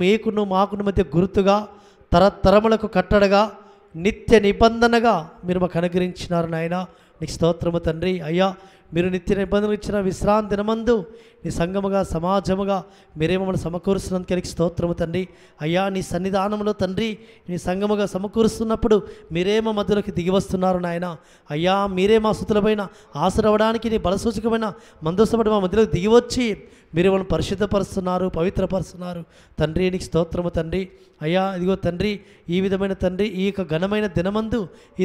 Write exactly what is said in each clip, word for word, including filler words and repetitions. Mekunu माकुनु मध्य गुर्तुगा तरतरमुलकु कट्टडगा नित्य निबंधनगा मीरु माकु अनुग्रहिंचिनारु नायन नीकु स्तोत्रमु तंड्री अय्या मीरु नित्य निबंधन इच्चिन विश्रांति दिनमंदु नी संगमुगा समाजमुगा मीरे मम्मल्नि समकूरुस्तुन्नंदुकु नीकु स्तोत्रमु तंड्री अय्या नी सन्निधानमुलो तंड्री नी संगमुगा समकूरुस्तुन्नप्पुडु मीरे मा मध्यलोकि दिगि वस्तुन्नारु नायन अय्या मीरे मा स्तुतुलपैन आसरवडानिकि नी बलसूचकमैन मंदसपडु मा मध्यलोकि दिगि वच्ची మీరు వాళ్ళని పరిశుద్ధపరుస్తున్నారు పవిత్రపరుస్తున్నారు తండ్రి నీకు స్తోత్రము తండ్రి అయ్యా ఇదిగో తండ్రి ఈ విధమైన తండ్రి ఈ యొక్క ఘనమైన దినమందు ఈ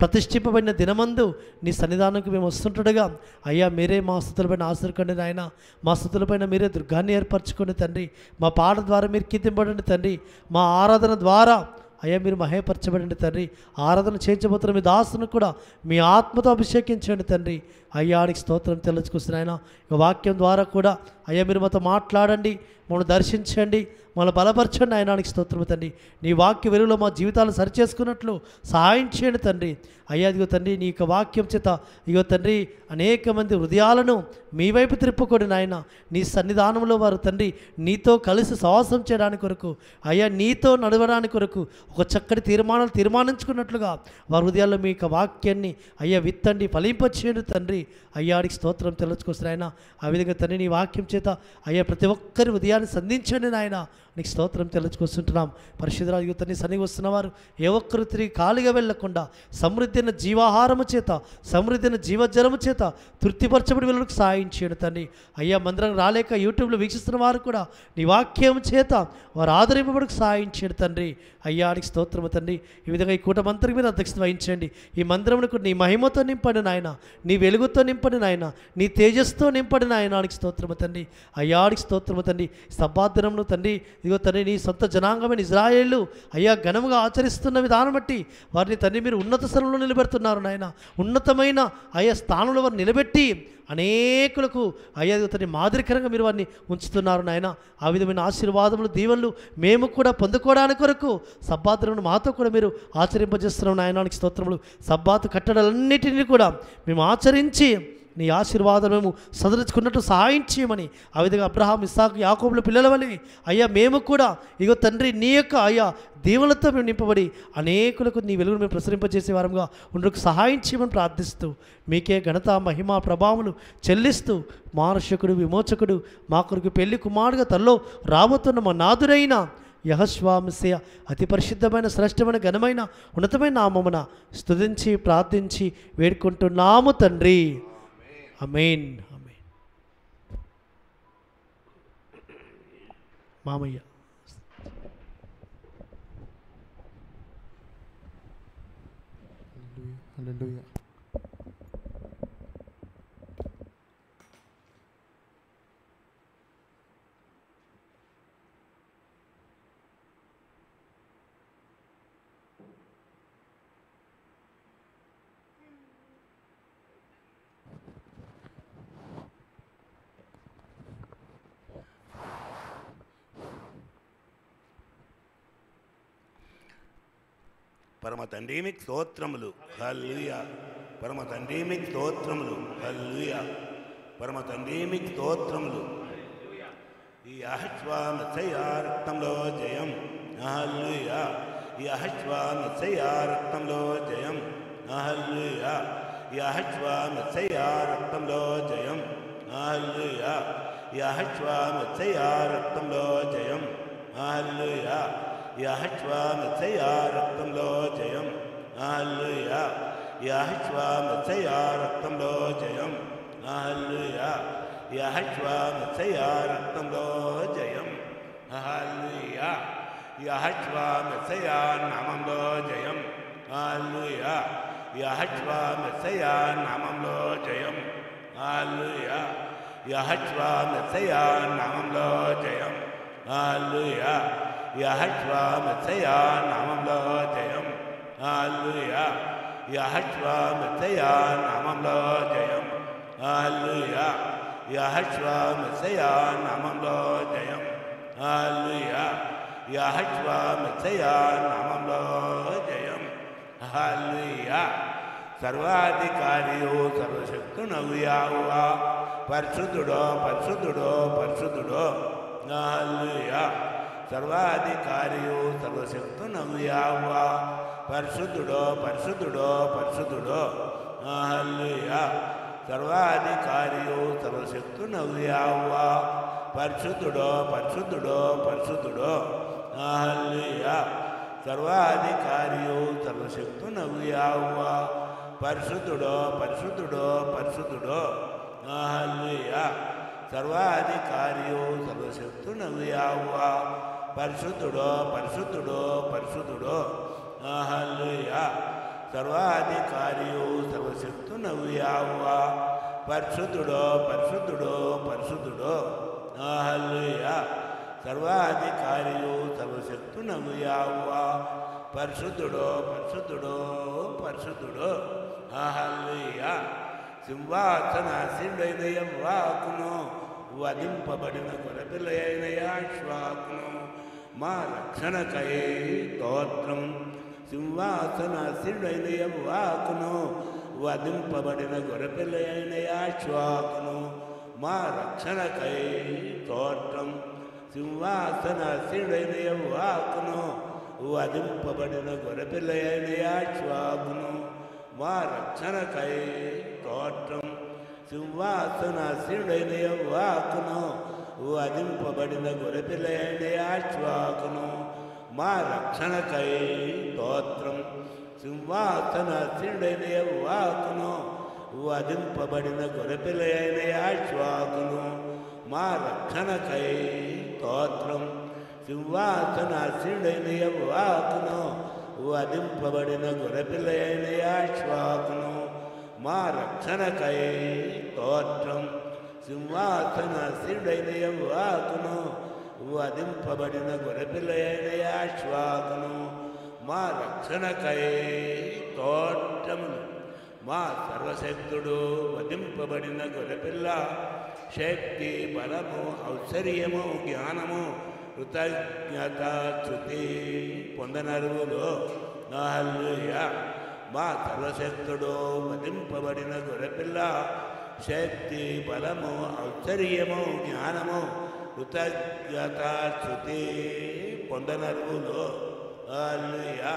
ప్రతిష్ఠింపబడిన దినమందు నీ సన్నిధానంకు మేము వస్తుంటగా అయ్యా మీరే మా స్తుతులపైన ఆశీర్వదించండి నాయన మా స్తుతులపైన మీరే దుర్గాన్ని ఏర్పరచుకోండి తండ్రి మా పాట ద్వారా మీరు కీర్తింపబడండి తండ్రి మా ఆరాధన ద్వారా అయ్యా మీరు మహేపరచబడండి తండ్రి ఆరాధన చేయించబోతున్న మీ దాసును కూడా మీ ఆత్మతో అభిషేకించండి తండ్రి అయ్యా నీకు స్తోత్రం తెలుసుకొస్తున్న ఆయన ఈ వాక్యం ద్వారా కూడా అయ్యా మీరు మాతో మాట్లాడండి మమ్మల్ని దర్శించండి మమ్మల్ని బలపరచండి ఆయన నీకు స్తోత్రం తండ్రి నీ వాక్య వెలుగులో మా జీవితాలను సరిచేసుకున్నట్లు సహాయం చేయండి తండ్రి అయ్యా ఇదిగో తండ్రి నీ యొక్క వాక్యం చేత ఇదిగో తండ్రి అనేక మంది హృదయాలను మీ వైపు తిప్పుకోండి నాయన నీ సన్నిధానంలో వారు తండ్రి నీతో కలిసి సహవాసం చేయడానికి కొరకు అయ్యా నీతో నడవడానికి కొరకు ఒక చక్కటి తీర్మానాలు తీర్మానించుకున్నట్లుగా వారి హృదయాల్లో మీ యొక్క వాక్యాన్ని అయ్యా విత్తండి ఫలింపచేయండి తండ్రి అయ్యా నీకు స్తోత్రం తెలుసుకొస్తున్న ఆయన ఆ విధంగా తండ్రి నీ వాక్యం చేత అయ్యా ప్రతి ఒక్కరి హృదయాన్ని సంధించండి నాయన నీకు స్తోత్రం తెలుసుకొస్తుంటున్నాం పరిశుద్ధరాజు యువతని సన్నిధికి వస్తున్నవారు ఏ ఒక్కరు తిరిగి ఖాళీగా వెళ్లకుండా సమృద్ధిన జీవాహారము చేత సమృద్ధిన జీవజలము చేత తృప్తిపరచబడి వెళ్ళడానికి సాయం చేయడం తండ్రి అయ్యా మందిరం రాలేక యూట్యూబ్లో వీక్షిస్తున్న వారు కూడా నీ వాక్యం చేత వారు ఆదరింపబడికి సాయం చేయడం తండ్రి అయ్యా నీకు స్తోత్రము తండ్రి ఈ విధంగా ఈ కూటమంతరికి మీరు అధ్యక్షత వహించండి ఈ మందిరమునకు నీ మహిమతో నింపండి నాయన నీ వెలుగుతో నింపండి నాయన నీ తేజస్సుతో నింపండి నాయన నీకు స్తోత్రము తండ్రి అయ్యా నీకు స్తోత్రము తండ్రి సబ్బాదినమును తండ్రి ఇదిగో తండ్రి నీ సొంత జనాంగమైన ఇజ్రాయేళ్లు అయ్యా ఘనముగా ఆచరిస్తున్న విధానం బట్టి వారిని తండ్రి మీరు ఉన్నత స్థలంలో నిలబెడుతున్నారు నాయన ఉన్నతమైన అయ్యా స్థానంలో వారిని నిలబెట్టి అనేకులకు అయ్యా తండ్రి మాదిరికరంగా మీరు వారిని ఉంచుతున్నారు నాయన ఆ విధమైన ఆశీర్వాదములు దీవెనలు మేము కూడా పొందుకోవడానికి కొరకు సబ్బాతులను మాతో కూడా మీరు ఆచరింపజేస్తున్నాం నాయనానికి స్తోత్రములు సబ్బాతు కట్టడలన్నిటినీ కూడా మేము ఆచరించి నీ ఆశీర్వాదం మేము సదరించుకున్నట్టు సహాయం చేయమని ఆ విధంగా అబ్రహాం ఇస్సాకు యాకోబుల పిల్లల వలె అయ్యా మేము కూడా ఇగో తండ్రి నీ యొక్క అయ్యా దేవులతో మేము నింపబడి అనేకులకు నీ వెలుగును మేము ప్రసరింపజేసే వారంగా ఉండకు సహాయం చేయమని ప్రార్థిస్తూ మీకే ఘనత మహిమ ప్రభావములు చెల్లిస్తూ మానుషకుడు విమోచకుడు మా కొరకు పెళ్లి కుమారుడుగా తనలో రాబోతున్న మా నాథుడైన యెహోవామస్య అతి పరిశుద్ధమైన శ్రేష్టమైన ఘనమైన ఉన్నతమైన నామమున స్తుతించి ప్రార్థించి వేడుకుంటున్నాము తండ్రి. అమేన్. అమేన్. మామయ్య హల్లెలూయా. పరమ తండ్రి మీకు స్తోత్రములు హల్లెలూయా. పరమ తండ్రి మీకు స్తోత్రములు హల్లెలూయా. పరమ తండ్రి మీకు స్తోత్రములు. ఈ యెహోవామస్య రక్తంలో జయం హల్లెలూయా. ఈ యెహోవామస్య రక్తంలో జయం హల్లెలూయా. ఈ యెహోవామస్య రక్తంలో జయం హల్లెలూయా. ఈ యెహోవామస్య రక్తంలో జయం హల్లెలూయా. యెహోవామస్య రక్తంలో జయం హల్లెలూయా. యెహోవామస్య రక్తంలో జయం హల్లెలూయా. యెహోవామస్య రక్తంలో జయం హల్లెలూయా. యెహోవామస్య నామంలో జయం హల్లెలూయా. యెహోవామస్య నామంలో జయం హల్లెలూయా. యెహోవామస్య నామంలో జయం హల్లెలూయా. యెహోవామస్య నామములో జయం హల్లెలూయా. యెహోవామస్య నామములో జయం హల్లెలూయా. యెహోవామస్య నామములో జయం హల్లెలూయా. యెహోవామస్య నామములో జయం హల్లెలూయా. సర్వాధికారియో సర్వశక్తునగు యెహోవా పరిశుద్ధుడో పరిశుద్ధుడో పరిశుద్ధుడో హల్లెలూయా. सर्वाधिकारियो सर्वशक्तुनव्या हुआ परशुद्धो परशुद्धो परशुद्धो हालेलुया सर्वाधिकारियो सर्वशक्तुनव्या हुआ परशुद्धो परशुद्धो परशुद्धो हालेलुया सर्वाधिकारियो सर्वशक्तुनव्या हुआ परशुद्धो परशुद्धो परशुद्धो हालेलुया सर्वाधिकारियो सर्वशक्तुनव्या हुआ परशुद्धो परशुद्धो परशुद्धो हालेलुया सर्वाधिकारियो सर्वशक्तुनव्या हुआ परशुद्धो परशुद्धो परशुद्धो हालेलुया सर्वाधिकारियो सर्वशक्तुनव्या हुआ परशुद्धो परशुद्धो परशुद्धो हालेलुया सिंहासनासीनयनयं वाकुनो वदिंपबडिन कोरपिलयनयाश्वाकुनो मा रक्षणकये स्तोत्रं सिंहासनासीनयनयं वाकुनो वदिंपबडिन कोरपिलयनयाश्वाकुनो मा रक्षणकये स्तोत्रं सिंहासनासीनयनयं वाकुनो वदिंपबडिन कोरपिलयनयाश्वाकुनो मा रक्षणकये स्तोत्रं सिंहासनासीनयनयं वाकुनो वदिंपबडिन कोरपिलयनयाश्वाकुनो मा रक्षणकये स्तोत्रं सिंहासनासीनयनयं वाकुनो वदिंपबडिन कोरपिलयनयाश्वाकुनो मा रक्षणकये स्तोत्रं सिंहासनासीनयनयं वाकुनो वदिंपबडिन कोरपिलयनयाश्वाकुनो मा रक्षणकये स्तोत्रं सिंहासनासीनयनयं वाकुनो वदिंपबडिन कोरपिलयनयाश्वाकुनो मा रक्षणकये स्तोत्रं मा सर्वशक्तुडु वदिंपबडिन कोरपिల్ల शक्ति बलमु औषर्यमु ज्ञानमु कृतज्ञता स्तुति పొందనరువులు హల్లెలూయా మా సర్వశక్తుడు వదింపబడిన గొర్రెపిల్ల శక్తి బలము ఔత్తర్యము జ్ఞానము కృతజ్ఞత స్తుతి పొందనరువులు హల్లెలూయా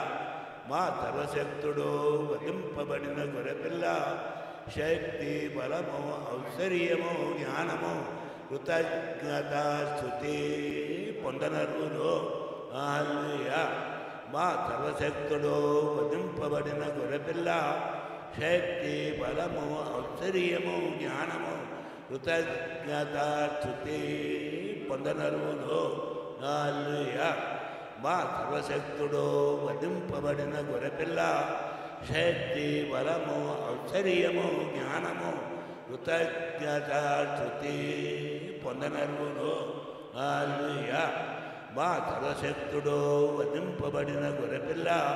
మా సర్వశక్తుడు వదింపబడిన గొర్రెపిల్ల శక్తి బలము ఔత్తర్యము జ్ఞానము కృతజ్ఞత స్తుతి పొందనరువులు హల్లెలూయా మా సర్వశక్తుడు వదింపబడిన గొర్రెపిల్ల శక్తి బలము ఔత్తర్యము జ్ఞానము కృతజ్ఞత స్తుతి పొందనరువులు హల్లెలూయా మా సర్వశక్తుడు వదింపబడిన గొర్రెపిల్ల శక్తి బలము ఔత్తర్యము జ్ఞానము కృతజ్ఞత స్తుతి పొందనరువులు హల్లెలూయా మా సర్వశక్తుడు వదింపబడిన గొర్రెపిల్ల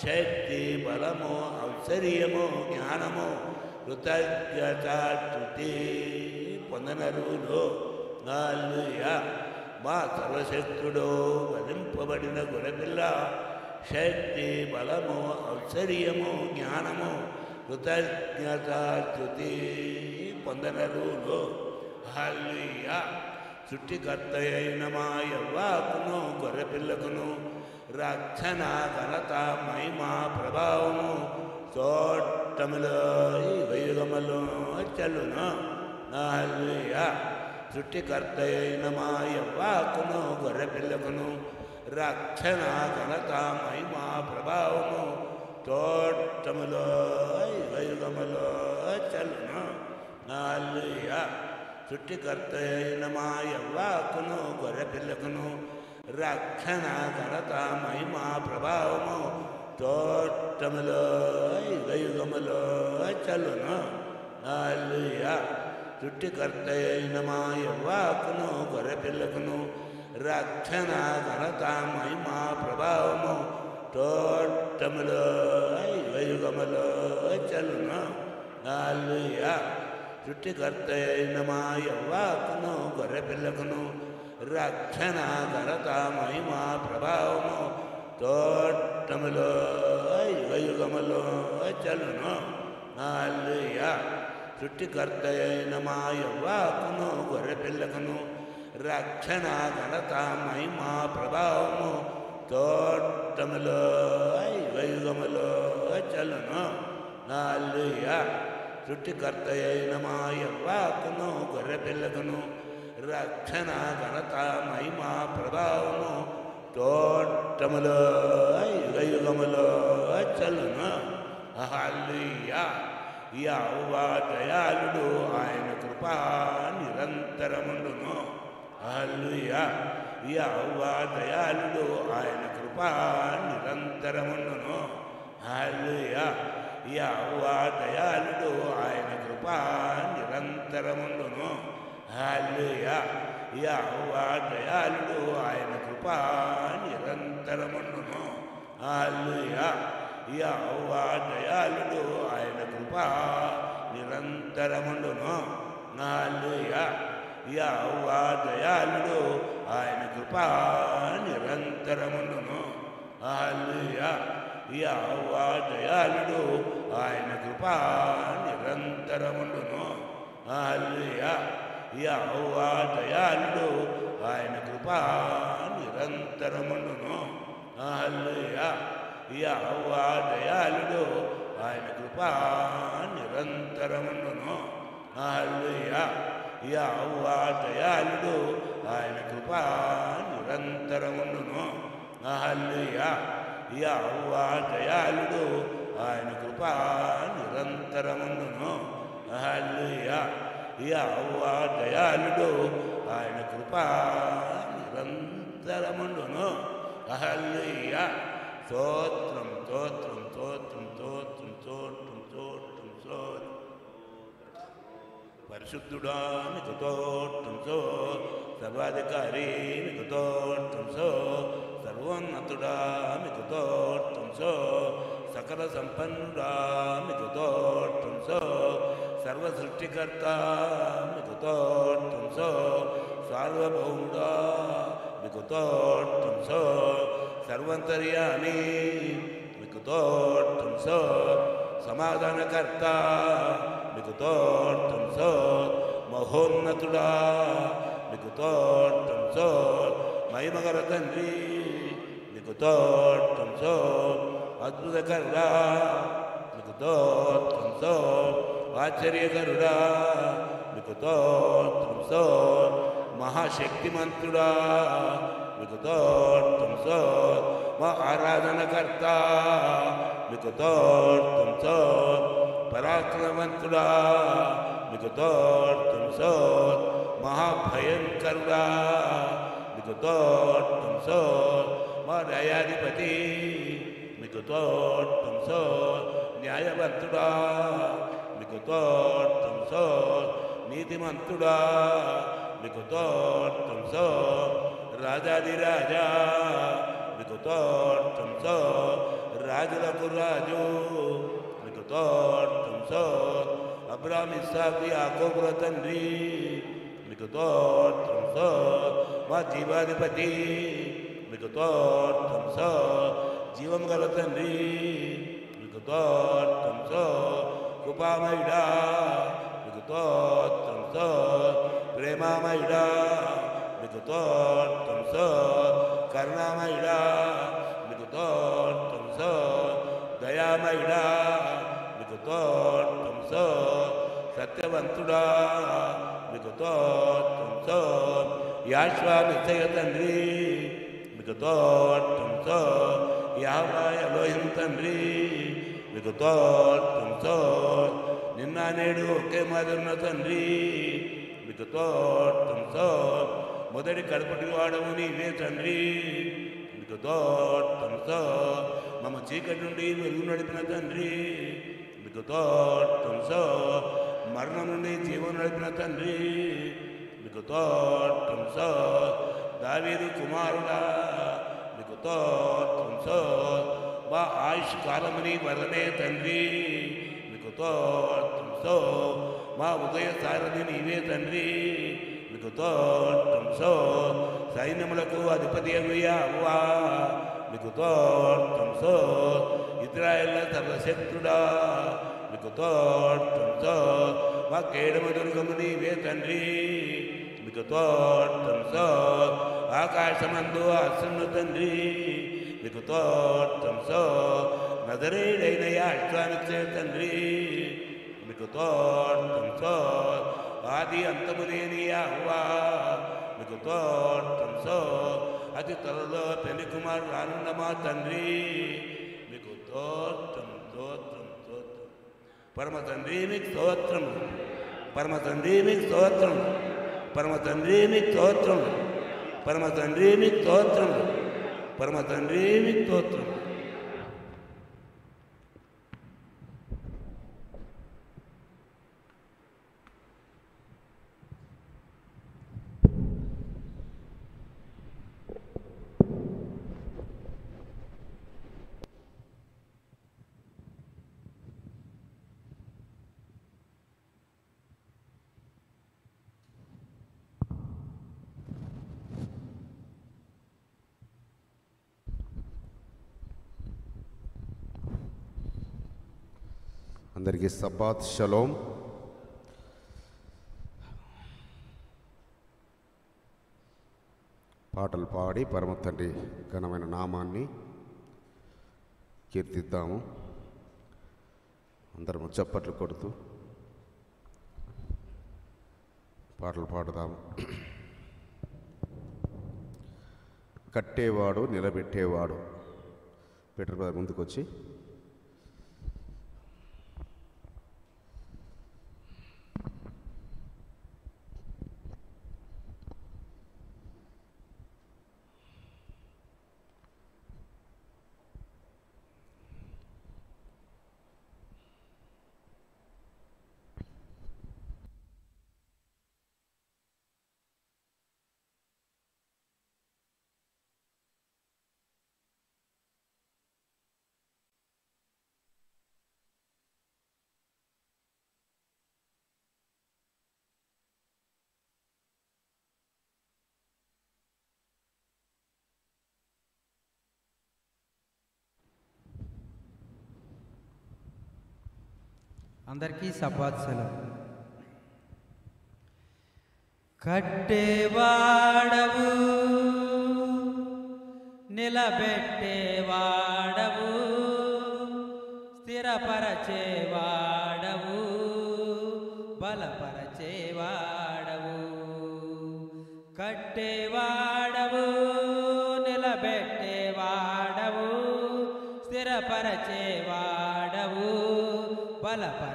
శక్తి బలము ఔత్తర్యము జ్ఞానము కృతజ్ఞత స్తుతి పొందనరువులు హల్లెలూయా మా సర్వశక్తుడు వదింపబడిన గొర్రెపిల్ల శక్తి బలము ఔత్తర్యము జ్ఞానము కృతజ్ఞత స్తుతి పొందనరువులు హల్లెలూయా సృష్టికర్తయైన మా యెహోవాకును గొర్రెపిల్లకును రక్షణ ఘనత మహిమా ప్రభావము స్తోత్రములు యుగయుగములు చెల్లును హల్లెలూయా సృష్టికర్తయైన మా యెహోవాకును గొర్రెపిల్లకును రక్షణ ఘనత మహిమా ప్రభావము స్తోత్రములు యుగయుగములు చెల్లును హల్లెలూయా సృష్టికర్తయైన మా యెహోవాకును గొర్రెపిల్లకును రక్షణ ఘనత మహిమా ప్రభావము స్తోత్రములు యుగయుగములు చెల్లును హల్లెలూయా సృష్టికర్తయైన మా యెహోవాకును గొర్రెపిల్లకును రక్షణ ఘనత మహిమా ప్రభావము స్తోత్రములు యుగయుగములు చెల్లును హల్లెలూయా సృష్టికర్తయైన మా యెహోవాకును గొర్రెపిల్లకును రక్షణ ఘనత మహిమా ప్రభావము స్తోత్రములు యుగయుగములు చెల్లును హల్లెలూయా సృష్టికర్తయైన మా యెహోవాకును గొర్రెపిల్లకును రక్షణ గణత మహిమా ప్రభావము తోటములో వైయుగములో చలను నాలుయ సృష్టికర్త అయిన మాయవాకును గొర్రెపిల్లకును రక్షణ గణత మహిమా ప్రభావము తోటములో వైయుగములో చలను హల్లెలూయా యెహోవా దయాళుడు ఆయన కృప నిరంతరముండును హల్లెలూయా యెహోవా దయాళుడు ఆయన కృప నిరంతరముండును హల్లెలూయా యెహోవా దయాళుడు ఆయన కృప నిరంతరముండును హల్లెలూయా యెహోవా దయాళుడు ఆయన కృప నిరంతరముండును హల్లెలూయా యెహోవా దయాళుడు ఆయన కృప నిరంతరముండును హల్లెలూయా యెహోవా దయాళుడు ఆయన కృప నిరంతరముండును హల్లెలూయా యెహోవా దయాళుడు ఆయన కృప నిరంతరముండును హల్లెలూయా యెహోవా దయాళుడు ఆయన కృప నిరంతరముండును హల్లెలూయా యెహోవా దయాళుడు ఆయన కృప నిరంతరముండును హల్లెలూయా యెహోవా దయాళుడు ఆయన కృప నిరంతరముండును హల్లెలూయా యెహోవా దయాళుడు ఆయన కృప నిరంతరముండును హల్లెలూయా యెహోవా దయాళుడు ఆయన కృప నిరంతరముండును హల్లెలూయా స్తోత్రం స్తోత్రం స్తోత్రం స్తోత్రం స్తోత్రం స్తోత్రం స్తోత్రం పరిశుద్ధుడా నీకు స్తోత్రం సో సర్వాధికారి నీకు స్తోత్రం సో సర్వోన్నతుడా నీకు స్తోత్రం సో సకల సంపన్నుడా నీకు స్తోత్రం సో సర్వ సృష్టికర్త నీకు స్తోత్రం సో సార్వభౌముడా నీకు స్తోత్రం సో సర్వంతర్యామి నీకు స్తోత్రం సో సమాధానకర్త నీకు స్తోత్రం సో మహోన్నతుడా నీకు స్తోత్రం సో మహిమగల తండ్రి నీకు స్తోత్రం సో అద్భుతకరుడా నీకు స్తోత్రం సో ఆశ్చర్యకరుడా నీకు స్తోత్రం సో మహాశక్తిమంతుడా నీకు స్తోత్రం సో మా ఆరాధనకర్త నీకు స్తోత్రం సో పరాక్రమవంతుడా నీకు స్తోత్రం సో మహాభయంకరుడా నీకు స్తోత్రం సో మా న్యాయాధిపతి నీకు స్తోత్రం సో న్యాయవంతుడా నీకు స్తోత్రం సో నీతిమంతుడా నీకు స్తోత్రం సో రాజాదిరాజా నీకు స్తోత్రం సో రాజులకు రాజు నీకు స్తోత్రం సో అబ్రాహాము ఇస్సాకు యాకోబుల తండ్రి నీకు స్తోత్రం సో మా జీవాధిపతి నీకు స్తోత్రం సో జీవం గల తండ్రి నీకు స్తోత్రం సో కృపామయుడా నీకు స్తోత్రం సో ప్రేమామయుడా నీకు స్తోత్రం సో కరుణామయుడా నీకు స్తోత్రం సో దయామయుడా నీకు స్తోత్రం సో సత్యవంతుడా నీకు స్తోత్రం సో యాశ్వా నిశ్చయ తండ్రి నీకు స్తోత్రం సో యెహోవా ఎలోహిం తండ్రి నీకు స్తోత్రం సో నిన్న నేడు ఒకే మాదిరి ఉన్న తండ్రి నీకు స్తోత్రం సో మొదటి కడపటి వాడవు నీవే తండ్రి నీకు స్తోత్రం సో మమ్మ చీకటి నుండి వెలుగు నడిపిన తండ్రి నీకు స్తోత్రం సో మరణం నుండి జీవం నడిపిన తండ్రి నీకు స్తోత్రం సో దావీదు కుమారుడా నీకు స్తోత్రం సో మా ఆయుష్ కాలముని వలనే తండ్రి నీకు స్తోత్రం సో మా ఉదయ సారథి నీవే తండ్రి నీకు స్తోత్రం సో సైన్యములకు అధిపతి యెహోవా నీకు స్తోత్రం సో ఇశ్రాయేలు సర్వశక్తుడా నీకు స్తోత్రం సో మా కేడమ దుర్గము నీవే తండ్రి నీకు Vikutvartamsok Akasamandu Asanu Tandri Vikutvartamsok Nadari Dainaya Ashtvanakse Tandri Vikutvartamsok Adi Antamudeni Yahuwa Vikutvartamsok Adi Tarlo Pelikumar Ranunama Tandri Vikutvartamsok Paramatandri Vikutvartamsok परमतंद्री में तोत्रम, परमतंद्री में तोत्रम, परमतंद्री में तोत्रम, परमतंद्री में तोत्रम। अंदर की सब्बात शलोम। पाटल पाड़ी परम तंड्री घनमैन नामान्नी कीर्तिद्दामु अंदरमु चप्पट्लु कोडुतू पाटलु पाडुदामु। कट्टेवाडु निलबेट्टेवाडु पीटर ब्रदर मुंदुकु वच्ची अंदर की सबात सलाम। कट्टेवाडवु निलबेट्टेवाडवु स्थिरपरचेवाडवु बलपरचेवाडवु। कट्टेवाडवु निलबेट्टेवाडवु स्थिरपरचेवाडवु बलपर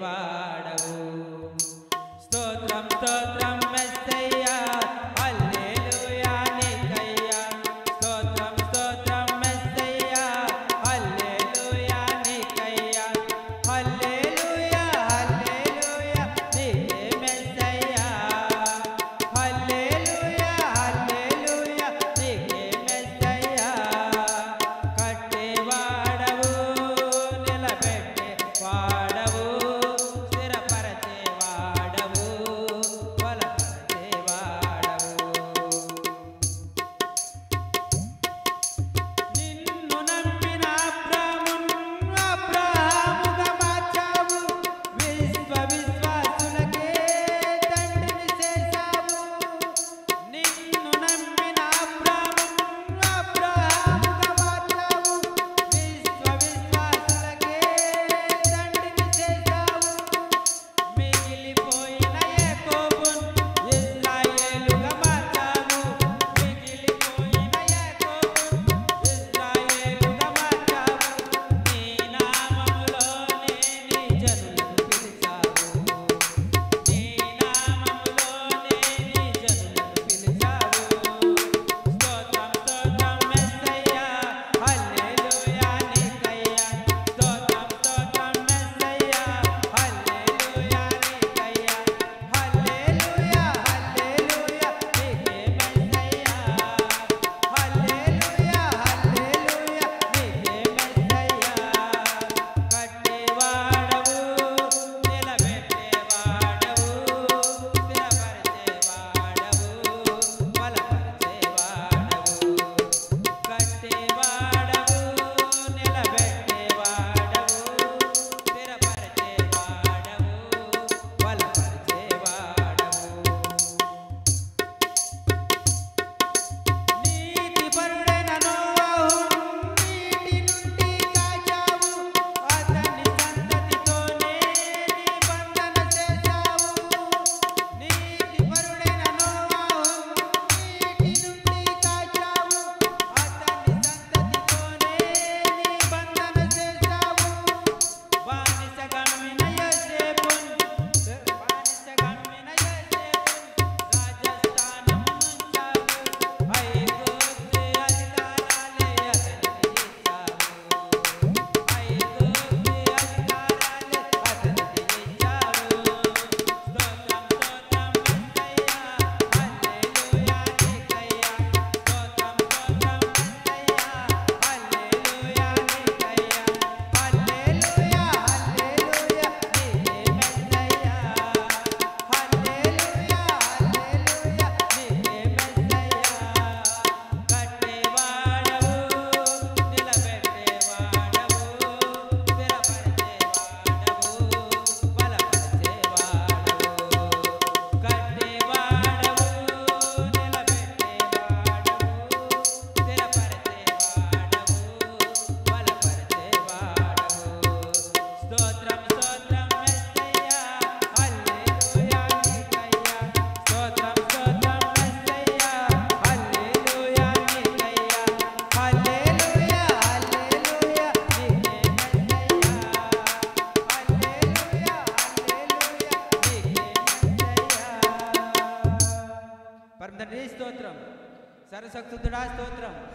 वाडवो। स्तोत्रम स्तोत्रम मेस्सय्या हल्लेलुया निकय्या। स्तोत्रम स्तोत्रम मेस्सय्या हल्लेलुया निकय्या। हल्लेलुया हल्लेलुया निके मेस्सय्या। हल्लेलुया हल्लेलुया निके मेस्सय्या। कट्टेवाडवो निलबेट्टेवाडवो वाडवो बल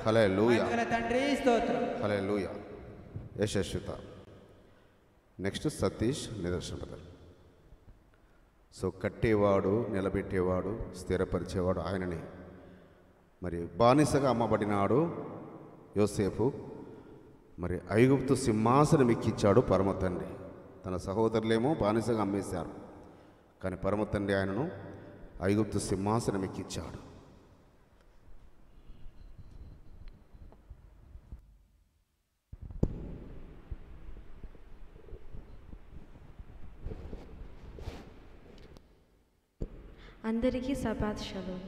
हल्लेलूया यशस्विता नेक्स्ट सतीश निदर्शन बदल सो कट्टेवाडु निलबेट्टेवाडु स्थिरपरिचेवाडु आयनने मरि बानिसगा अम्मबडिनाडु योसेफु मरि ऐगुप्तु सिंहासनं ఎక్కించాడు परम तंड्रि तन सहोदरुलेमो बानिसगा अम्मेशारु कानी परम तंड्रि आयननु ఐగుప్తు సింహాసనం ఎక్కించాడు అందరికీ సబాత్ షలోమ్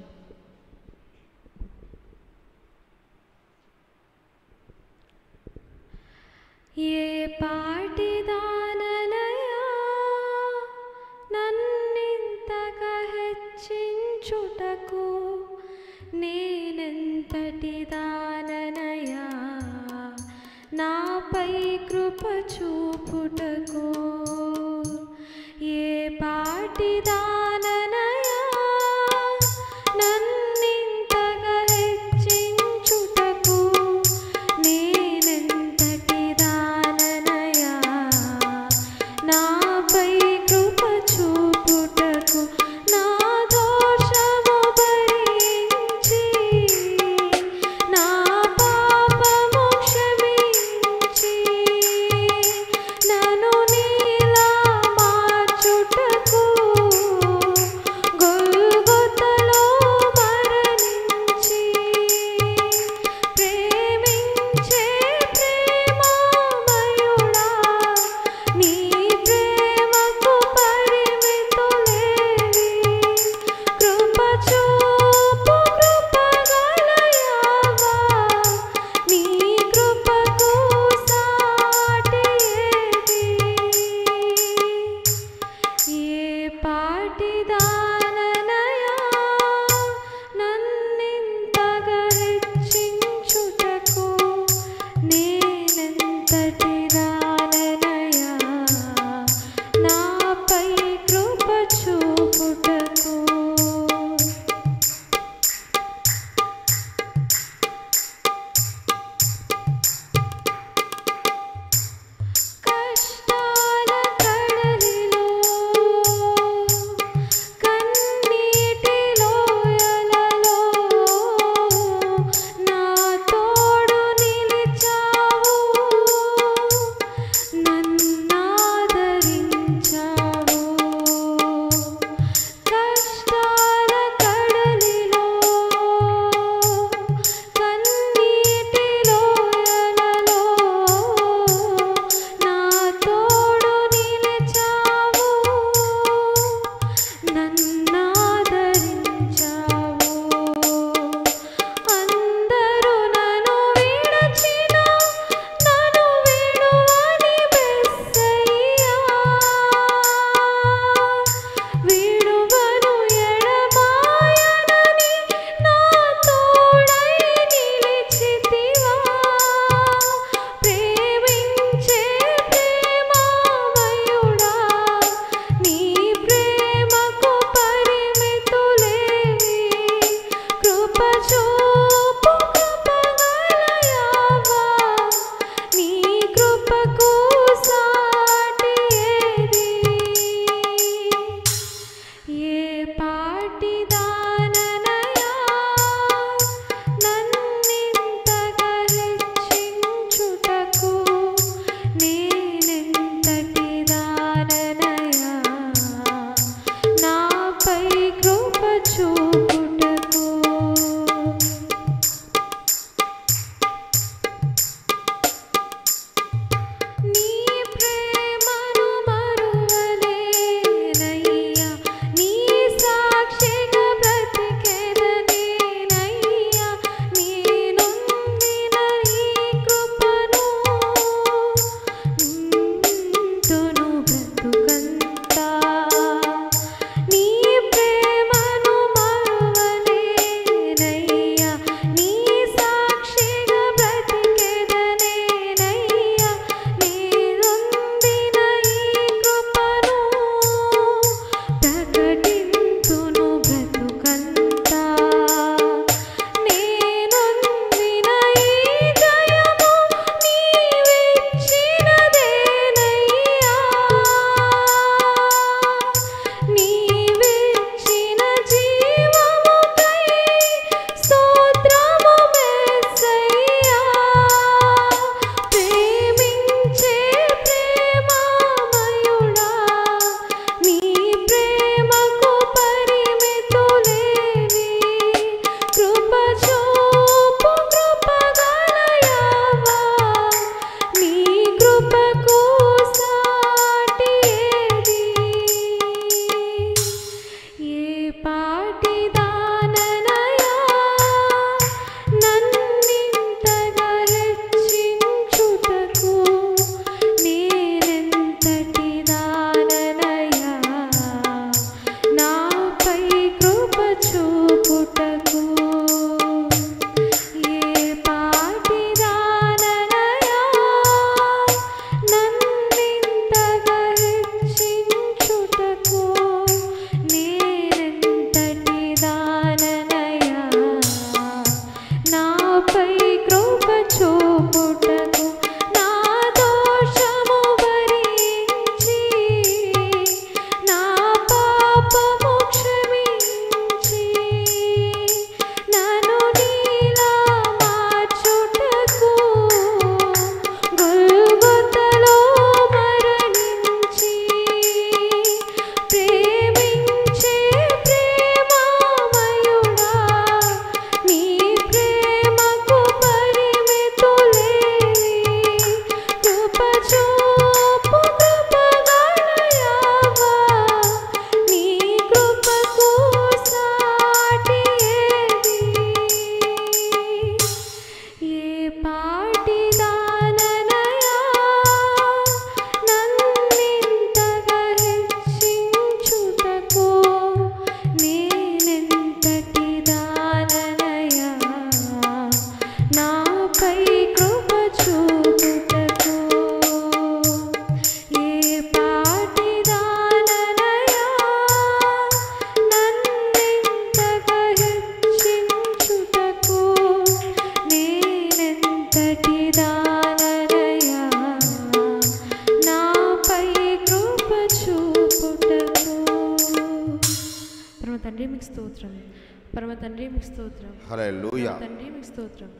ఏ పాటిదాననయా నన్నింతగా హెచ్చించుటకు నేనెంతటిదాననయా నాపై కృప చూపుటకు ఏ పాటిదాననయా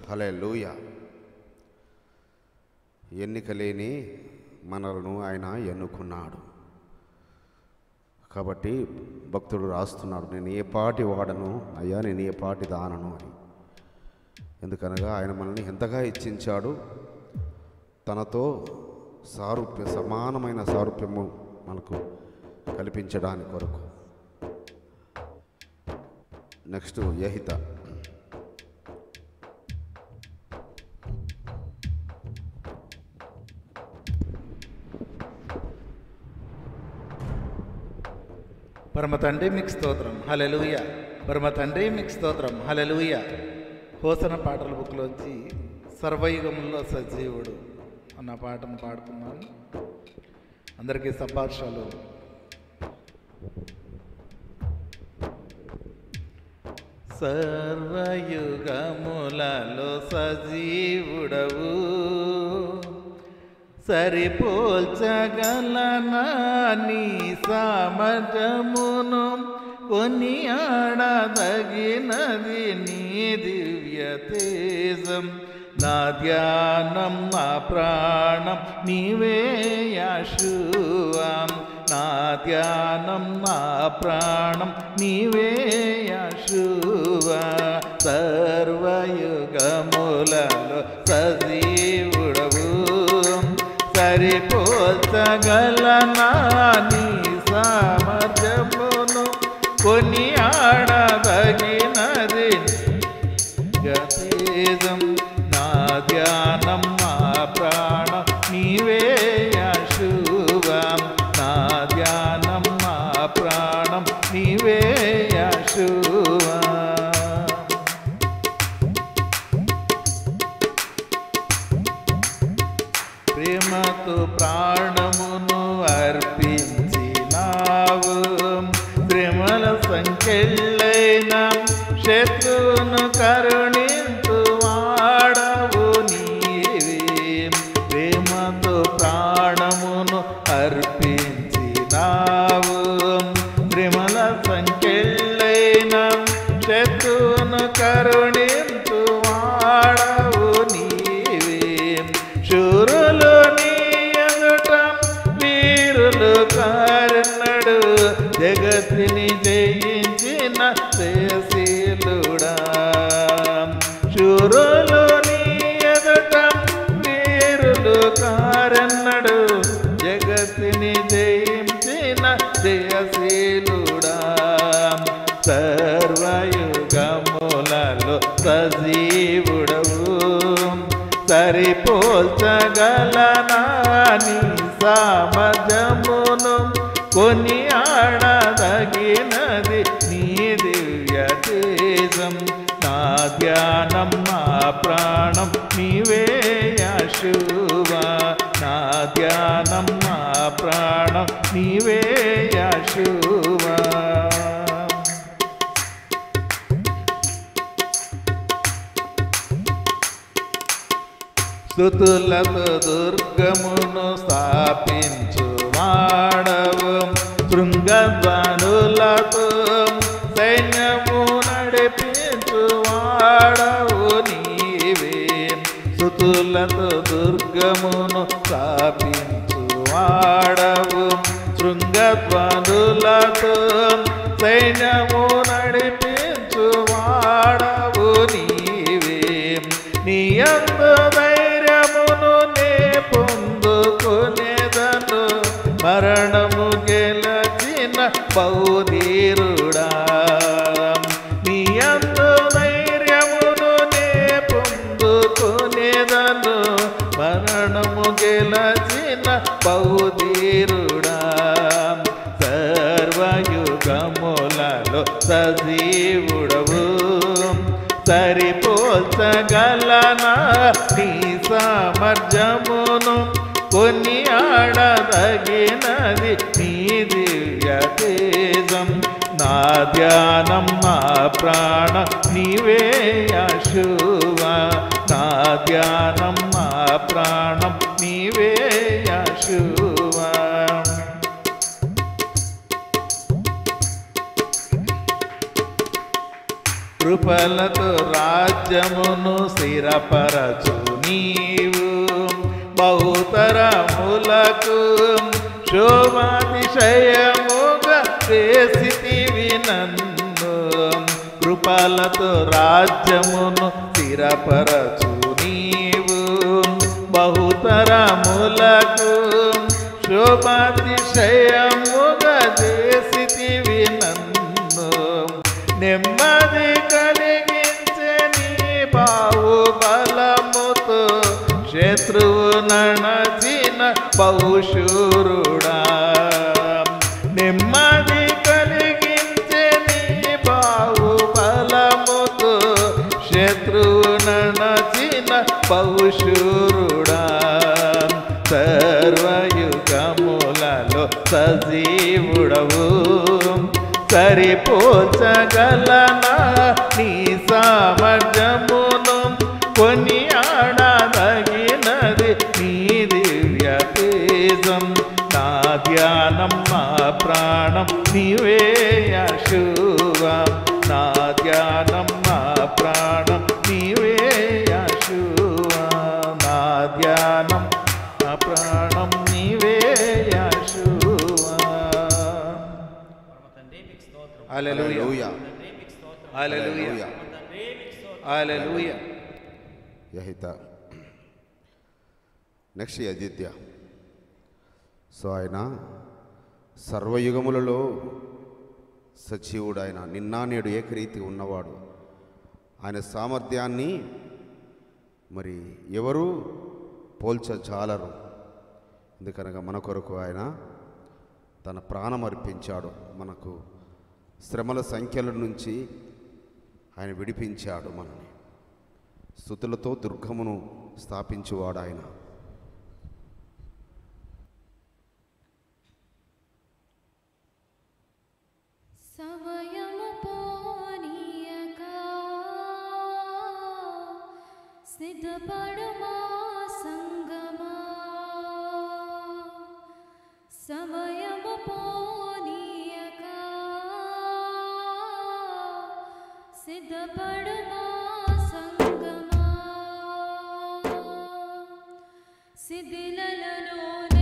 హల్లెలూయా. ఎన్నికలేని మనలను ఆయన ఎన్నుకున్నాడు కాబట్టి భక్తుడు రాస్తున్నాడు, నేను ఏ పాటి వాడను అయ్యా, నేను ఏ పాటి దానను అని. ఎందుకనగా ఆయన మనల్ని ఎంతగా ఇచ్చించాడు, తనతో సారూప్య సమానమైన సారూప్యము మనకు కల్పించడానికి కొరకు. నెక్స్ట్ యహిత. పరమ తండ్రి మీకు స్తోత్రం, హల్లెలూయా. పరమ తండ్రి మీకు స్తోత్రం, హల్లెలూయా. హోసన పాటల బుక్లోంచి సర్వయుగంలో సజీవుడు అన్న పాటను పాడుతున్నాను. అందరికీ సంభాషణలు. సర్వయుగములలో సజీవుడవు, సరిపోల్చగలనా నీ సామర్థ్యమును, కొనియాడదగినది నీ దివ్య తేజం. నా ధ్యానం నా ప్రాణం నీవే యెహోవా, నా ధ్యానం నా ప్రాణం నీవే యెహోవా. సర్వయుగములలో సజీవుడవు, సరిపోల్చగలనా నీ సామర్థ్యమును, కొనియాడదగినది గతేజం. నా ధ్యానం నా ప్రాణం నీవే యెహోవా, నా ధ్యానం నా ప్రాణం నీవే యెహోవా. ప్రేమతో ప్రాణమును అర్పించినావు, ప్రేమల సంఖ్యలైన శత్రువును కరుణింతు వాడవు నీవే. ప్రేమతో ప్రాణమును అర్పించినావు, ప్రేమల సంఖ్యలైన శత్రువును కరుణింతు వాడవు నీవే. శూరులు నీ ఎదుట వీరులు కారణడు, జగతిని జయించిన శేషీలుడా. శూరులు నీ ఎదుట వీరులు కారణడు, జగతిని జయించిన శేషీలుడా. సర్వయుగములలో సజీవుడవు సరిపోల్చగలనని సమజమును కొనియాడదగినది నీ దివ్య తేజం నా ధ్యానం నా ప్రాణం నీవే యెహోవా నా ధ్యానం నా ప్రాణం నీవే యెహోవా స్తుతులతో దుర్గమును స్థాపించువాడవు శృంగధ్వనులతో సైన్యము నడిపించువాడవు నీవే స్తుతులతో దుర్గమును స్థాపించువాడవు శృంగధ్వనులతో సైన్యము నడిపించువాడవు నీవే నీయందు మరణము గెలచిన బౌధీరుడా నీయందు ధైర్యమును నే పొందుకునేదను మరణము గెలచిన బౌధీరుడా సర్వయుగములలో సజీవుడవు సరిపోల్చగలనా నీ సామర్థ్యమును కొనియాడదగినది నీ దివ్య తేజం నా ధ్యానం నా ప్రాణం నీవే యెహోవా నా ధ్యానం నా ప్రాణం నీవే యెహోవా కృపలతో రాజ్యమును స్థిరపరచు నీవు బహుతరములకు శోభాతిశయముగా చేసితివి నన్ను కృపలతో రాజ్యమును స్థిరపరచు నీవు బహుతరములకు శోభాతిశయముగా చేసితివి నన్ను నెమ్మది కలిగించే నీ బాహుబలముతో శత్రువు నణచిన పౌషూరుడా నెమ్మది కలిగించే నీ బాహుబలముతో శత్రువు నణచిన పౌషూరుడా సర్వయుగములలో సజీవుడవు సరిపోల్చగలనా నీ సామర్థ్యమును కొనియాడదగినది నీ దివ్య తేజం నా ధ్యానం నా ప్రాణం నీవే యెహోవా నా ధ్యానం నా ప్రాణం నీవే యెహోవా నా ధ్యానం నా ప్రాణం నీవే యెహోవా హల్లెలూయా హల్లెలూయా హల్లెలూయా యహిత నెక్స్ట్ అజిత్య. సో ఆయన సర్వయుగములలో సజీవుడు, ఆయన నిన్న నేడు ఏకరీతి ఉన్నవాడు. ఆయన సామర్థ్యాన్ని మరి ఎవరు పోల్చజాలరు. ఎందుకనగా మన కొరకు ఆయన తన ప్రాణం అర్పించాడు, మనకు శ్రమల సంఖ్యల నుంచి ఆయన విడిపించాడు మనల్ని. స్తుతులతో దుర్గమును స్థాపించువాడు ఆయన. సమయము పోనీయక సిద్ధపడుమా సంగమా, సమయము పోనీయక సిద్ధపడుమా సంగమా, సిదిలలను ra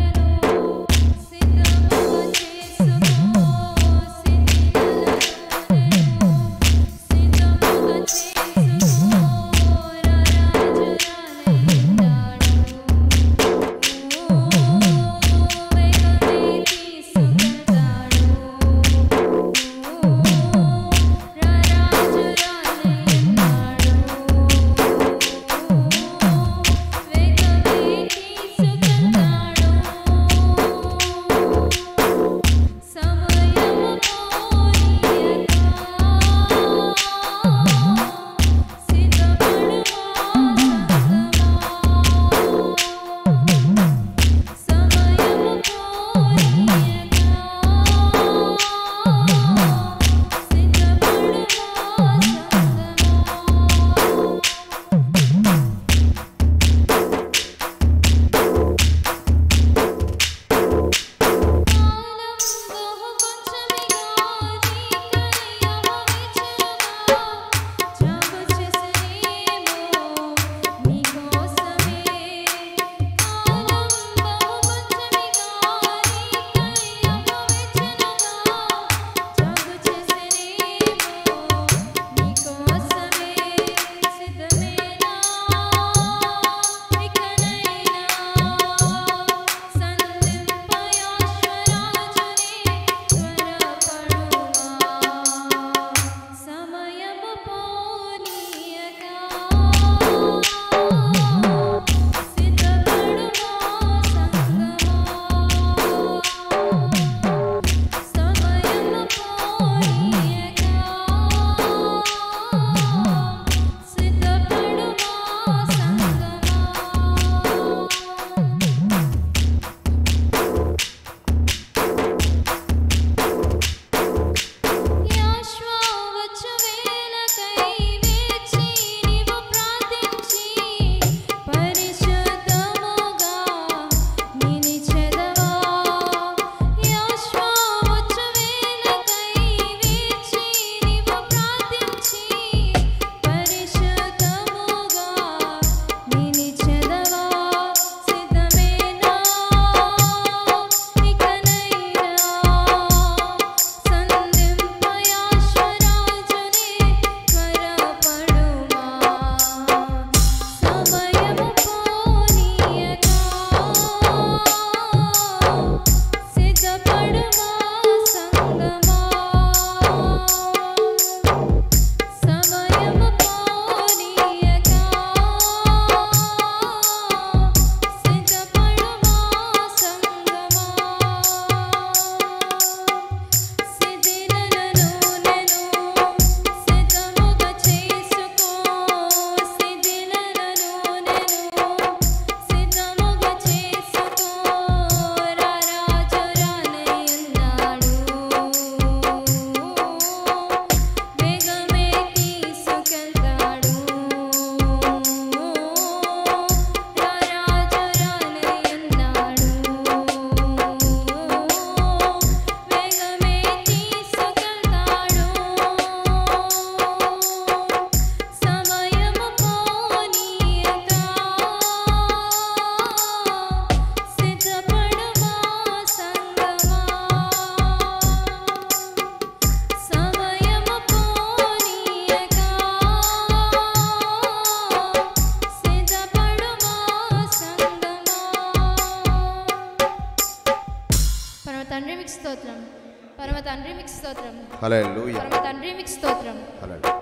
స్తోత్రం హల్లెలూయా పరమ తండ్రి మీకు స్తోత్రం హల్లెలూయా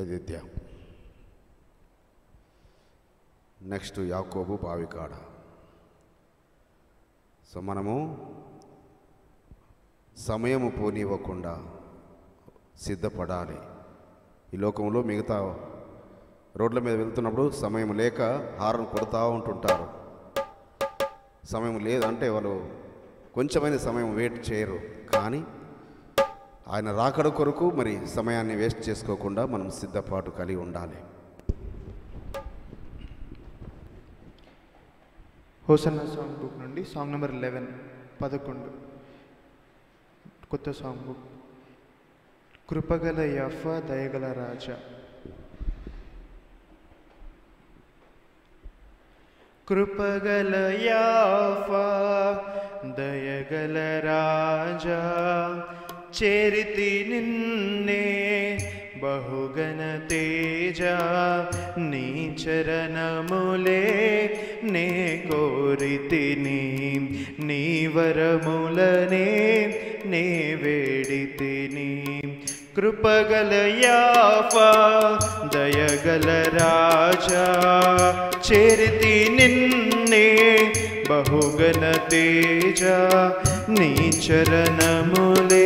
యెదిత్య నెక్స్ట్ యాకోబు బావికాడ సో మనము సమయము పోనివ్వకుండా సిద్ధపడాలి ఈ లోకంలో మిగతా రోడ్ల మీద వెళ్తున్నప్పుడు సమయం లేక హారన్ కొడతా ఉంటుంటారు సమయం లేదంటే వాళ్ళు కొంచెమైన సమయం వెయిట్ చేయరు కానీ ఆయన రాకడ కొరకు మరి సమయాన్ని వేస్ట్ చేసుకోకుండా మనం సిద్ధపాటు కలిగి ఉండాలి హోసన్న సాంగ్ బుక్ నుండి సాంగ్ నెంబర్ పదకొండు కొత్త సాంగ్ బుక్ కృపగల యెహోవా దయగల రాజా కృపగల యెహోవా దయగల రాజా చేరితి నిన్నే బహుగణ తేజా నీ చరణములే నే కోరితిని నీ వరములనే నే వేడితిని कृपगल याफा दयगल राजा चेरती निन्ने बहुगन तेजा नी चरण मुले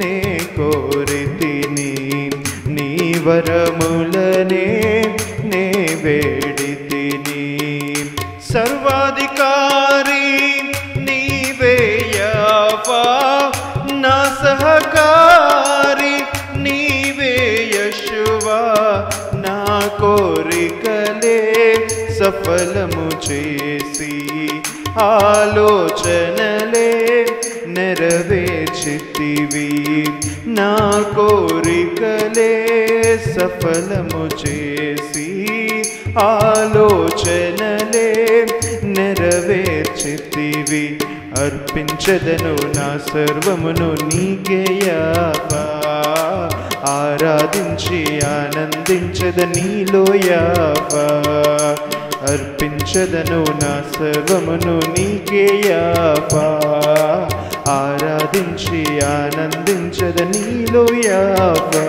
ने कोरिति नी नी वरमुलने ने वेडिति नी सर्वाधिकारी नीवे याफा ना सहकारी కోరికలే సఫలము చేసి ఆలోచనలే నెరవేర్చితివి నా కోరికలే సఫలము చేసి ఆలోచనలే నెరవేర్చితివి అర్పించదను నా సర్వమును నీకే యావా ఆరాధించి ఆనందించద నీలో యావా అర్పించదను నా సర్వమును నీకే యావా ఆరాధించి ఆనందించద నీలో యావా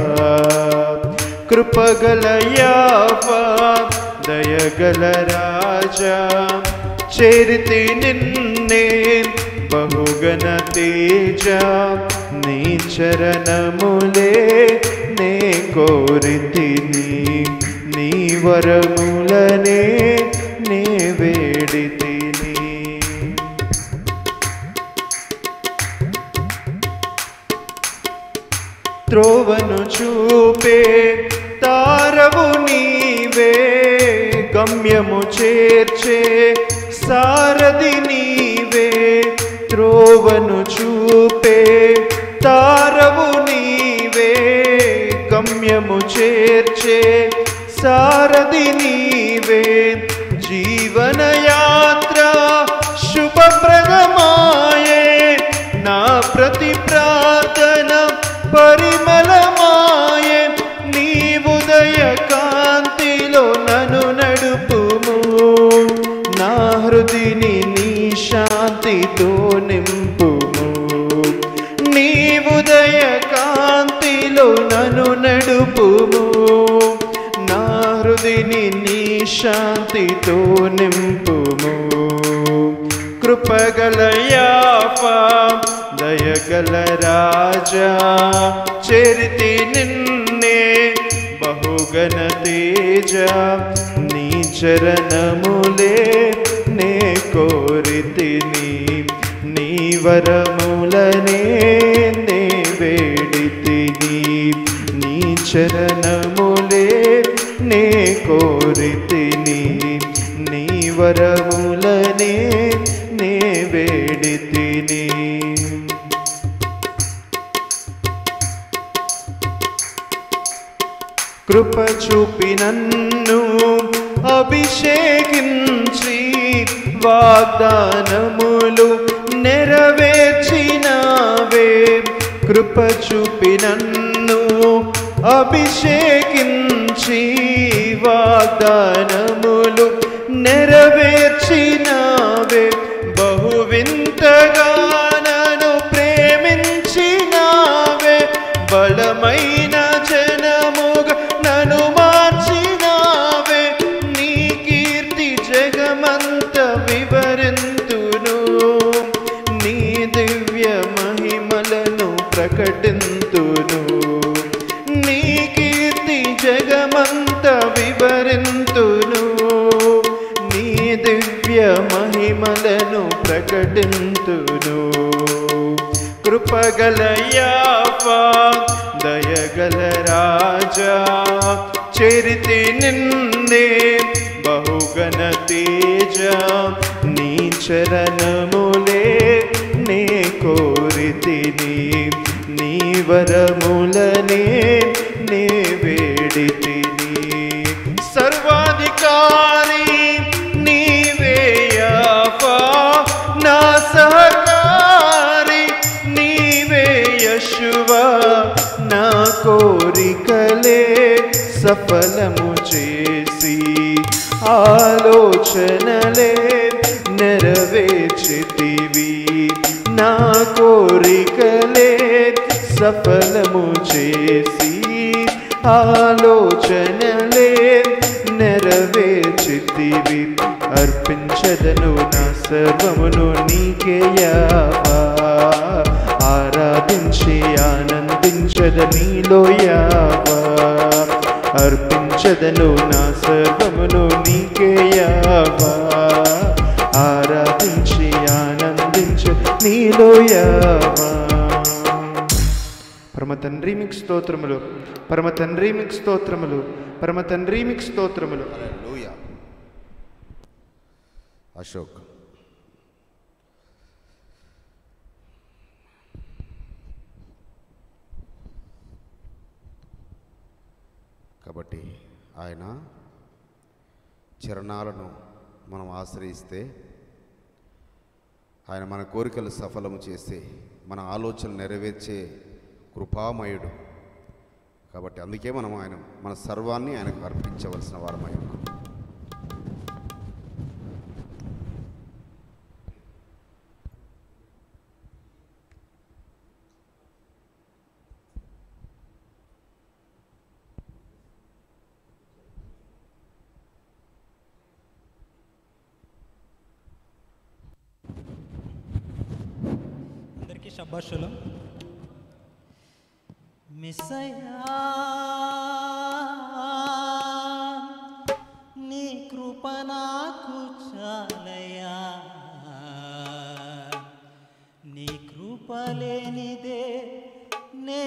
కృపగల యావా దయగల రాజా చేరితి నిన్నే बहुगन तेजा नी चरण मुले ने कोरिति नी नी वरमुलने ने वेडिति नी त्रोवनु चूपे तारवु नीवे गम्यमु चेर्चे सारदि नीवे त्रोवनु चूपे तारवु नीवे गम्यमु चेर्चे सारदि नीवे जीवन यात्रा शुभ प्रगमाये ना प्रति प्रार्थना परिमलमाये नी उदय कांतिलो ननु नडुपुमु ना हृदिनी శాంతితో నింపుము నీ ఉదయ కాంతిలో నన్ను నడుపుము నా హృదిని నీ శాంతితో నింపుము కృపగల యాఫా దయగల రాజా చేరితి నిన్నే బహుగణ తేజ నీ చరణములే నే కోరితి నీ నీ వరములనే నే వేడితి నీ నీ చరణములే నే కోరితి నీ నీ వరములనే నే వేడితి నీ కృప చూపి నన్ను అభిషేకించి వాగ్దానములు నెరవేర్చినవే కృప చూపి నన్ను అభిషేకించి వాగ్దానములు నెరవేర్చినవే బహు వింతగా నన్ను ప్రేమించి गलयापा दय गल राजा चरिति निंदे बहुगन तेजा नीचरन मूले ने कोरितिनि नीवर मूलने ने वेडितिनि सर्वाधिकारी कोरिकले सफल मुचेसी आलोचनले नेरवेचितिवी ना कोरिकले सफल मुचेसी आलोचनले नेरवेचितिवी अर्पिंचदनु ना सर्वमुनु नीके यावा आराधिंचि आनंदिंचद नीलो यावा अर्पिंचदनु ना सर्वमुनु नीके यावा आराधिंचि आनंदिंचद नीलो यावा परम तंड्री मिक स्तोत्रमुलु परम तंड्री मिक स्तोत्रमुलु परम तंड्री मिक स्तोत्रमुलु हालेलूया अशोक కాబట్టి ఆయన చరణాలను మనం ఆశ్రయిస్తే ఆయన మన కోరికలు సఫలము చేసి మన ఆలోచనలు నెరవేర్చే కృపామయుడు కాబట్టి అందుకే మనం ఆయన మన సర్వాన్ని ఆయనకు అర్పించవలసిన వారమై ఉన్నాం शब्बाशुल मिसया नी कृपना कुचालया नी कृपलेनिदे ने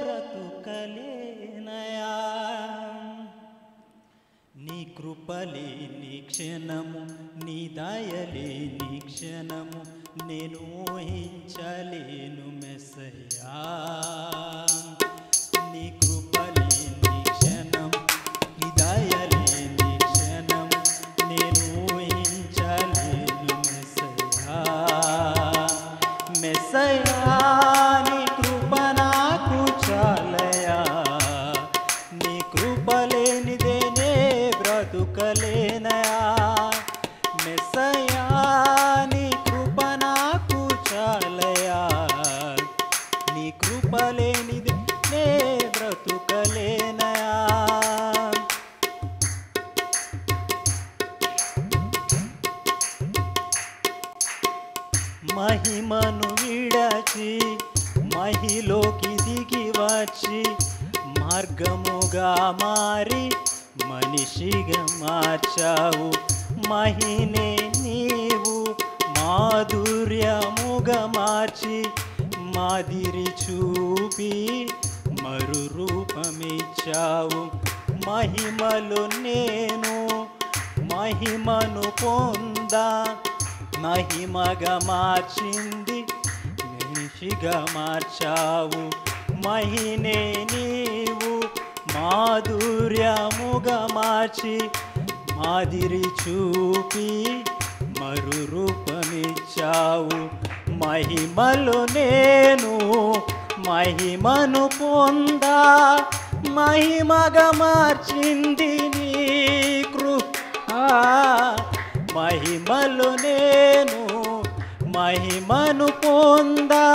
ब्रतुकलेनया नी कृपलेनि क्षणमु नी दयलेनि क्षणमु నేను ఊహించలేను మెస్సయా నీ కృపలేని క్షణం నీ దయలేని క్షణం నేను ఊహించలేను మెస్సయా మెస్సయా నీ కృప నాకు చాలయా నీ కృపలేనిదే నే బ్రతుకలేనయా మెస్సయా మహిమను విడచి మహిలోకి దిగి వచ్చి మార్గముగా మారి మనిషిగా మార్చావు మహినే నీవు మాధుర్యముగా మార్చి మాదిరి చూపి మరు రూపమిచ్చావు మహిమలో నేను మహిమను పొందా మహిమగా మార్చింది మనిషిగా మార్చావు మహినే నీవు మాధుర్యముగా మార్చి మాదిరి చూపి మరు రూపమిచ్చావు మహిమలో నేను మహిమను పొందా మహిమగా మార్చింది నీ కృప మహిమలో నేను మహిమను పొందా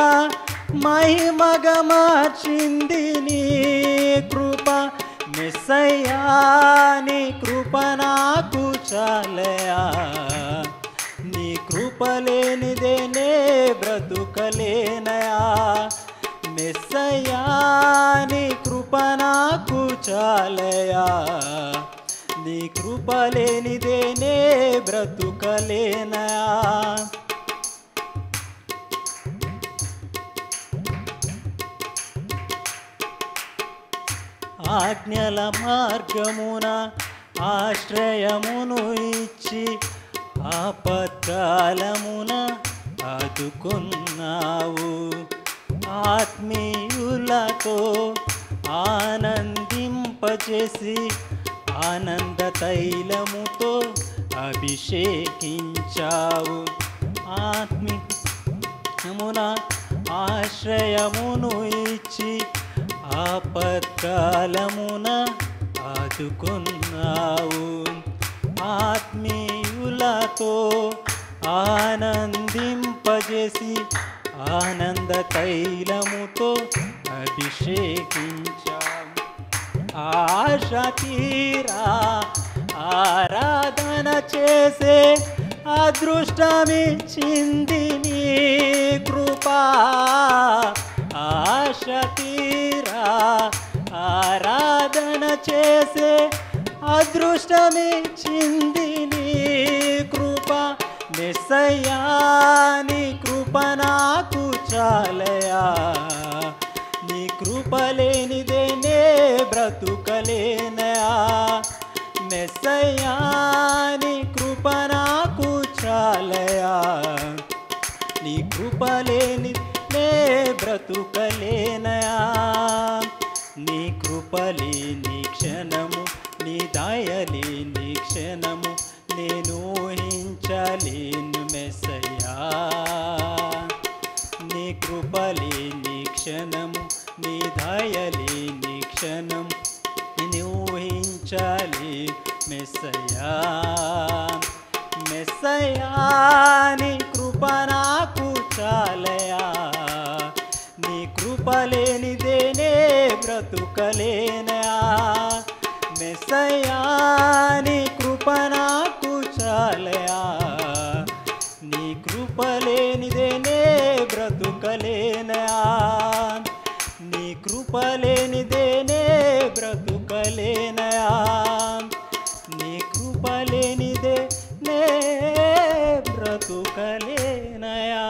మహిమగా మార్చింది నీ కృప మెస్సయా నీ కృప నాకు చాలయా నీ కృపలేనిదే నే బ్రతుకలేనయా మెస్సయా నీ కృప నాకు చాలయా నీ కృపలేనిదే నే బ్రతుకలేనయా ఆజ్ఞల మార్గమున ఆశ్రయమును ఇచ్చి ఆపత్కాలమున ఆదుకున్నావు. ఆత్మీయులతో ఆనందింపచేసి ఆనంద తైలముతో అభిషేకించావు. ఆత్మీయమున ఆశ్రయమును ఇచ్చి ఆపత్కాలమున ఆదుకున్నావు. ఆత్మీయులతో ఆనందింపజేసి ఆనంద తైలముతో అభిషేకించావు. ఆశ తీరా ఆరాధన చేసే అదృష్టమిచ్చింది నీ కృపా. ఆశ తీరా ఆరాధన చేసే అదృష్టమిచ్చింది నీ కృపా. నిస్సయ్యా నీ కృప నాకు చాలయా, నీ కృప లేనిదే నే బ్రతుకలేనయా. నిస్సయ్యా నీ కృప నాకు చాలయా, నీ కృప లేని నే బ్రతుకలేనయా. నీ కృప లేని క్షణము, నీ దయ లేని క్షణము నేను ఊహించలేను మెస్సయ్యా. నీ కృప లేని క్షణము, నీ దయ లేని క్షణము నేను ఊహించలే మెస్సయ్యా. మెస్సయ్యా నీ కృప నాకు చాలయా, నీ కృప లేనిదే నే బ్రతుకలేనయా. మెస్సయ్యా నీ కృప నాకు చాలయా, నీ కృప లేనిదే నే బ్రతుకలేనయా. నీ కృప లేనిదే నే బ్రతుకలేనయా, నీ కృప లేనిదే నే బ్రతుకలేనయా.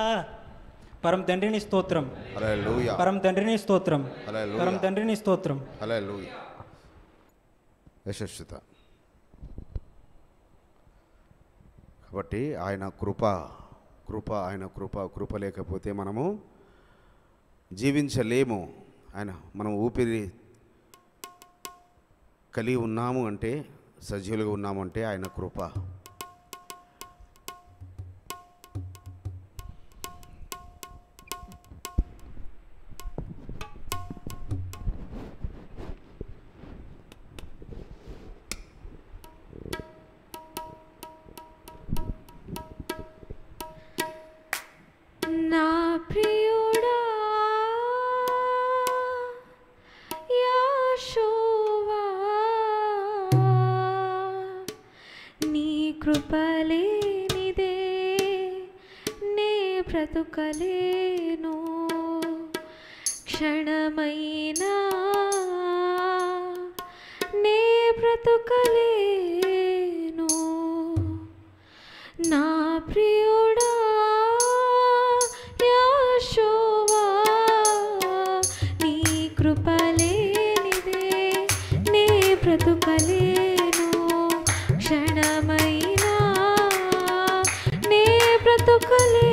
పరమ తండ్రిని స్తోత్రం, హల్లెలూయా. పరమ తండ్రిని స్తోత్రం, హల్లెలూయా. పరమ తండ్రిని స్తోత్రం, హల్లెలూయా. యశస్విత కాబట్టి ఆయన కృప, కృప, ఆయన కృప. కృప లేకపోతే మనము జీవించలేము. ఆయన మనం ఊపిరి కలిగి ఉన్నాము అంటే, సజీవులుగా ఉన్నామంటే ఆయన కృప. బ్రతుకలేను క్షణమైనా, నే బ్రతుకలేను. నా ప్రియుడా యెహోవా, నీ కృపలేనిదే నే బ్రతుకలేను క్షణమైనా, నే బ్రతుకలే.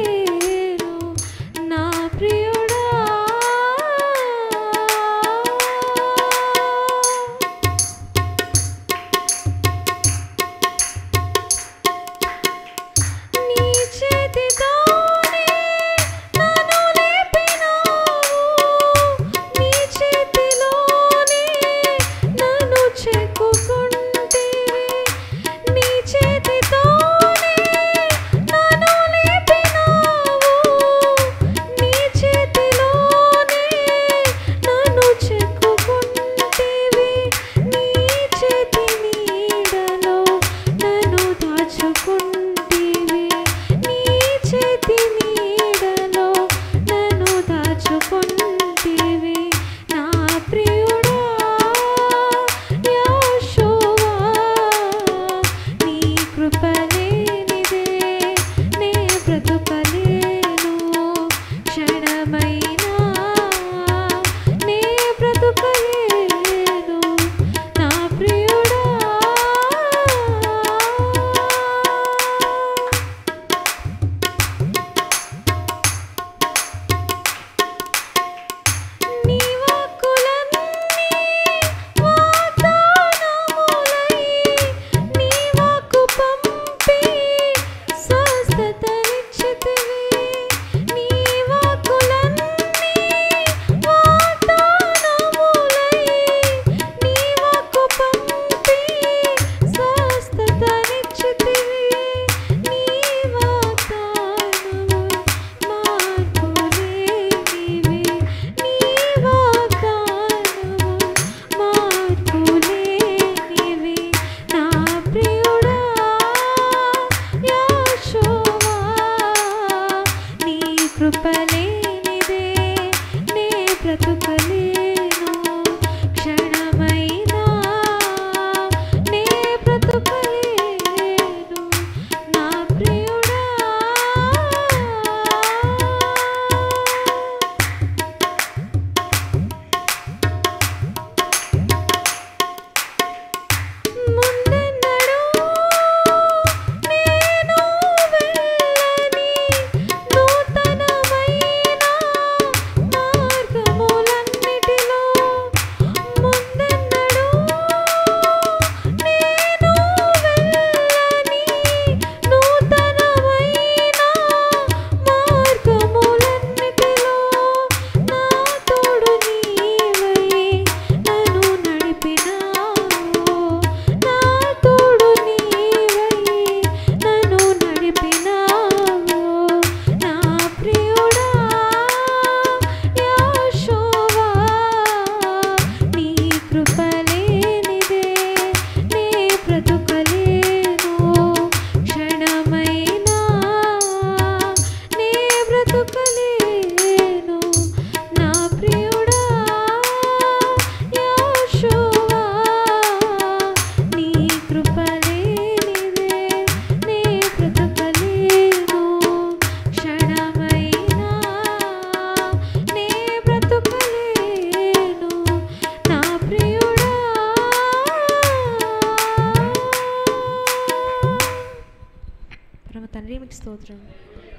స్తోత్రం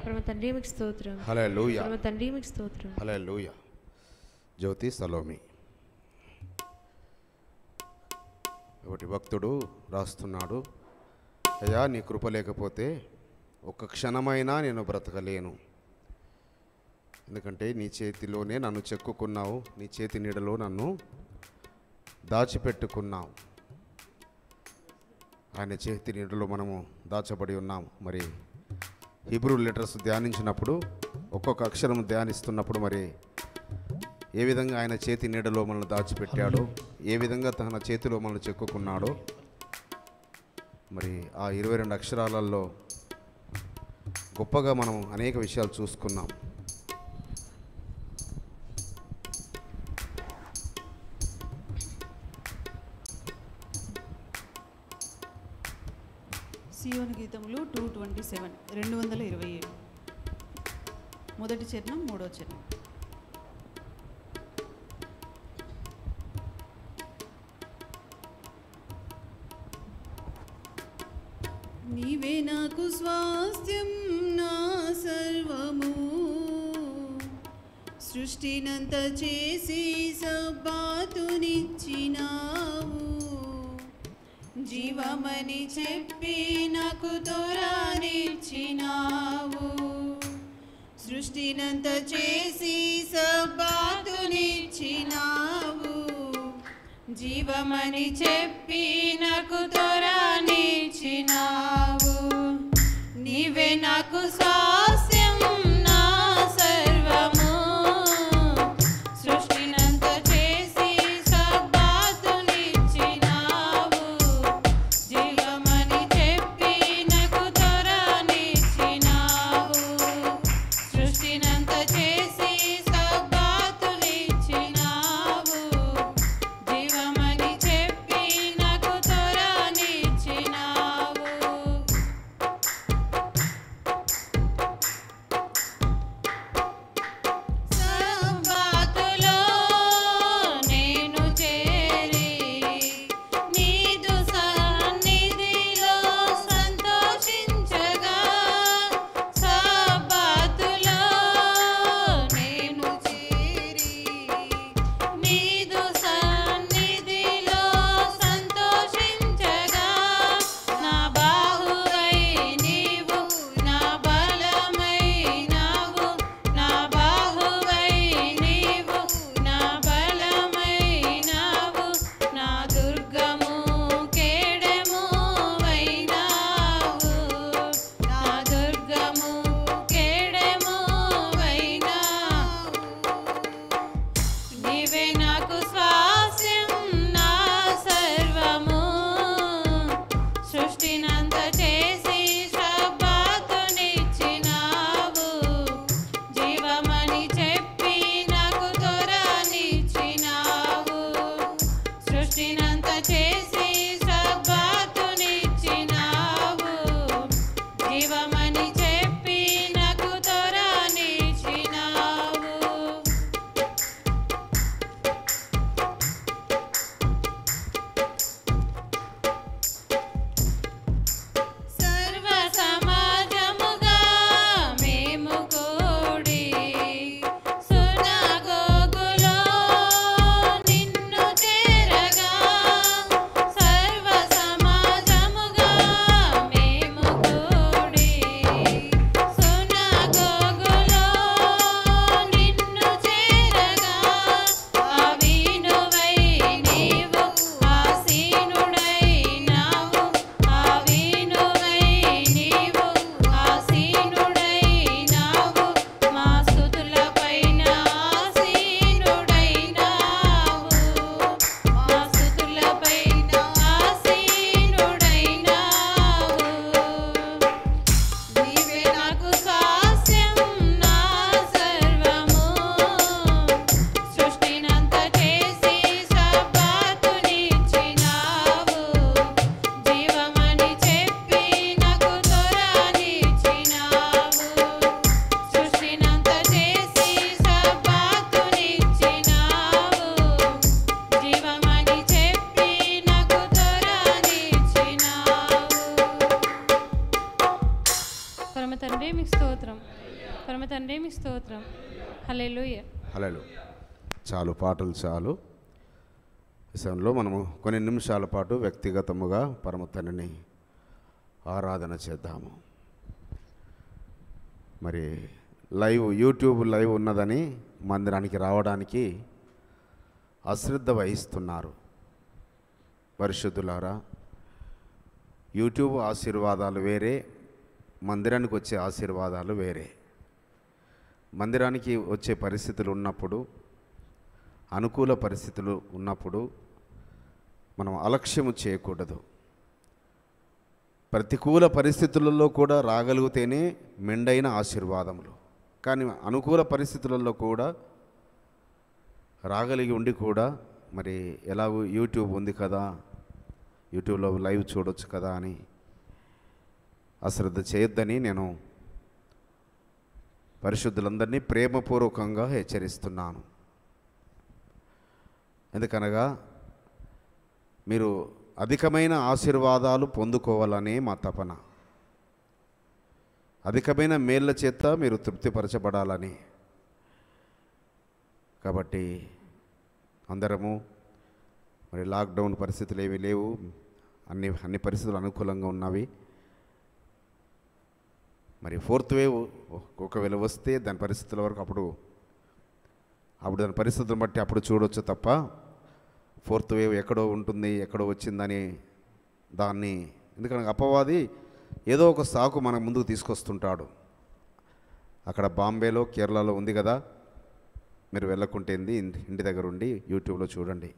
పరమ తండ్రి మీకు స్తోత్రం హల్లెలూయా పరమ తండ్రి మీకు స్తోత్రం హల్లెలూయా జ్యోతి సలోమి ఒకటి భక్తుడు రాస్తున్నాడు అయ్యా నీ కృప లేకపోతే ఒక్క క్షణమైనా నేను బ్రతకలేను ఎందుకంటే నీ చేతిలోనే నన్ను చెక్కుకున్నావు నీ చేతి నీడలో నన్ను దాచిపెట్టుకున్నావు ఆయన చేతి నీడలో మనము దాచబడి ఉన్నాము మరి హిబ్రూ లెటర్స్ ధ్యానించినప్పుడు ఒక్కొక్క అక్షరం ధ్యానిస్తున్నప్పుడు మరి ఏ విధంగా ఆయన చేతి నీడలో మనల్ని దాచిపెట్టాడో ఏ విధంగా తన చేతిలో మనల్ని చెక్కుకున్నాడో మరి ఆ ఇరవై రెండు అక్షరాలలో గొప్పగా మనం అనేక విషయాలు చూసుకున్నాం సియోను గీతములు టూ ట్వంటీ సెవెన్ రెండు వందల ఇరవై ఏడు మొదటి చరణం మూడో చరణం నీవే నాకు స్వాస్థ్యం నా సర్వము సృష్టినంత చేసి సబ్బాతునిచ్చినావు జీవమని చెప్పి నాకు తోరానిచ్చినావు సృష్టినంత చేసి సబ్బాతునిచ్చినావు జీవమని చెప్పి నాకు తోరానిచ్చినావు నీవే నాకు స్వాస్యం నా సర్వము దేవుని స్తోత్రం. హల్లెలూయా హల్లెలూయా. చాలు పాటలు చాలు. ఈ సమయంలో మనము కొన్ని నిమిషాల పాటు వ్యక్తిగతముగా పరమ తండ్రిని ఆరాధన చేద్దాము. మరి లైవ్ యూట్యూబ్ లైవ్ ఉన్నదని మందిరానికి రావడానికి అశ్రద్ధ వహిస్తున్నారు. పరిశుద్ధులారా, యూట్యూబ్ ఆశీర్వాదాలు వేరే, మందిరానికి వచ్చే ఆశీర్వాదాలు వేరే. మందిరానికి వచ్చే పరిస్థితులు ఉన్నప్పుడు, అనుకూల పరిస్థితులు ఉన్నప్పుడు మనం అలక్ష్యము చేయకూడదు. ప్రతికూల పరిస్థితులలో కూడా రాగలిగితేనే మెండైన ఆశీర్వాదములు. కానీ అనుకూల పరిస్థితులలో కూడా రాగలిగి ఉండి కూడా మరి ఎలాగో యూట్యూబ్ ఉంది కదా, యూట్యూబ్లో లైవ్ చూడొచ్చు కదా అని అశ్రద్ధ చేయొద్దని నేను పరిశుద్ధులందరినీ ప్రేమపూర్వకంగా హెచ్చరిస్తున్నాను. ఎందుకనగా మీరు అధికమైన ఆశీర్వాదాలు పొందుకోవాలనే మా తపన, అధికమైన మేళ్ళ చేత మీరు తృప్తిపరచబడాలని. కాబట్టి అందరము మరి లాక్డౌన్ పరిస్థితులు ఏమీ లేవు, అన్ని అన్ని పరిస్థితులు అనుకూలంగా ఉన్నవి. మరి ఫోర్త్ వేవ్ ఒకవేళ వస్తే దాని పరిస్థితుల వరకు అప్పుడు అప్పుడు దాని పరిస్థితులను బట్టి అప్పుడు చూడవచ్చు తప్ప, ఫోర్త్ వేవ్ ఎక్కడో ఉంటుంది ఎక్కడో వచ్చిందని దాన్ని, ఎందుకంటే అపవాది ఏదో ఒక సాకు మనకు ముందుకు తీసుకొస్తుంటాడు. అక్కడ బాంబేలో కేరళలో ఉంది కదా, మీరు వెళ్ళకుంటే ఇంటి దగ్గర ఉండి యూట్యూబ్లో చూడండి.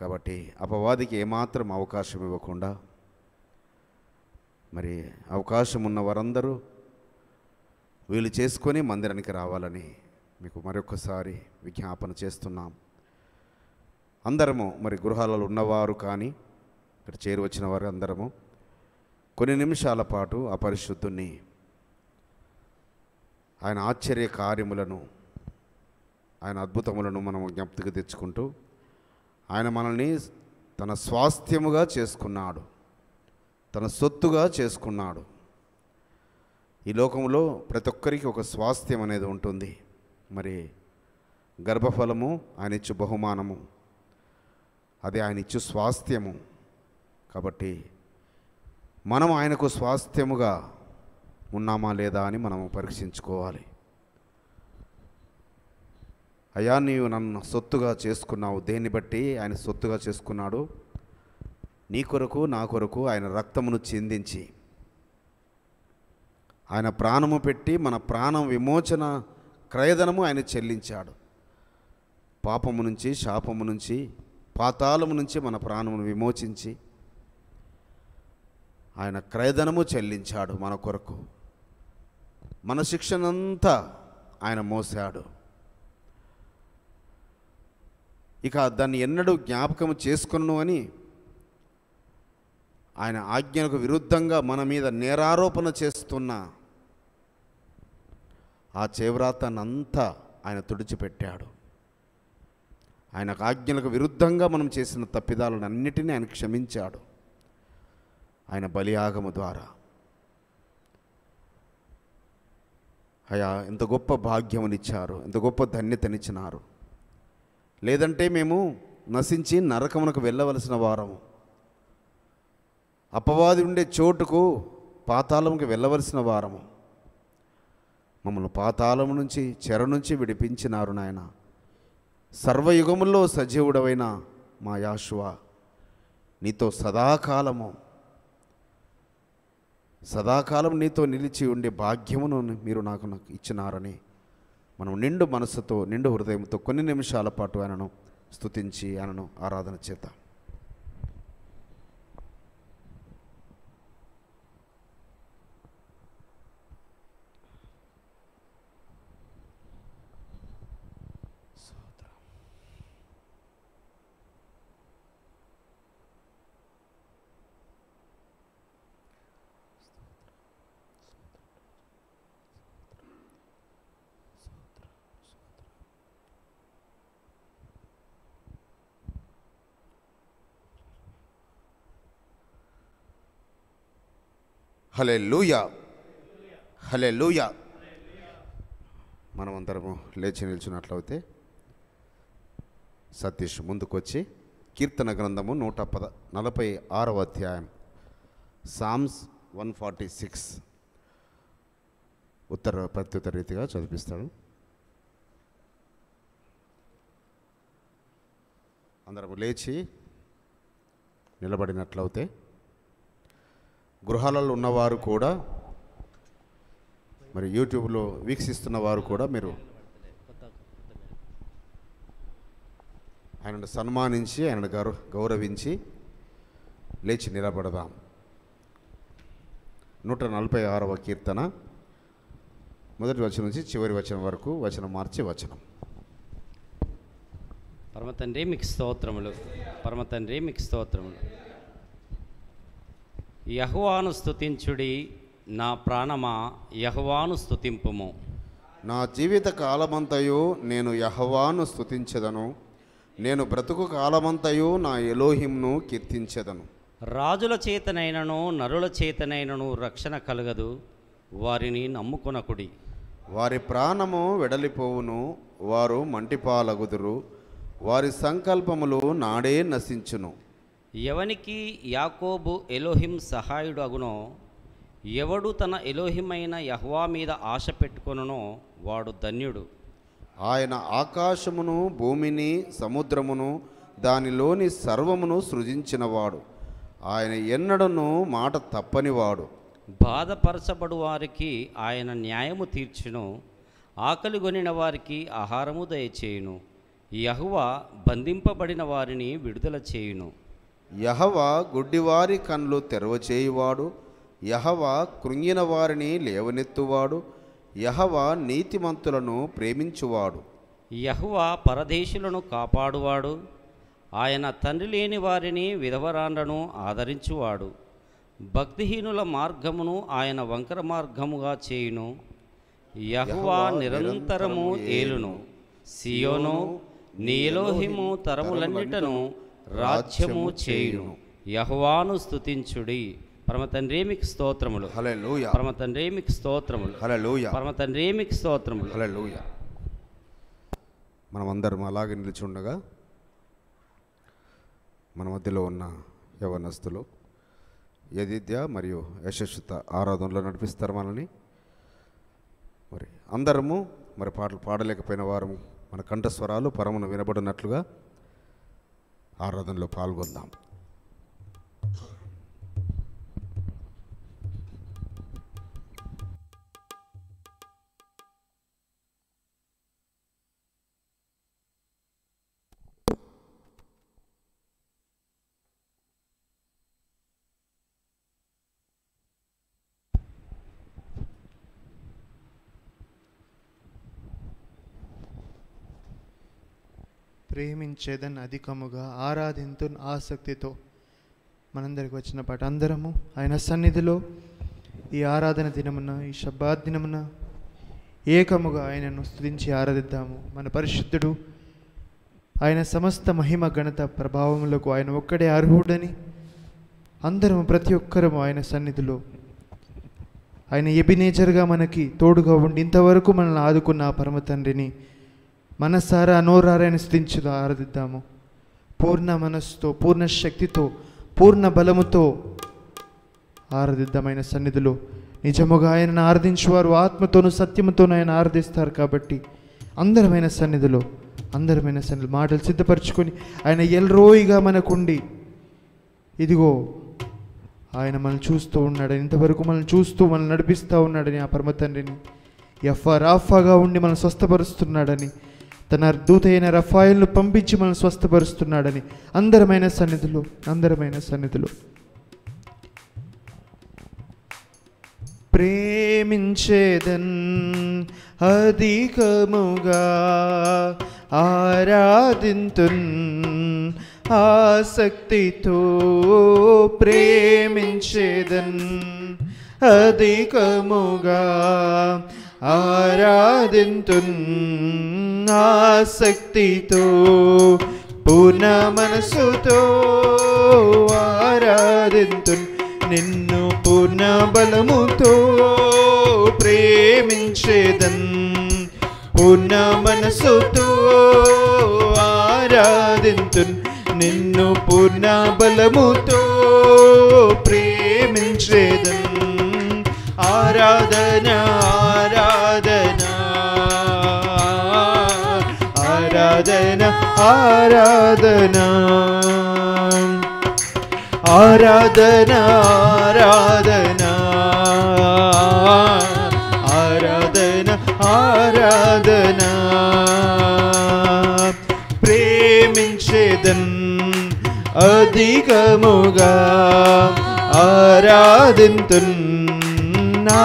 కాబట్టి అపవాదికి ఏమాత్రం అవకాశం ఇవ్వకుండా మరి అవకాశం ఉన్న వారందరూ వీలు చేసుకొని మందిరానికి రావాలని మీకు మరొకసారి విజ్ఞాపన చేస్తున్నాం. అందరము మరి గృహాలలో ఉన్నవారు కానీ ఇక్కడ చేరువచ్చిన వారు అందరము కొన్ని నిమిషాల పాటు ఆ పరిశుద్ధుని, ఆయన ఆశ్చర్య కార్యములను, ఆయన అద్భుతములను మనము జ్ఞప్తికి తెచ్చుకుంటూ, ఆయన మనల్ని తన స్వాస్థ్యముగా చేసుకున్నాడు, తన సొత్తుగా చేసుకున్నాడు. ఈ లోకంలో ప్రతి ఒక్కరికి ఒక స్వాస్థ్యం అనేది ఉంటుంది. మరి గర్భఫలము ఆయన ఇచ్చు బహుమానము, అదే ఆయన ఇచ్చు స్వాస్థ్యము. కాబట్టి మనం ఆయనకు స్వాస్థ్యముగా ఉన్నామా లేదా అని మనము పరీక్షించుకోవాలి. అయ్యా, నీవు నన్ను సొత్తుగా చేసుకున్నావు. దేన్ని బట్టి ఆయన సొత్తుగా చేసుకున్నాడు? నీ కొరకు నా కొరకు ఆయన రక్తమును చిందించి, ఆయన ప్రాణము పెట్టి మన ప్రాణం విమోచన క్రయధనము ఆయన చెల్లించాడు. పాపము నుంచి, శాపము నుంచి, పాతాళము నుంచి మన ప్రాణమును విమోచించి ఆయన క్రయధనము చెల్లించాడు మన కొరకు. మన శిక్షనంతా ఆయన మోసాడు. ఇక దాన్ని ఎన్నడూ జ్ఞాపకము చేసుకును అని ఆయన ఆజ్ఞలకు విరుద్ధంగా మన మీద నేరారోపణ చేస్తున్న ఆ చేవ్రాతనంతా ఆయన తుడిచిపెట్టాడు. ఆయన ఆజ్ఞలకు విరుద్ధంగా మనం చేసిన తప్పిదాలను అన్నిటినీ ఆయన క్షమించాడు ఆయన బలియాగము ద్వారా. అయా, ఎంత గొప్ప భాగ్యమునిచ్చారు, ఎంత గొప్ప ధన్యతనిచ్చినారు. లేదంటే మేము నశించి నరకమునకు వెళ్ళవలసిన వారము, అపవాది ఉండే చోటుకు పాతాళముకు వెళ్ళవలసిన వారము. మమ్మల్ని పాతాళము నుంచి, చెర నుంచి విడిపించినారు నాయన. సర్వయుగముల్లో సజీవుడవైన మా యాషువా, నీతో సదాకాలము సదాకాలం నీతో నిలిచి ఉండే భాగ్యమును మీరు నాకు నాకు ఇచ్చినారని మనం నిండు మనసుతో, నిండు హృదయంతో కొన్ని నిమిషాల పాటు ఆయనను స్తుతించి ఆయనను ఆరాధన చేద్దాం. హల్లెలూయా హల్లెలూయా. మనమందరము లేచి నిల్చున్నట్లయితే సతీష్ ముందుకొచ్చి కీర్తన గ్రంథము నూట పద నలభై ఆరవ అధ్యాయం సామ్స్ వన్ ఫార్టీ సిక్స్ ఉత్తర ప్రత్యుత్తర రీతిగా చదివిస్తాడు. అందరము లేచి నిలబడినట్లయితే గృహాలలో ఉన్నవారు కూడా మరి యూట్యూబ్లో వీక్షిస్తున్న వారు కూడా మీరు ఆయనను సన్మానించి ఆయనను గౌరవ గౌరవించి లేచి నిలబడదాం. నూట నలభై ఆరవ కీర్తన మొదటి వచనం నుంచి చివరి వచనం వరకు వచనం మార్చి వచనం. పరమతండ్రి మీకు స్తోత్రములు, పరమతండ్రి మీకు స్తోత్రములు. యెహోవాను స్తుతించుడి, నా ప్రాణమా యెహోవాను స్తుతింపుము. నా జీవిత కాలమంతయు నేను యెహోవాను స్తుతించెదను, నేను బ్రతుకు కాలమంతయు నా ఎలోహింను కీర్తించెదను. రాజుల చేతనైనను నరుల చేతనైనను రక్షణ కలగదు, వారిని నమ్ముకొనకుడి. వారి ప్రాణము వెడలిపోవును, వారు మంటిపాలగుదురు, వారి సంకల్పములు నాడే నశించును. ఎవనికి యాకోబు ఎలోహిం సహాయుడు అగునో, ఎవడు తన ఎలోహిమైన యెహోవా మీద ఆశ పెట్టుకొనునో వాడు ధన్యుడు. ఆయన ఆకాశమును భూమిని సముద్రమును దానిలోని సర్వమును సృజించినవాడు, ఆయన ఎన్నడను మాట తప్పనివాడు. బాధపరచబడు వారికి ఆయన న్యాయము తీర్చును, ఆకలిగొనిన వారికి ఆహారము దయచేయును. యెహోవా బంధింపబడిన వారిని విడుదల చేయును. యెహోవా గుడ్డివారి కన్నులు తెరవచేయువాడు, యెహోవా కృంగిన వారిని లేవనెత్తువాడు, యెహోవా నీతిమంతులను ప్రేమించువాడు. యెహోవా పరదేశులను కాపాడువాడు, ఆయన తండ్రి లేని వారిని విధవరాండ్రను ఆదరించువాడు. భక్తిహీనుల మార్గమును ఆయన వంకర మార్గముగా చేయును. యెహోవా నిరంతరము ఏలును, సియోను నీ ఎలోహిము తరములన్నిటను రాజ్యము చేయును. యెహోవాను స్తుతించుడి. పరమతండ్రి మీకు స్తోత్రములు, హల్లెలూయా. పరమతండ్రి మీకు స్తోత్రములు, హల్లెలూయా. పరమతండ్రి మీకు స్తోత్రములు, హల్లెలూయా. మనమందరం అలాగే నిలుచుండగా మన మధ్యలో ఉన్న యవనస్తులు యదిద్య మరియు యశస్సుత ఆరాధనలో నడిపిస్తారు మనల్ని. మరి అందరము మరి పాటలు పాడలేకపోయిన వారము మన కంఠస్వరాలు పరమును వినబడినట్లుగా ఆరాధనలో పాల్గొందాం. ప్రేమించేదని అధికముగా ఆరాధింతు ఆసక్తితో మనందరికి వచ్చిన పాట అందరము ఆయన సన్నిధిలో ఈ ఆరాధన దినమున ఈ శబ్బాద్ దినమున ఏకముగా ఆయనను స్తుతించి ఆరాధిద్దాము. మన పరిశుద్ధుడు ఆయన సమస్త మహిమ ఘనత ప్రభావములకు ఆయన ఒక్కడే అర్హుడని అందరము ప్రతి ఒక్కరము ఆయన సన్నిధిలో ఆయన ఎబినేజర్గా మనకి తోడుగా ఉండి ఇంతవరకు మనల్ని ఆదుకున్న ఆ పరమ తండ్రిని మనసారా నోరారాయణ స్తుతించుతూ ఆరాధిద్దాము. పూర్ణ మనస్సుతో పూర్ణ శక్తితో పూర్ణ బలముతో ఆరాధిద్దామైన సన్నిధిలో నిజముగా ఆయనను ఆరాధించేవారు ఆత్మతోనూ సత్యముతోనూ ఆయన ఆరాధిస్తారు. కాబట్టి అందరమైన సన్నిధిలో అందరమైన సన్నిధి మాటలు సిద్ధపరచుకొని ఆయన ఎల్రోయిగా మనకుండి ఇదిగో ఆయన మనల్ని చూస్తూ ఉన్నాడని ఇంతవరకు మనల్ని చూస్తూ మనల్ని నడిపిస్తూ ఉన్నాడని ఆ పరమ తండ్రిని యఫా రాఫాగా ఉండి మనం స్వస్థపరుస్తున్నాడని తన దూత అయిన రఫాయిల్ను పంపించి మనం స్వస్థపరుస్తున్నాడని అందరమైన సన్నిధులు అందరమైన సన్నిధులు ప్రేమించేదన్ అధికముగా ఆరాధింతున్ ఆసక్తితో ప్రేమించేదన్ అధికముగా ఆరాధింతున్ ఆసక్తితో పూర్ణ మనసుతో ఆరాధింతున్ నిన్ను పూర్ణ బలముతో ప్రేమించేదన్ పూర్ణ మనసుతో ఆరాధింతున్ నిన్ను పూర్ణ బలముతో ప్రేమించేదన్ ఆరాధన ఆరాధన ఆరాధన ఆరాధన ఆరాధన ఆరాధన ఆరాధన ఆరాధన ప్రేమించేదన్ అధికముగా ఆరాధింతున్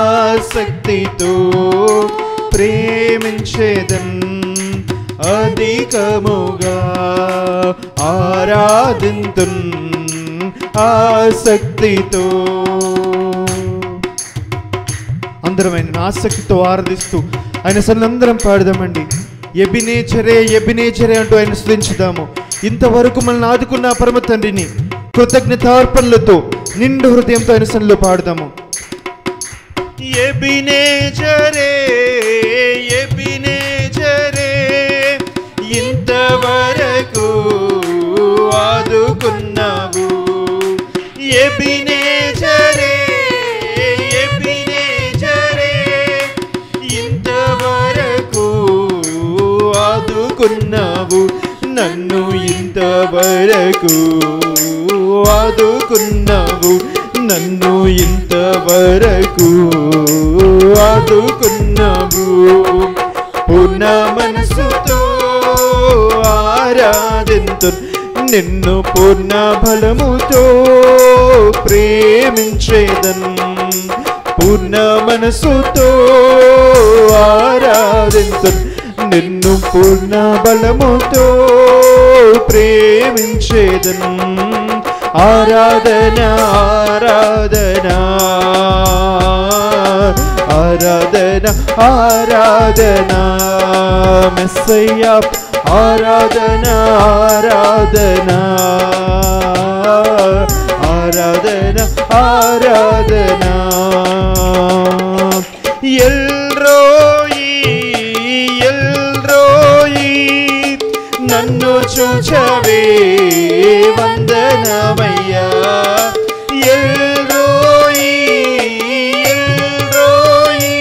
ఆసక్తితో ప్రేమించేదన్ అధికముగా ఆరాధింతున్ ఆసక్తితో అందరం ఆయనను ఆసక్తితో ఆరాధిస్తూ ఆయన సన్నందరం పాడదామండి. ఎబినేజరే ఎబినేజరే అంటూ ఆయన స్తుతించుదాము. ఇంతవరకు మనల్ని ఆదుకున్న పరమ తండ్రిని కృతజ్ఞతార్పణలతో నిండు హృదయంతో ఆయన సన్నిధిలో పాడదాము. ఎబినేజరే ఎబినేజరే ఇంతవరకు ఆదుకున్నావు ఎబినేజరే ఎబినేజరే ఇంతవరకు ఆదుకున్నావు నన్ను ఇంతవరకు ఆదుకున్నావు నన్ను ఇంతవరకు ఆదుకున్నావు పూర్ణ మనసుతో ఆరాధింతున్ నిన్ను పూర్ణ బలముతో ప్రేమించేదన్ పూర్ణ మనసుతో ఆరాధింతున్ నిన్ను పూర్ణ బలముతో ప్రేమించేదన్ ఆరాధన ఆరాధన ఆరాధన ఆరాధన మెస్సయ్యా ఆరాధన ఆరాధన ఆరాధన ఆరాధన ఎల్రోయి ఎల్రోయి నన్ను చూచవే వందనమయ్యా ఎల్రోయి ఎల్రోయి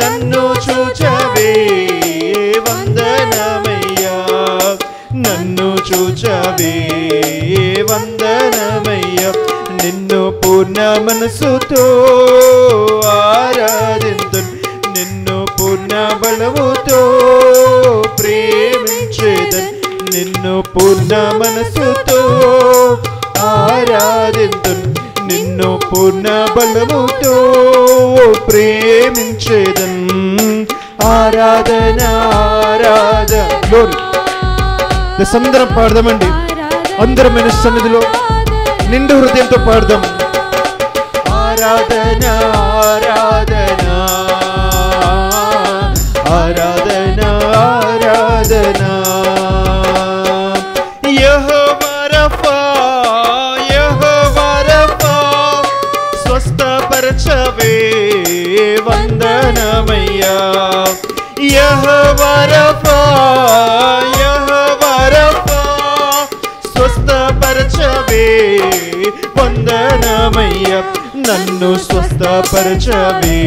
నన్ను చూచవే వందనమయ్యా నన్ను చూచవే వందనమయ్యా నిన్ను పూర్ణ మనసుతో ఆరాధింతున్ నిన్ను పూర్ణ బలముతో ప్రేమించేదన్ నిన్ను పూర్ణ మనసుతో ఆరాధింతున్ నిన్ను పూర్ణ బలముతో ప్రేమించేదన్ ఆరాధన ఆరాధన సందరం పాడదామండి. అందరం మన సన్నిధిలో నిండు హృదయంతో పాడదాం. ఆరాధన ఆరాధన ఆరాధన ఆరాధన యెహోవా రఫా యెహోవా రఫా స్వస్థపరచవే వందనమయ్యా యెహోవా రఫా యెహోవా రఫా స్వస్థపరచవే వందనమయ్యా నన్ను స్వస్థపరచవే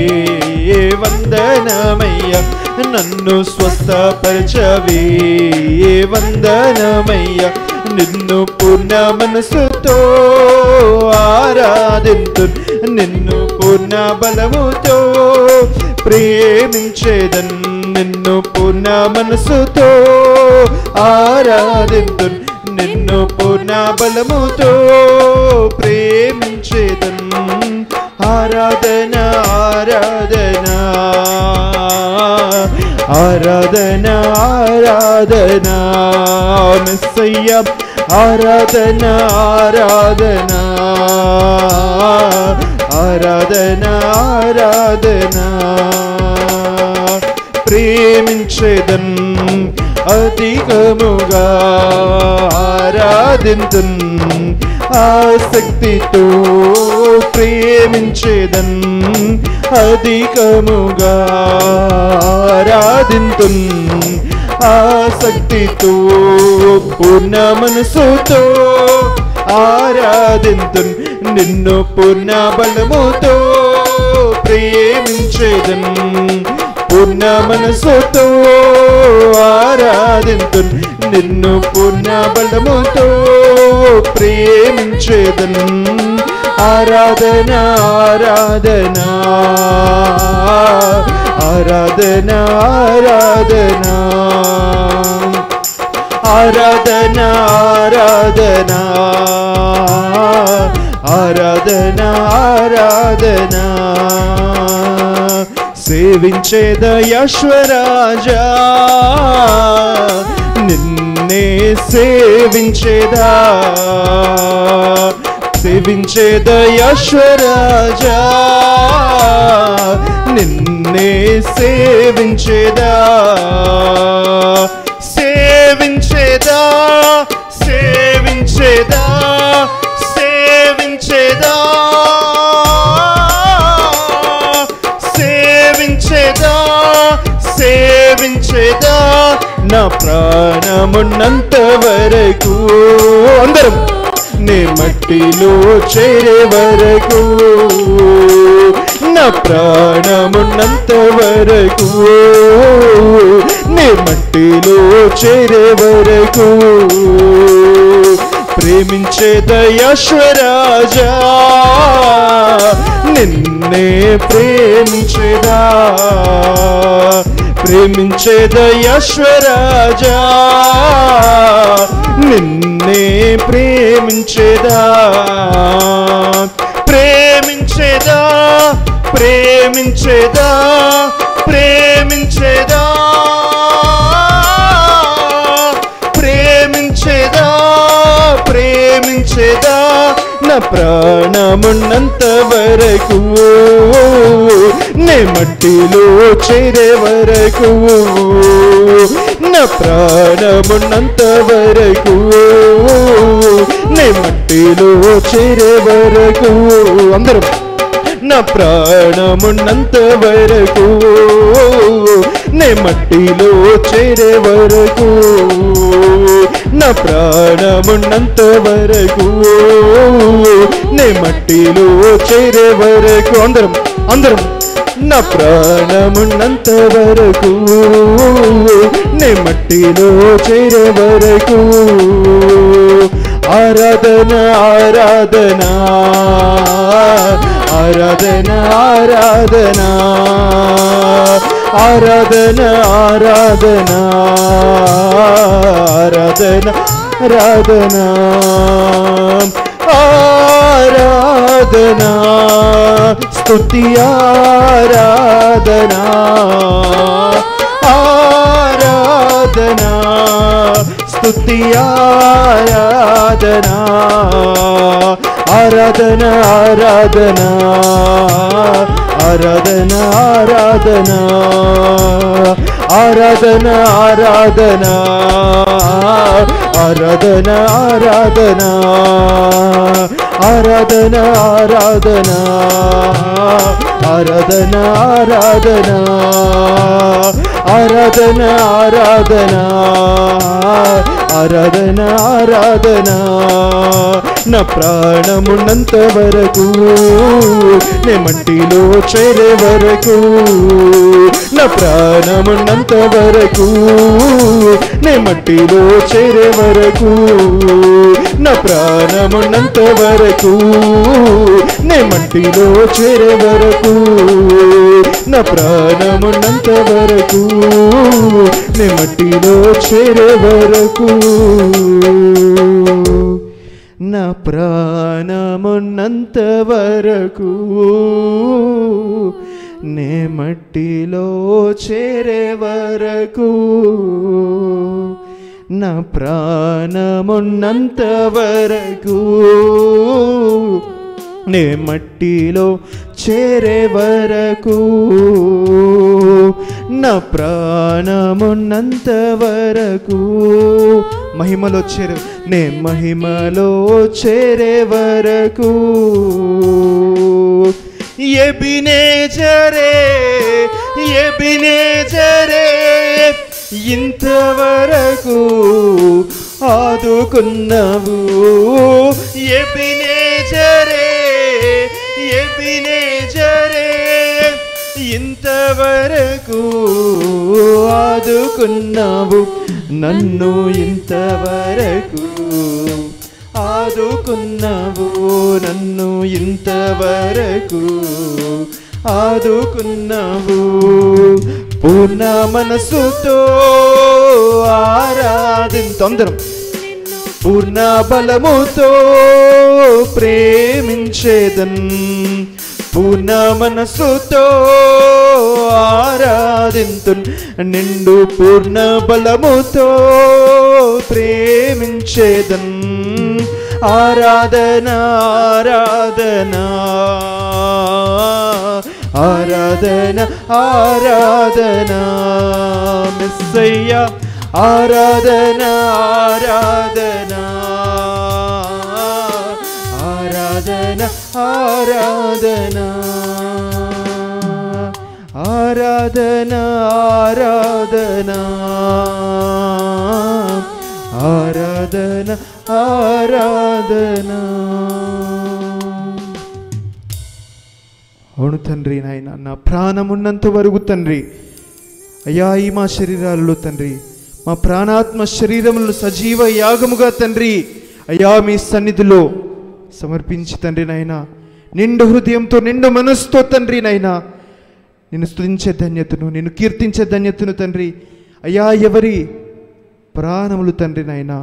వందనమయ్యా నన్ను స్వస్థపరచవే వందనమయ్యా నిన్ను పూర్ణ మనసుతో ఆరాధింతున్ నిన్ను పూర్ణ బలముతో ప్రేమించేదన్ నిన్ను పూర్ణ మనసుతో ఆరాధింతున్ నిన్ను పూర్ణ బలముతో ప్రేమించేదన్ ఆరాధన ఆరాధన ఆరాధన ఆరాధన మెస్సయ్యా ఆరాధన ఆరాధన ఆరాధన ఆరాధన ప్రేమించేదన్ అధికముగా ఆరాధింతున్ ఆసక్తితో ప్రేమించేదన్ అధికముగా ఆరాధింతున్ ఆసక్తితో పూర్ణ మనసుతో ఆరాధింతున్ నిన్ను పూర్ణ బలముతో ప్రేమించేదన్ పూర్ణ మనసుతో ఆరాధింతున్ నిన్ను పూర్ణ బలముతో ప్రేమించేదన్ आराधना आराधना आराधना आराधना आराधना आराधना आराधना आराधना सेविंचे दयाश्वराजा निन्ने सेविंचेदा सेविंचे दयाश्वराजा निन्ने सेविंचेदा सेविंचेदा सेविंचेदा सेविंचेदा सेविंचेदा सेविंचेदा ना प्राणमुन्नंत वरकू अंदरम ने मट्टिलो चेरे वरकू ना प्राणमुन्नंत वरकू ने मट्टिलो चेरे वरकू प्रेमिंचे दयाश्वराजा निन्ने प्रेमिंचेदा प्रेमिंचे दयाश्वराजा నిన్నే ప్రేమించేదా ప్రేమించేదా ప్రేమించేదా ప్రేమించేదా ప్రేమించేదా ప్రేమించేదా నా ప్రాణమున్నంత వరకు నే మట్టిలో చేరే వరకు నా ప్రాణమున్నంత వరకు నే మట్టిలో చేరే వరకు అందరూ నా ప్రాణమున్నంత వరకు నే మట్టిలో చేరే వరకు నా ప్రాణమున్నంత వరకు నే మట్టిలో చేరే వరకు అందరం అందరం నా ప్రాణమున్నంత వరకు నే మట్టిలో చేరే వరకు ఆరాధనా ఆరాధనా ఆరాధనా ఆరాధనా ఆరాధనా ఆరాధనా ఆరాధనా ఆరాధనా ఆరాధనా స్తుతి ఆరాధనా ఆరాధనా స్తుతి ఆరాధనా ఆరాధనా ఆరాధనా ఆరాధనా ఆరాధనా ఆరాధనా ఆరాధనా ఆరాధనా ఆరాధనా ఆరాధనా ఆరాధనా ఆరాధనా ఆరాధనా ఆరాధనా ఆరాధనా ఆరాధనా ఆరాధనా నా ప్రాణమున్నంత వరకు నే మట్టిలో చేరే వరకు నా ప్రాణమున్నంత వరకు నే మట్టిలో చేరే వరకు నా ప్రాణమున్నంత వరకు నే మట్టిలో చేరే వరకు నా ప్రాణమున్నంత వరకు నే మట్టిలో చేరే వరకు నా ప్రాణమున్నంత వరకు నే మట్టిలో చేరే వరకు నా ప్రాణమున్నంత వరకు నే మట్టిలో చేరే వరకు నా ప్రాణమున్నంత వరకు మహిమలో చేరే నే మహిమలో చేరే వరకు ये भी नेचरे ये भी नेचरे ఇంతవరకు ఆదుకున్నావు ये भी नेचरे ये भी नेचरे ఇంతవరకు ఆదుకున్నావు నన్ను ఇంతవరకు ఆదుకున్నావు నన్ను ఇంతవరకు ఆదుకున్నావు పూర్ణ మనసుతో ఆరాధింతందరం పూర్ణ బలముతో ప్రేమించేదన్ పూర్ణ మనసుతో ఆరాధింతున్ నిండు పూర్ణ బలముతో ప్రేమించేదన్ ఆరాధనా ఆరాధనా ఆరాధన ఆరాధన మెస్సయ్యా ఆరాధన ఆరాధన ఆరాధన ఆరాధన ఆరాధన ఆరాధన ఆరాధన ఆరాధన అవును తండ్రి నాయన నా ప్రాణం ఉన్నంత వరకు తండ్రి అయ్యా ఈ మా శరీరాల్లో తండ్రి మా ప్రాణాత్మ శరీరములు సజీవ యాగముగా తండ్రి అయ్యా మీ సన్నిధిలో సమర్పించి తండ్రి నాయన నిండు హృదయంతో నిండు మనసుతో తండ్రి నాయన నిన్ను స్తుతించే ధన్యతను నిన్ను కీర్తించే ధన్యతను తండ్రి అయ్యా ఎవరి ప్రాణములు తండ్రి నాయన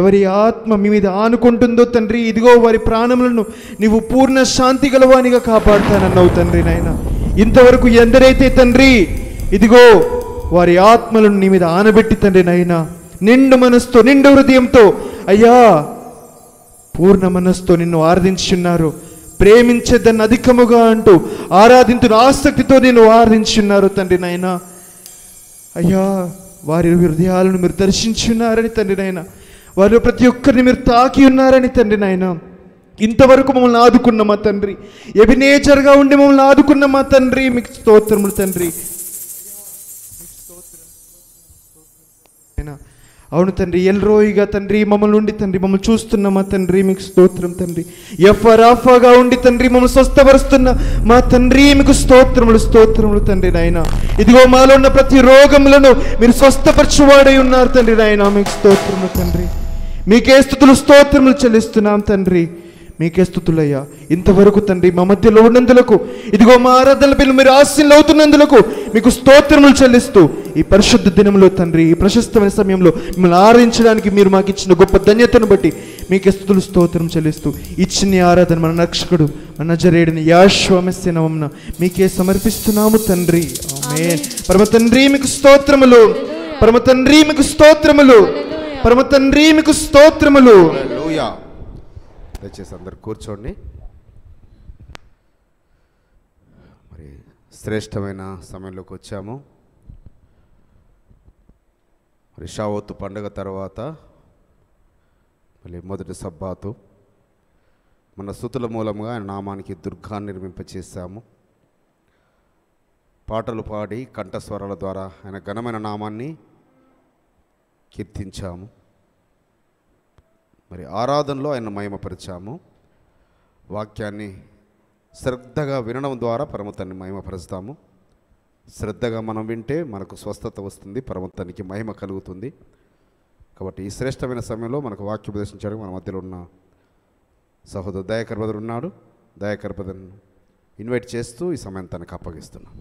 ఎవరి ఆత్మ మీ మీద ఆనుకుంటుందో తండ్రి ఇదిగో వారి ప్రాణములను నీవు పూర్ణ శాంతి గలవానిగా కాపాడుతానన్నావు తండ్రి నాయన ఇంతవరకు ఎందరైతే తండ్రి ఇదిగో వారి ఆత్మలను నీ మీద ఆనబెట్టి తండ్రి నాయన నిండు మనసుతో నిండు హృదయంతో అయ్యా పూర్ణ మనసుతో నిన్ను ఆరాధించున్నారు ప్రేమించేదన్న అధికముగా అంటూ ఆరాధించిన ఆసక్తితో నిన్ను ఆరాధించున్నారు తండ్రి నాయన అయ్యా వారి హృదయాలను మీరు దర్శించున్నారని తండ్రి నాయన వారు ప్రతి ఒక్కరిని మీరు తాకి ఉన్నారని తండ్రి నాయన ఇంతవరకు మమ్మల్ని ఆదుకున్న మా తండ్రి ఎబినేచర్గా ఉండి మమ్మల్ని ఆదుకున్న మా తండ్రి మీకు స్తోత్రములు తండ్రి. అవును తండ్రి ఎల్రోయిగా తండ్రి మమ్మల్ని ఉండి తండ్రి మమ్మల్ని చూస్తున్న మా తండ్రి మీకు స్తోత్రం తండ్రి. ఎఫ్ఆర్ఆఫాగా ఉండి తండ్రి మమ్మల్ని స్వస్థపరుస్తున్న మా తండ్రి మీకు స్తోత్రములు స్తోత్రములు తండ్రి నాయన ఇదిగో మాలో ఉన్న ప్రతి రోగములను మీరు స్వస్థపరచువాడై ఉన్నారు తండ్రి నాయన మీకు స్తోత్రములు తండ్రి. మీకే స్తుతులు స్తోత్రములు చెల్లిస్తున్నాం తండ్రి మీకే స్తుతులయ్యా ఇంతవరకు తండ్రి మా మధ్యలో ఉన్నందులకు ఇదిగో మా ఆరాధన పిల్లలు మీరు ఆశీనులు అవుతున్నందులకు మీకు స్తోత్రములు చెల్లిస్తూ ఈ పరిశుద్ధ దినంలో తండ్రి ఈ ప్రశస్తమైన సమయంలో మిమ్మల్ని ఆరాధించడానికి మీరు మాకు ఇచ్చిన గొప్ప ధన్యతను బట్టి మీకే స్తుతులు స్తోత్రం చెల్లిస్తూ ఇచ్చిన ఆరాధన మన రక్షకుడు మన నజరేయుడైన యేసు మెస్సీ నామమున మీకే సమర్పిస్తున్నాము తండ్రి ఆమేన్. పరమ తండ్రి మీకు స్తోత్రములు పరమ తండ్రి మీకు స్తోత్రములు పరమ తండ్రి మీకు స్తోత్రములు. దయచేసి అందరు కూర్చోండి. మరి శ్రేష్టమైన సమయంలోకి వచ్చాము. మరి షావత్ పండుగ తర్వాత మళ్ళీ మొదటి సబ్బాతు మన స్తుతుల మూలంగా ఆయన నామానికి దుర్గాన్ని నిర్మింపచేసాము. పాటలు పాడి కంఠస్వరాల ద్వారా ఆయన ఘనమైన నామాన్ని కీర్తించాము. మరి ఆరాధనలో ఆయన మహిమపరిచాము. వాక్యాన్ని శ్రద్ధగా వినడం ద్వారా పరమతాన్ని మహిమపరుస్తాము. శ్రద్ధగా మనం వింటే మనకు స్వస్థత వస్తుంది, పరమతానికి మహిమ కలుగుతుంది. కాబట్టి ఈ శ్రేష్టమైన సమయంలో మనకు వాక్యం ఉపదేశించడానికి మన మధ్యలో ఉన్న సహోదరు దయాకర్ బదర్ ఉన్నాడు. దయాకర్ బదర్ను ఇన్వైట్ చేస్తూ ఈ సమయం తనకు అప్పగిస్తున్నాం.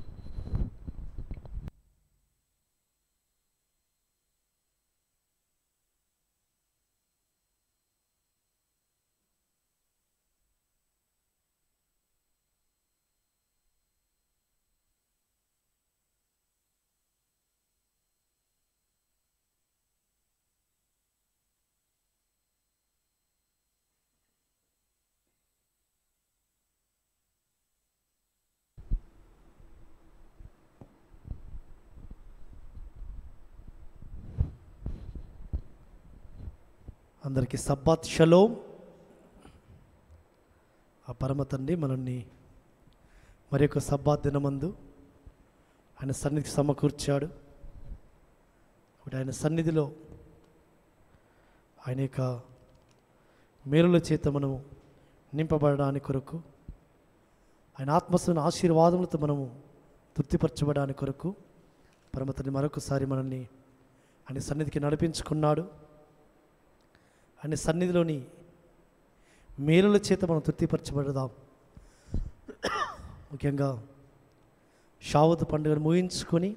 అందరికీ సబ్బాత్ షలోం. ఆ పరమ తండ్రి మనల్ని మరి యొక్క సబ్బాత్ దినమందు ఆయన సన్నిధి సమకూర్చాడు. అప్పుడు ఆయన సన్నిధిలో ఆయన యొక్క మేలుల చేత మనము నింపబడడానికి కొరకు, ఆయన ఆత్మస్వన ఆశీర్వాదములతో మనము తృప్తిపరచబడడానికి కొరకు పరమ తండ్రి మరొకసారి మనల్ని ఆయన సన్నిధికి నడిపించుకున్నాడు. ఆయన సన్నిధిలోని మేలుల చేత మనం తృప్తిపరచబడదాం. ముఖ్యంగా షావత్ పండుగను ముగించుకొని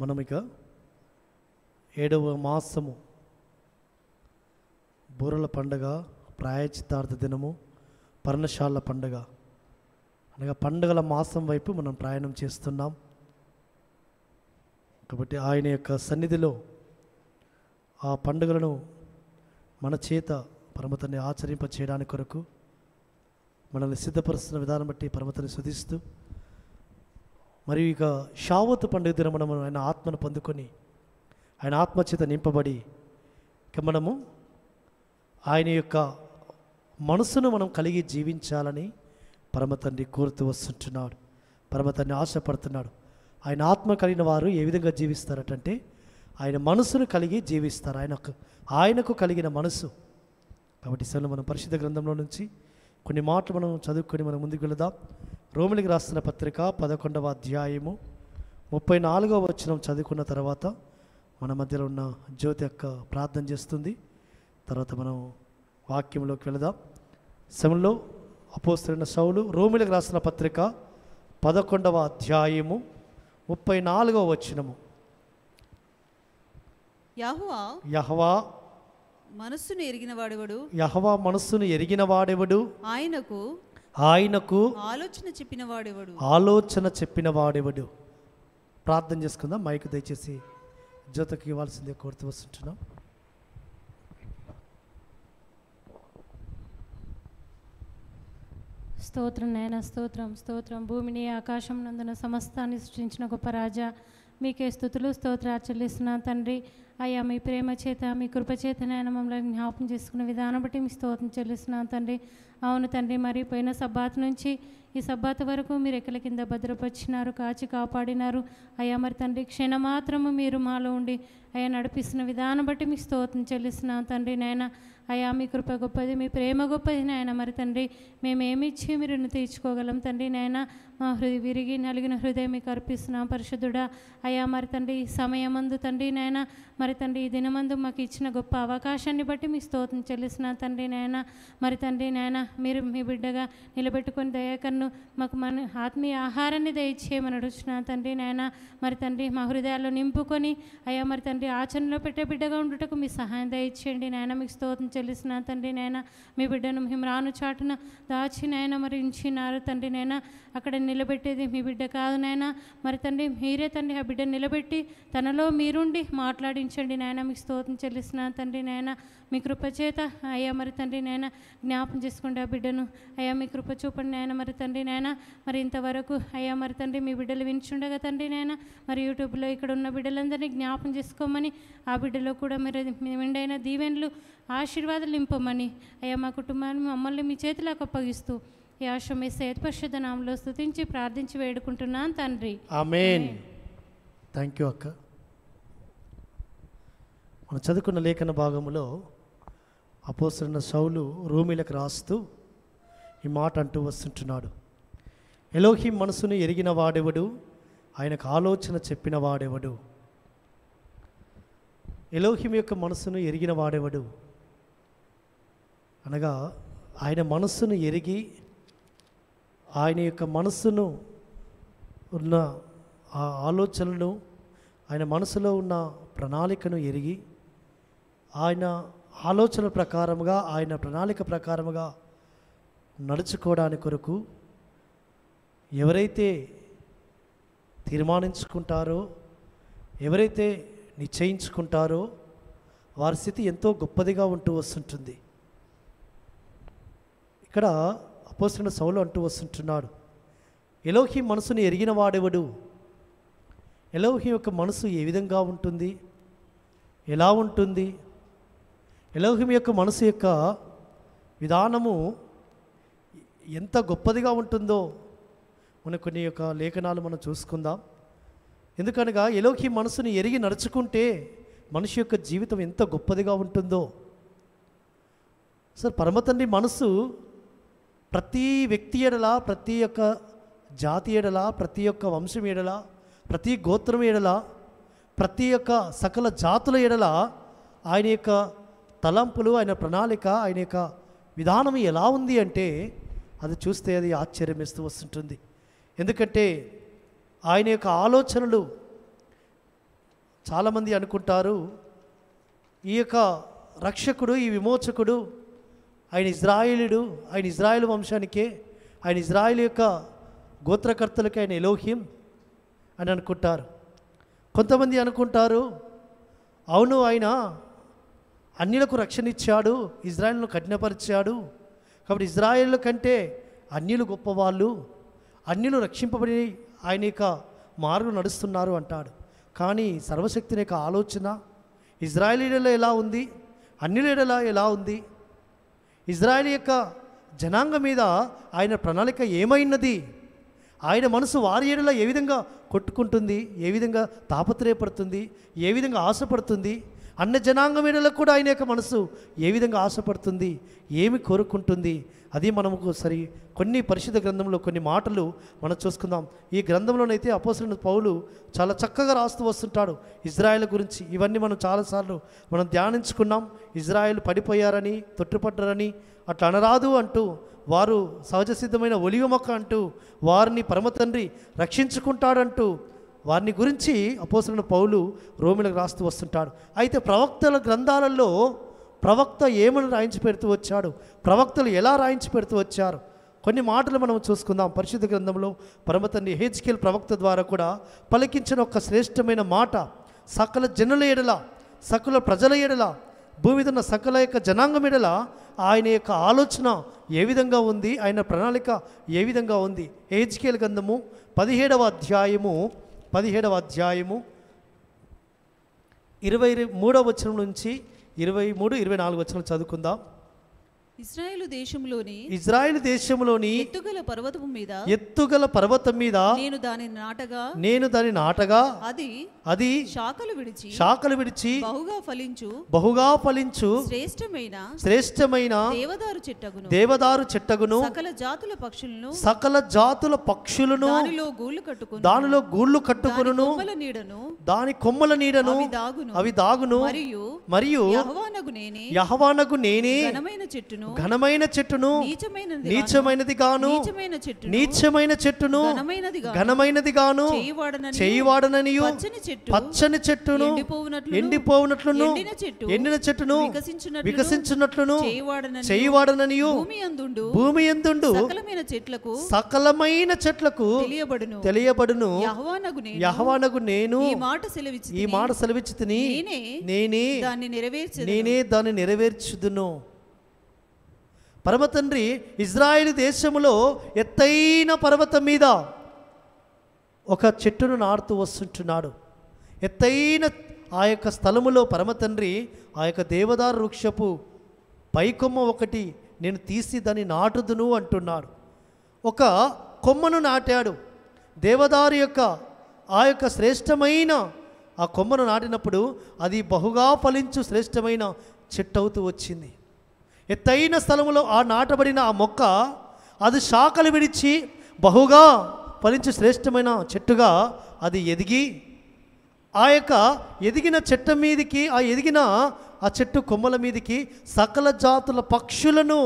మనం ఇక ఏడవ మాసము బూరల పండుగ, ప్రాయశ్చిత్తార్థ దినము, పర్ణశాల పండుగ అనగా పండుగల మాసం వైపు మనం ప్రయాణం చేస్తున్నాం. కాబట్టి ఆయన యొక్క సన్నిధిలో ఆ పండుగలను మన చేత పరమతని ఆచరింప చేయడానికి కొరకు మనల్ని సిద్ధపరుస్తున్న విధానం బట్టి పరమతని స్తుతిస్తూ, మరియు ఇక షావత్ పండుగ దిన మనం ఆయన ఆత్మను పొందుకొని ఆయన ఆత్మచేత నింపబడి ఇక మనము ఆయన యొక్క మనసును మనం కలిగి జీవించాలని పరమతండ్రి కోరుతూ వస్తుంటున్నాడు, పరమతండ్రి ఆశపడుతున్నాడు. ఆయన ఆత్మ కలిగిన వారు ఏ విధంగా జీవిస్తారటంటే ఆయన మనసును కలిగి జీవిస్తారు, ఆయనకు ఆయనకు కలిగిన మనసు. కాబట్టి సరే మనం పరిశుద్ధ గ్రంథంలో నుంచి కొన్ని మాటలు మనం చదువుకొని మనం ముందుకు వెళదాం. రోమిలికి రాస్తున్న పత్రిక పదకొండవ అధ్యాయము ముప్పై నాలుగవ వచనం చదువుకున్న తర్వాత మన మధ్యలో ఉన్న జ్యోతి యొక్క ప్రార్థన చేస్తుంది. తర్వాత మనం వాక్యంలోకి వెళదాం. సమయంలో అపోస్తలుడైన సౌలు రోమిలికి రాసిన పత్రిక పదకొండవ అధ్యాయము ముప్పై నాలుగవ వచనము. యెహోవా యెహోవా మనసును ఎరిగిన వాడెవడు యెహోవా మనసును ఎరిగిన వాడెవడు ఆయనకు ఆయనకు ఆలోచన చెప్పిన వాడెవడు ఆలోచన చెప్పిన వాడెవడు. ప్రార్థన చేసుకుందాం. మైకు దయచేసి జ్యోతికి ఇవ్వాల్సిందే కోరుతూ వస్తుంటున్నాం. స్తోత్రం నాయన, స్తోత్రం స్తోత్రం. భూమిని ఆకాశం నందున సమస్తాన్ని సృష్టించిన గొప్ప రాజా, మీకే స్తుతులు స్తోత్రాలు చెల్లిస్తున్నాను తండ్రి. అయ్యా, మీ ప్రేమ చేత మీ కృపచేత నాయన మమ్మల్ని జ్ఞాపం చేసుకునే విధానం బట్టి మీ స్తోత్రం చెల్లిస్తున్నాను తండ్రి. అవును తండ్రి, మరి పోయిన సబ్బాత్ నుంచి ఈ సబ్బాత్ వరకు మీరు ఎక్కల కింద భద్రపరిచినారు, కాచి కాపాడినారు. అయ్యా మరి తండ్రి, క్షణమాత్రము మీరు మాలో ఉండి అయ్యా నడిపిస్తున్న విధానం బట్టి మీకు స్తోత్రం చెల్లిస్తున్నాను తండ్రి. నాయన అయ్యా మీ కృప గొప్పది, మీ ప్రేమ గొప్పది నాయన. మరి తండ్రి మేమేమిచ్చి మీరు తీర్చుకోగలం తండ్రి. నాయన మా హృదయ విరిగి నలిగిన హృదయం మీకు అర్పిస్తున్నాం పరిశుద్ధుడా. అయ్యా మరి తండ్రి ఈ సమయమందు తండ్రి నాయన మరి తండ్రి ఈ దినమందు మాకు ఇచ్చిన గొప్ప అవకాశాన్ని బట్టి మీకు స్తోత్రం చెల్లిస్తున్నాను తండ్రి. నాయన మరి తండ్రి నాయన మీరు మీ బిడ్డగా నిలబెట్టుకొని దయాకన్ను మాకు మన ఆత్మీయ ఆహారాన్ని దయచేయమని అడుగుతున్నాను తండ్రి. నాయన మరి తండ్రి మా హృదయాల్లో నింపుకొని అయ్యా మరి తండ్రి ఆచరణలో పెట్టే బిడ్డగా ఉండుటకు మీ సహాయం దయచేయండి నాయన. మీకు స్తోత్రం చెల్లిస్తున్నాను తండ్రి. నాయన మీ బిడ్డను మేము రాను చాటున దాచి నాయన మరి ఉంచినారు తండ్రి. నాయన అక్కడ నిలబెట్టేది మీ బిడ్డ కాదు నాయన. మరి తండ్రి మీరే తండ్రి ఆ బిడ్డను నిలబెట్టి తనలో మీరుండి మాట్లాడించండి నాయన. మీకు స్తోత్రం చెల్లిస్తున్నాను తండ్రి. నాయన మీ కృపచేత అయ్యా మరి తండ్రి నాయన జ్ఞాపం చేసుకోండి ఆ బిడ్డను. అయ్యా మీ కృప చూపండి నాయన. మరి తండ్రి నాయన మరి ఇంతవరకు అయ్యా మరి తండ్రి మీ బిడ్డలు వినిచుండగా తండ్రి నాయన మరి యూట్యూబ్లో ఇక్కడ ఉన్న బిడ్డలందరినీ జ్ఞాపం చేసుకోమని, ఆ బిడ్డలో కూడా మీరు మెండైన దీవెనలు ఆశీర్వాదాలు నింపమని అయ్యా మా కుటుంబాన్ని మమ్మల్ని మీ చేతిలోకి అప్పగిస్తూ ఈ ఆశ్రమ పరిశుద్ధ నామములో స్తుతించి ప్రార్థించి వేడుకుంటున్నాను తండ్రి. ఆమేన్. థాంక్యూ అక్క. మనం చదువుకున్న లేఖన భాగంలో అపోస్తలుడైన సౌలు రోమీయులకు రాస్తూ ఈ మాట అంటూ వస్తుంటున్నాడు. ఎలోహీం మనసును ఎరిగిన వాడెవడు, ఆయనకు ఆలోచన చెప్పిన వాడెవడు. ఎలోహీం యొక్క మనసును ఎరిగిన వాడెవడు అనగా ఆయన మనస్సును ఎరిగి ఆయన యొక్క మనస్సును ఉన్న ఆ ఆలోచనలను, ఆయన మనసులో ఉన్న ప్రణాళికను ఎరిగి ఆయన ఆలోచన ప్రకారముగా ఆయన ప్రణాళిక ప్రకారముగా నడుచుకోవడానికి కొరకు ఎవరైతే తీర్మానించుకుంటారో, ఎవరైతే నిశ్చయించుకుంటారో వారి స్థితి ఎంతో గొప్పదిగా ఉంటూ వస్తుంటుంది. ఇక్కడ అపోస్తలుడైన సౌలు అంటూ వస్తుంటున్నాడు, ఎలోహీం మనసును ఎరిగిన వాడెవడు. ఎలోహీం యొక్క మనసు ఏ విధంగా ఉంటుంది, ఎలా ఉంటుంది, ఎలోహీం యొక్క మనసు యొక్క విధానము ఎంత గొప్పదిగా ఉంటుందో ఉన్న కొన్ని యొక్క లేఖనాలు మనం చూసుకుందాం. ఎందుకనగా ఎలోహీ మనసును ఎరిగి నడుచుకుంటే మనిషి యొక్క జీవితం ఎంత గొప్పదిగా ఉంటుందో. సార్ పరమతండ్రి మనసు ప్రతి వ్యక్తి ఎడలా, ప్రతి యొక్క జాతి ఎడలా, ప్రతి యొక్క వంశం ఎడలా, ప్రతి గోత్రం ఎడలా, ప్రతి యొక్క సకల జాతుల ఎడలా ఆయన యొక్క తలంపులు, ఆయన ప్రణాళిక, ఆయన యొక్క విధానం ఎలా ఉంది అంటే అది చూస్తే అది ఆశ్చర్యం ఇస్తూ వస్తుంటుంది. ఎందుకంటే ఆయన యొక్క ఆలోచనలు చాలామంది అనుకుంటారు ఈ యొక్క రక్షకుడు, ఈ విమోచకుడు ఆయన ఇజ్రాయేలుడు, ఆయన ఇజ్రాయేల్ వంశానికే, ఆయన ఇజ్రాయేల్ యొక్క గోత్రకర్తలకే ఆయన ఎలోహీం అని అనుకుంటారు. కొంతమంది అనుకుంటారు అవును ఆయన అన్యులకు రక్షణ ఇచ్చాడు, ఇజ్రాయేల్ను కఠినపరిచాడు, కాబట్టి ఇజ్రాయేల్ కంటే అన్యులు గొప్పవాళ్ళు, అన్యులు రక్షింపబడి ఆయన యొక్క మార్గం నడుస్తున్నారు అంటాడు. కానీ సర్వశక్తిని యొక్క ఆలోచన ఇజ్రాయేలీలలో ఎలా ఉంది, అన్యులలో ఎలా ఉంది, ఇజ్రాయేల్ యొక్క జనాంగ మీద ఆయన ప్రణాళిక ఏమైనది, ఆయన మనసు వారి ఏడలా ఏ విధంగా కొట్టుకుంటుంది, ఏ విధంగా తాపత్రయపడుతుంది, ఏ విధంగా ఆశపడుతుంది, అన్న జనాంగం ఏడలకు కూడా ఆయన యొక్క మనసు ఏ విధంగా ఆశపడుతుంది, ఏమి కోరుకుంటుంది, అది మనకు సరి కొన్ని పరిశుద్ధ గ్రంథంలో కొన్ని మాటలు మనం చూసుకుందాం. ఈ గ్రంథంలోనైతే అపోస్తలుడైన పౌలు చాలా చక్కగా రాస్తూ వస్తుంటాడు ఇజ్రాయేల్ గురించి. ఇవన్నీ మనం చాలాసార్లు మనం ధ్యానించుకున్నాం. ఇజ్రాయేల్ పడిపోయారని, తొట్టుపడ్డారని, అట్లా అనరాదు అంటూ, వారు సహజ సిద్ధమైన ఒలివ మొక్క అంటూ, వారిని పరమతండ్రి రక్షించుకుంటాడంటూ వారిని గురించి అపోస్తలుడైన పౌలు రోమీలకు రాస్తూ వస్తుంటాడు. అయితే ప్రవక్తల గ్రంథాలలో ప్రవక్త ఏమని రాయించి పెడుతూ వచ్చాడు, ప్రవక్తలు ఎలా రాయించి పెడుతూ వచ్చారు, కొన్ని మాటలు మనం చూసుకుందాం. పరిశుద్ధ గ్రంథంలో పరమతండ్రి హెజ్కేల్ ప్రవక్త ద్వారా కూడా పలికించిన ఒక శ్రేష్టమైన మాట, సకల జనుల ఎడల, సకల ప్రజల ఎడల, భూమిదన్న సకల యొక్క జనాంగం ఎడల ఆయన యొక్క ఆలోచన ఏ విధంగా ఉంది, ఆయన ప్రణాళిక ఏ విధంగా ఉంది. హెజ్కేల్ గ్రంథము పదిహేడవ అధ్యాయము పదిహేడవ అధ్యాయము ఇరవై మూడవ వచనం నుంచి ఇరవై మూడు ఇరవై నాలుగు వచనం చదువుకుందాం. ఇశ్రాయేలు దేశంలోని ఇశ్రాయేలు దేశంలోని ఎత్తుగల పర్వతం మీద ఎత్తుగల పర్వతం మీద నేను దాని నాటగా నేను దాని నాటగా అది అది శాఖలు విడిచి శాఖలు విడిచి బహుగా ఫలించు బహుగా ఫలించు శ్రేష్టమైన శ్రేష్టమైన దేవదారు చెట్టగును దేవదారు చెట్టగును సకల జాతుల పక్షులను సకల జాతుల పక్షులను దానిలో గూళ్ళు కట్టుకొను దానిలో గూళ్ళు కట్టుకొనును కొమ్మల నీడను దాని కొమ్మల నీడను అవి దాగును మరియు మరియు యెహోవానగు నేనే యెహోవానగు నేనే ఘనమైన చెట్టును ఘనమైన చెట్టును నీచమైనది గాను నీచమైన చెట్టును ఘనమైనది గాను చేయివాడనని పచ్చని చెట్టును ఎండిపోవునట్లును ఎండిన చెట్టును వికసించునట్లును చేయివాడనని భూమి యందుండు సకలమైన చెట్లకు తెలియబడును యెహోవానగు నేను ఈ మాట సెలవిచ్చితిని నేనే నేనే దాన్ని నెరవేర్చుదును. పర్వతండ్రి ఇజ్రాయేలు దేశములో ఎత్తైన పర్వతం మీద ఒక చెట్టును నాటుతూ వస్తుంటున్నాడు. ఎత్తైన ఆ యొక్క స్థలములో పరమతండ్రి ఆ యొక్క దేవదారు వృక్షపు పైకొమ్మ ఒకటి నేను తీసి దాన్ని నాటుదును అంటున్నాడు. ఒక కొమ్మను నాటాడు దేవదారు యొక్క ఆ యొక్క శ్రేష్టమైన ఆ కొమ్మను నాటినప్పుడు అది బహుగా ఫలించు శ్రేష్టమైన చెట్టు అవుతూ వచ్చింది. ఎత్తైన స్థలంలో ఆ నాటబడిన ఆ మొక్క అది శాఖలు విడిచి బహుగా ఫలించే శ్రేష్టమైన చెట్టుగా అది ఎదిగి ఆ యొక్క ఎదిగిన చెట్టు మీదకి ఆ ఎదిగిన ఆ చెట్టు కొమ్మల మీదకి సకల జాతుల పక్షులను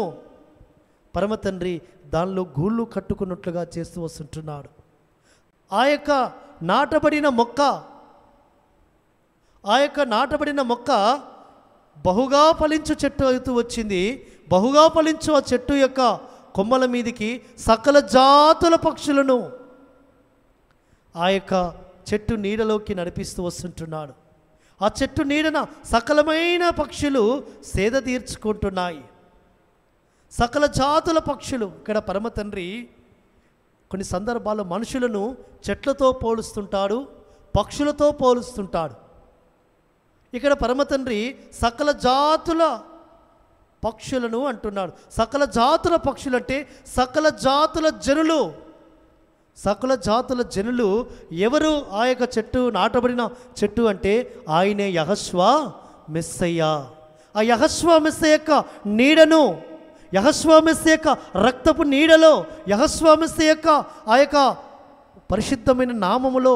పరమతండ్రి దానిలో గూళ్ళు కట్టుకున్నట్లుగా చేస్తూ వస్తుంటున్నాడు. ఆ యొక్క నాటబడిన మొక్క ఆ యొక్క నాటబడిన మొక్క బహుగా ఫలించు చెట్టు అవుతూ వచ్చింది. బహుగా ఫలించు ఆ చెట్టు యొక్క కొమ్మల మీదకి సకల జాతుల పక్షులను ఆ యొక్క చెట్టు నీడలోకి నడిపిస్తూ వస్తుంటున్నాడు. ఆ చెట్టు నీడన సకలమైన పక్షులు సేద తీర్చుకుంటున్నాయి. సకల జాతుల పక్షులు. ఇక్కడ పరమతండ్రి కొన్ని సందర్భాల్లో మనుషులను చెట్లతో పోలుస్తుంటాడు, పక్షులతో పోలుస్తుంటాడు. ఇక్కడ పరమతండ్రి సకల జాతుల పక్షులను అంటున్నాడు. సకల జాతుల పక్షులంటే సకల జాతుల జనులు, सकल जातुल जनुलु एवरु आयक चेट्टु नाटबडिन चेट्टु अंटे आयने यहोवा मेस्सय्या आ यहोवा मेस्सय्या यొక్క నీడను యెహోవా మెస్సియా యొక్క రక్తపు నీడలో యెహోవా మెస్సియా యొక్క ఆయక పరిశుద్ధమైన నామములో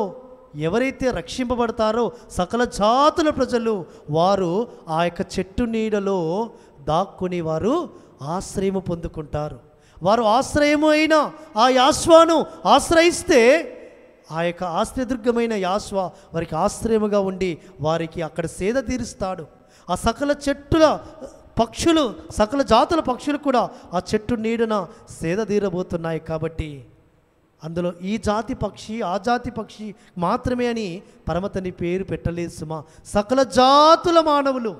ఎవరైతే రక్షింపబడతారో సకల జాతుల ప్రజలు వారు ఆయక చెట్టు నీడలో దాక్కుని వారు ఆశ్రయము పొందుకుంటారు వారు ఆశ్రయము అయిన ఆ యాశ్వాను ఆశ్రయిస్తే ఆయక ఆశ్రయదుర్గమైన యాశ్వా వారికి ఆశ్రయముగా ఉండి వారికి అక్కడ సేద తీరుస్తాడు ఆ సకల చెట్టుల పక్షులు సకల జాతుల పక్షులు కూడా ఆ చెట్టు నీడన సేద తీరబోతున్నాయి కాబట్టి అందులో ఈ జాతి పక్షి ఆ జాతి పక్షి మాత్రమే అని పరమతని పేరు పెట్టలేదు సుమా. సకల జాతుల మానవులు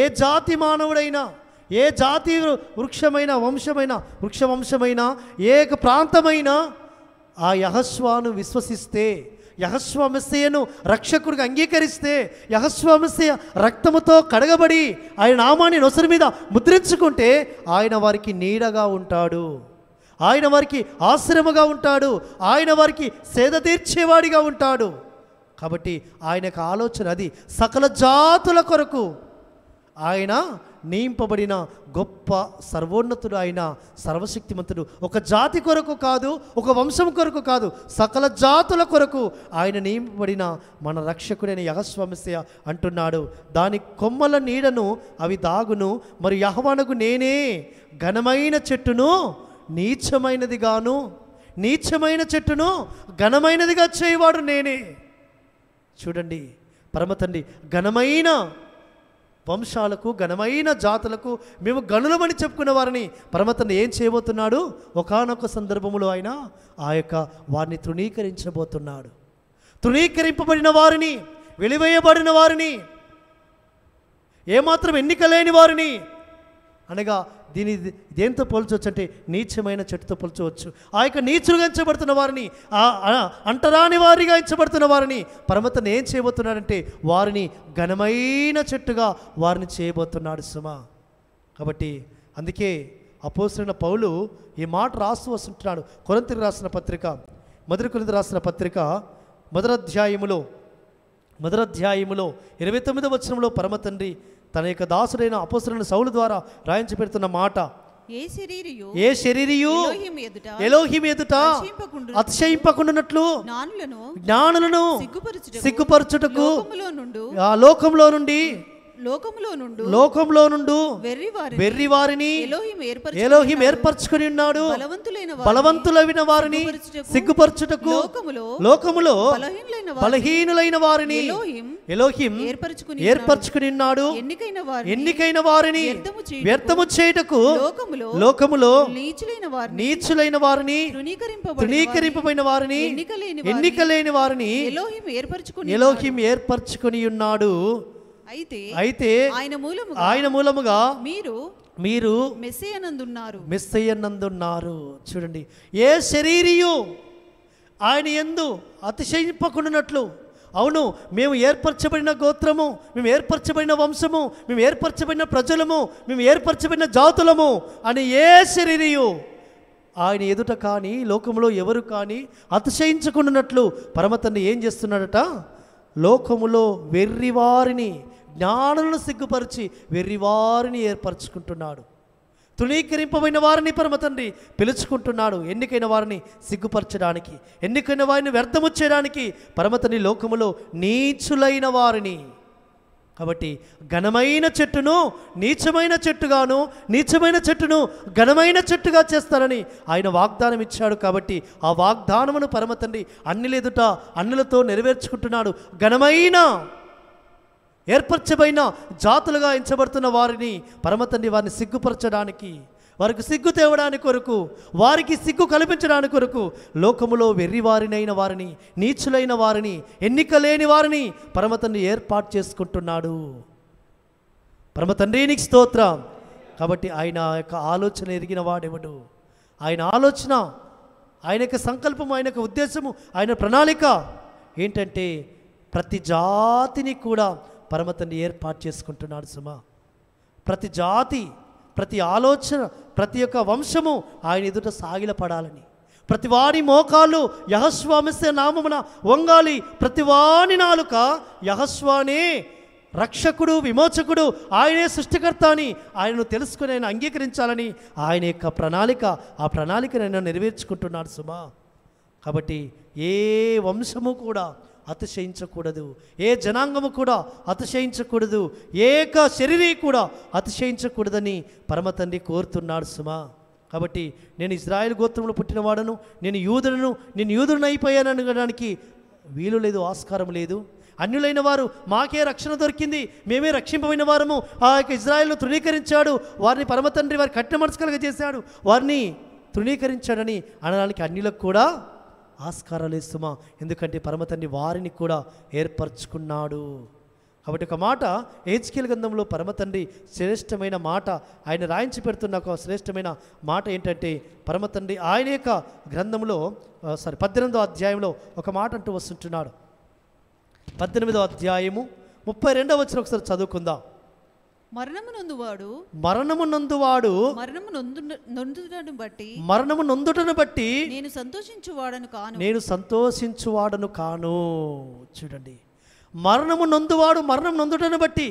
ఏ జాతి మానవుడైనా ఏ జాతి వృక్షమైన వంశమైన వృక్షవంశమైన ఏ ప్రాంతమైన ఆ యెహోవాను విశ్వసిస్తే యెహోవా మెస్సియాను రక్షకుడిగా అంగీకరిస్తే యెహోవా మెస్సియా రక్తముతో కడగబడి ఆయన నామాన్ని నొసరు మీద ముద్రించుకుంటే ఆయన వారికి నీడగా ఉంటాడు ఆయన వారికి ఆశ్రయముగా ఉంటాడు ఆయన వారికి సేద తీర్చేవాడిగా ఉంటాడు కాబట్టి ఆయనకు ఆలోచన అది సకల జాతుల కొరకు ఆయన నింపబడిన గొప్ప సర్వోన్నతుడు ఆయన సర్వశక్తిమంతుడు ఒక జాతి కొరకు కాదు ఒక వంశం కొరకు కాదు సకల జాతుల కొరకు ఆయన నింపబడిన మన రక్షకుడైన యెహోవా మెస్సియా అంటున్నాడు దాని కొమ్మల నీడను అవి దాగును మరి యెహోవానగు నేనే ఘనమైన చెట్టును నీచమైనదిగాను నీచమైన చెట్టును ఘనమైనదిగా చేయవాడు నేనే. చూడండి పరమ తండ్రి ఘనమైన వంశాలకు ఘనమైన జాతులకు మేము గనులమని చెప్పుకున్న వారిని పరమతను ఏం చేయబోతున్నాడు ఒకానొక సందర్భంలో ఆయన ఆ యొక్క వారిని తృణీకరించబోతున్నాడు తృణీకరింపబడిన వారిని వెలివేయబడిన వారిని ఏమాత్రం ఎన్నిక లేని వారిని అనగా దీని దేంతో పోల్చవచ్చు అంటే నీచమైన చెట్టుతో పోల్చవచ్చు ఆ యొక్క నీచులుగా ఎంచబడుతున్న వారిని అంటరాని వారిగా ఎంచబడుతున్న వారిని పరమతను ఏం చేయబోతున్నాడంటే వారిని ఘనమైన చెట్టుగా వారిని చేయబోతున్నాడు సుమా. కాబట్టి అందుకే అపోస్తలుడైన పౌలు ఈ మాట రాస్తూ వస్తుంటున్నాడు కొరింథీయులకు రాసిన పత్రిక మొదటి కొరింథీయులకు రాసిన పత్రిక మొదటి అధ్యాయములో మొదటి అధ్యాయములో ఇరవై తొమ్మిదవ వచనంలో పరమతండ్రి తన యొక్క దాసుడైన అపొస్తలుడైన సౌలు ద్వారా రాయించి పెడుతున్న మాట ఏ శరీరియు ఎలోహిము ఎదుట అతిశయింపకుండునట్లు జ్ఞానులను సిగ్గుపరచుటకు లోకములో నుండి లోకములో నుండు వెర్రి వారిని ఎలోహిము ఏర్పరచుకుని ఉన్నాడు బలవంతులైన వారిని సిగ్గుపరచుటకు లోకములో బలహీనులైన వారిని ఎలోహిము ఏర్పరచుకుని ఉన్నాడు ఎన్నికైన వారిని వ్యర్థము చేయుటకు లోకములో నీచులైన వారిని తృణీకరింపబడిన వారిని ఎన్నిక లేని వారిని ఎలోహిము ఏర్పరచుకుని ఉన్నాడు. అయితే ఆయన మూలముగా ఆయన మూలముగా మీరు మీరు మెస్సియనందున్నారు మెస్సియనందున్నారు చూడండి ఏ శరీరియు ఆయన యందు అతిశయింపకుండునట్లు అవును మేము ఏర్పరచబడిన గోత్రము మేము ఏర్పరచబడిన వంశము మేము ఏర్పరచబడిన ప్రజలము మేము ఏర్పరచబడిన జాతులము అని ఏ శరీరియు ఆయన ఎదుట కానీ లోకంలో ఎవరు కానీ అతిశయించకుండునట్లు పరమతన్ని ఏం చేస్తున్నాడట లోకములో వెర్రివారిని జ్ఞానులను సిగ్గుపరిచి వెర్రివారిని ఏర్పరచుకుంటున్నాడు తృణీకరింపబడిన వారిని పరమతండ్రి పిలుచుకుంటున్నాడు ఎన్నికైన వారిని సిగ్గుపరచడానికి ఎన్నికైన వారిని వ్యర్థము చేయడానికి పరమతండ్రి లోకములో నీచులైన వారిని కాబట్టి ఘనమైన చెట్టును నీచమైన చెట్టుగాను నీచమైన చెట్టును ఘనమైన చెట్టుగా చేస్తారని ఆయన వాగ్దానం ఇచ్చాడు కాబట్టి ఆ వాగ్దానమును పరమతండ్రి అన్నిల ఎదుట అన్నిలతో నెరవేర్చుకుంటున్నాడు ఘనమైన ఏర్పరచబడిన జాతులుగా ఎంచబడుతున్న వారిని పరమతండ్రి వారిని సిగ్గుపరచడానికి వారికి సిగ్గు తేవడానికి కొరకు వారికి సిగ్గు కల్పించడానికి కొరకు లోకములో వెర్రివారినైన వారిని నీచులైన వారిని ఎన్నిక లేని వారిని పరమతండ్రి ఏర్పాటు చేసుకుంటున్నాడు. పరమతండ్రి నీకు స్తోత్రం. కాబట్టి ఆయన యొక్క ఆలోచన ఎరిగిన వాడెవడు ఆయన ఆలోచన ఆయన యొక్క సంకల్పం ఆయన యొక్క ఉద్దేశము ఆయన ప్రణాళిక ఏంటంటే ప్రతి జాతిని కూడా పరమతండ్రి ఏర్పాటు చేసుకుంటున్నాడు సుమా. ప్రతి జాతి ప్రతి ఆలోచన ప్రతి ఒక్క వంశము ఆయన ఎదుట సాగిలపడాలని ప్రతివాని మోకాలు యెహోవా మెస్సే నామమున వంగాలి, ప్రతివాని నాలుక యెహోవానే రక్షకుడు విమోచకుడు ఆయనే సృష్టికర్త అని ఆయనను తెలుసుకుని ఆయన అంగీకరించాలని ఆయన యొక్క ప్రణాళిక, ఆ ప్రణాళిక నేను నెరవేర్చుకుంటున్నాడు సుమా. కాబట్టి ఏ వంశము కూడా అతిశయించకూడదు, ఏ జనాంగము కూడా అతిశయించకూడదు, ఏక శరీరీ కూడా అతిశయించకూడదని పరమతండ్రి కోరుతున్నాడు సుమా. కాబట్టి నేను ఇజ్రాయెల్ గోత్రంలో పుట్టినవాడను, నేను యూదులను నేను యూదులను అయిపోయాను అనడానికి వీలు లేదు, ఆస్కారం లేదు. అన్యులైన వారు మాకే రక్షణ దొరికింది, మేమే రక్షింపబడిన వారము. ఆ యొక్క ఇజ్రాయెల్ను తృణీకరించాడు, వారిని పరమతండ్రి వారి కఠిన మనసు కలుగ చేశాడు, వారిని తృణీకరించాడని అనడానికి అన్యులకు కూడా ఆస్కారాలు ఇస్తుమా. ఎందుకంటే పరమతండ్రి వారిని కూడా ఏర్పరచుకున్నాడు. కాబట్టి ఒక మాట హెజ్కేలు గ్రంథంలో పరమతండ్రి శ్రేష్టమైన మాట ఆయన రాయించి పెడుతున్న ఒక శ్రేష్టమైన మాట ఏంటంటే, పరమతండ్రి ఆయన యొక్క గ్రంథంలో సారీ పద్దెనిమిదో అధ్యాయంలో ఒక మాట అంటూ వస్తుంటున్నాడు. పద్దెనిమిదో అధ్యాయము ముప్పై రెండవ వచనం ఒకసారి చదువుకుందాం. మరణమునందువాడు మరణమునందువాడు మరణమునందుటను బట్టి మరణమునందుటను బట్టి నేను సంతోషించువాడను కాను నేను సంతోషించువాడను కాను. చూడండి, మరణమునందువాడు మరణమునందుటను బట్టి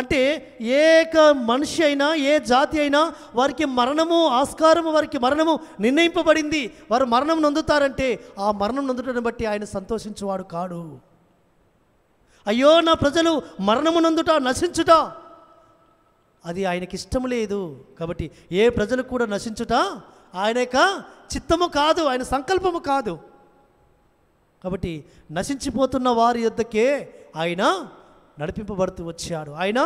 అంటే ఏక మనిషి అయినా ఏ జాతి అయినా వారికి మరణము ఆస్కారము, వారికి మరణము నిర్ణయింపబడింది. వారు మరణం నొందుతారంటే ఆ మరణం నొందుటను బట్టి ఆయన సంతోషించువాడు కాడు. అయ్యో నా ప్రజలు మరణము నొందుట నశించుట అది ఆయనకి ఇష్టం లేదు. కాబట్టి ఏ ప్రజలు కూడా నశించుట ఆయన యొక్క చిత్తము కాదు, ఆయన సంకల్పము కాదు. కాబట్టి నశించిపోతున్న వారి యొద్దకే ఆయన నడిపింపబడుతూ వచ్చాడు, ఆయన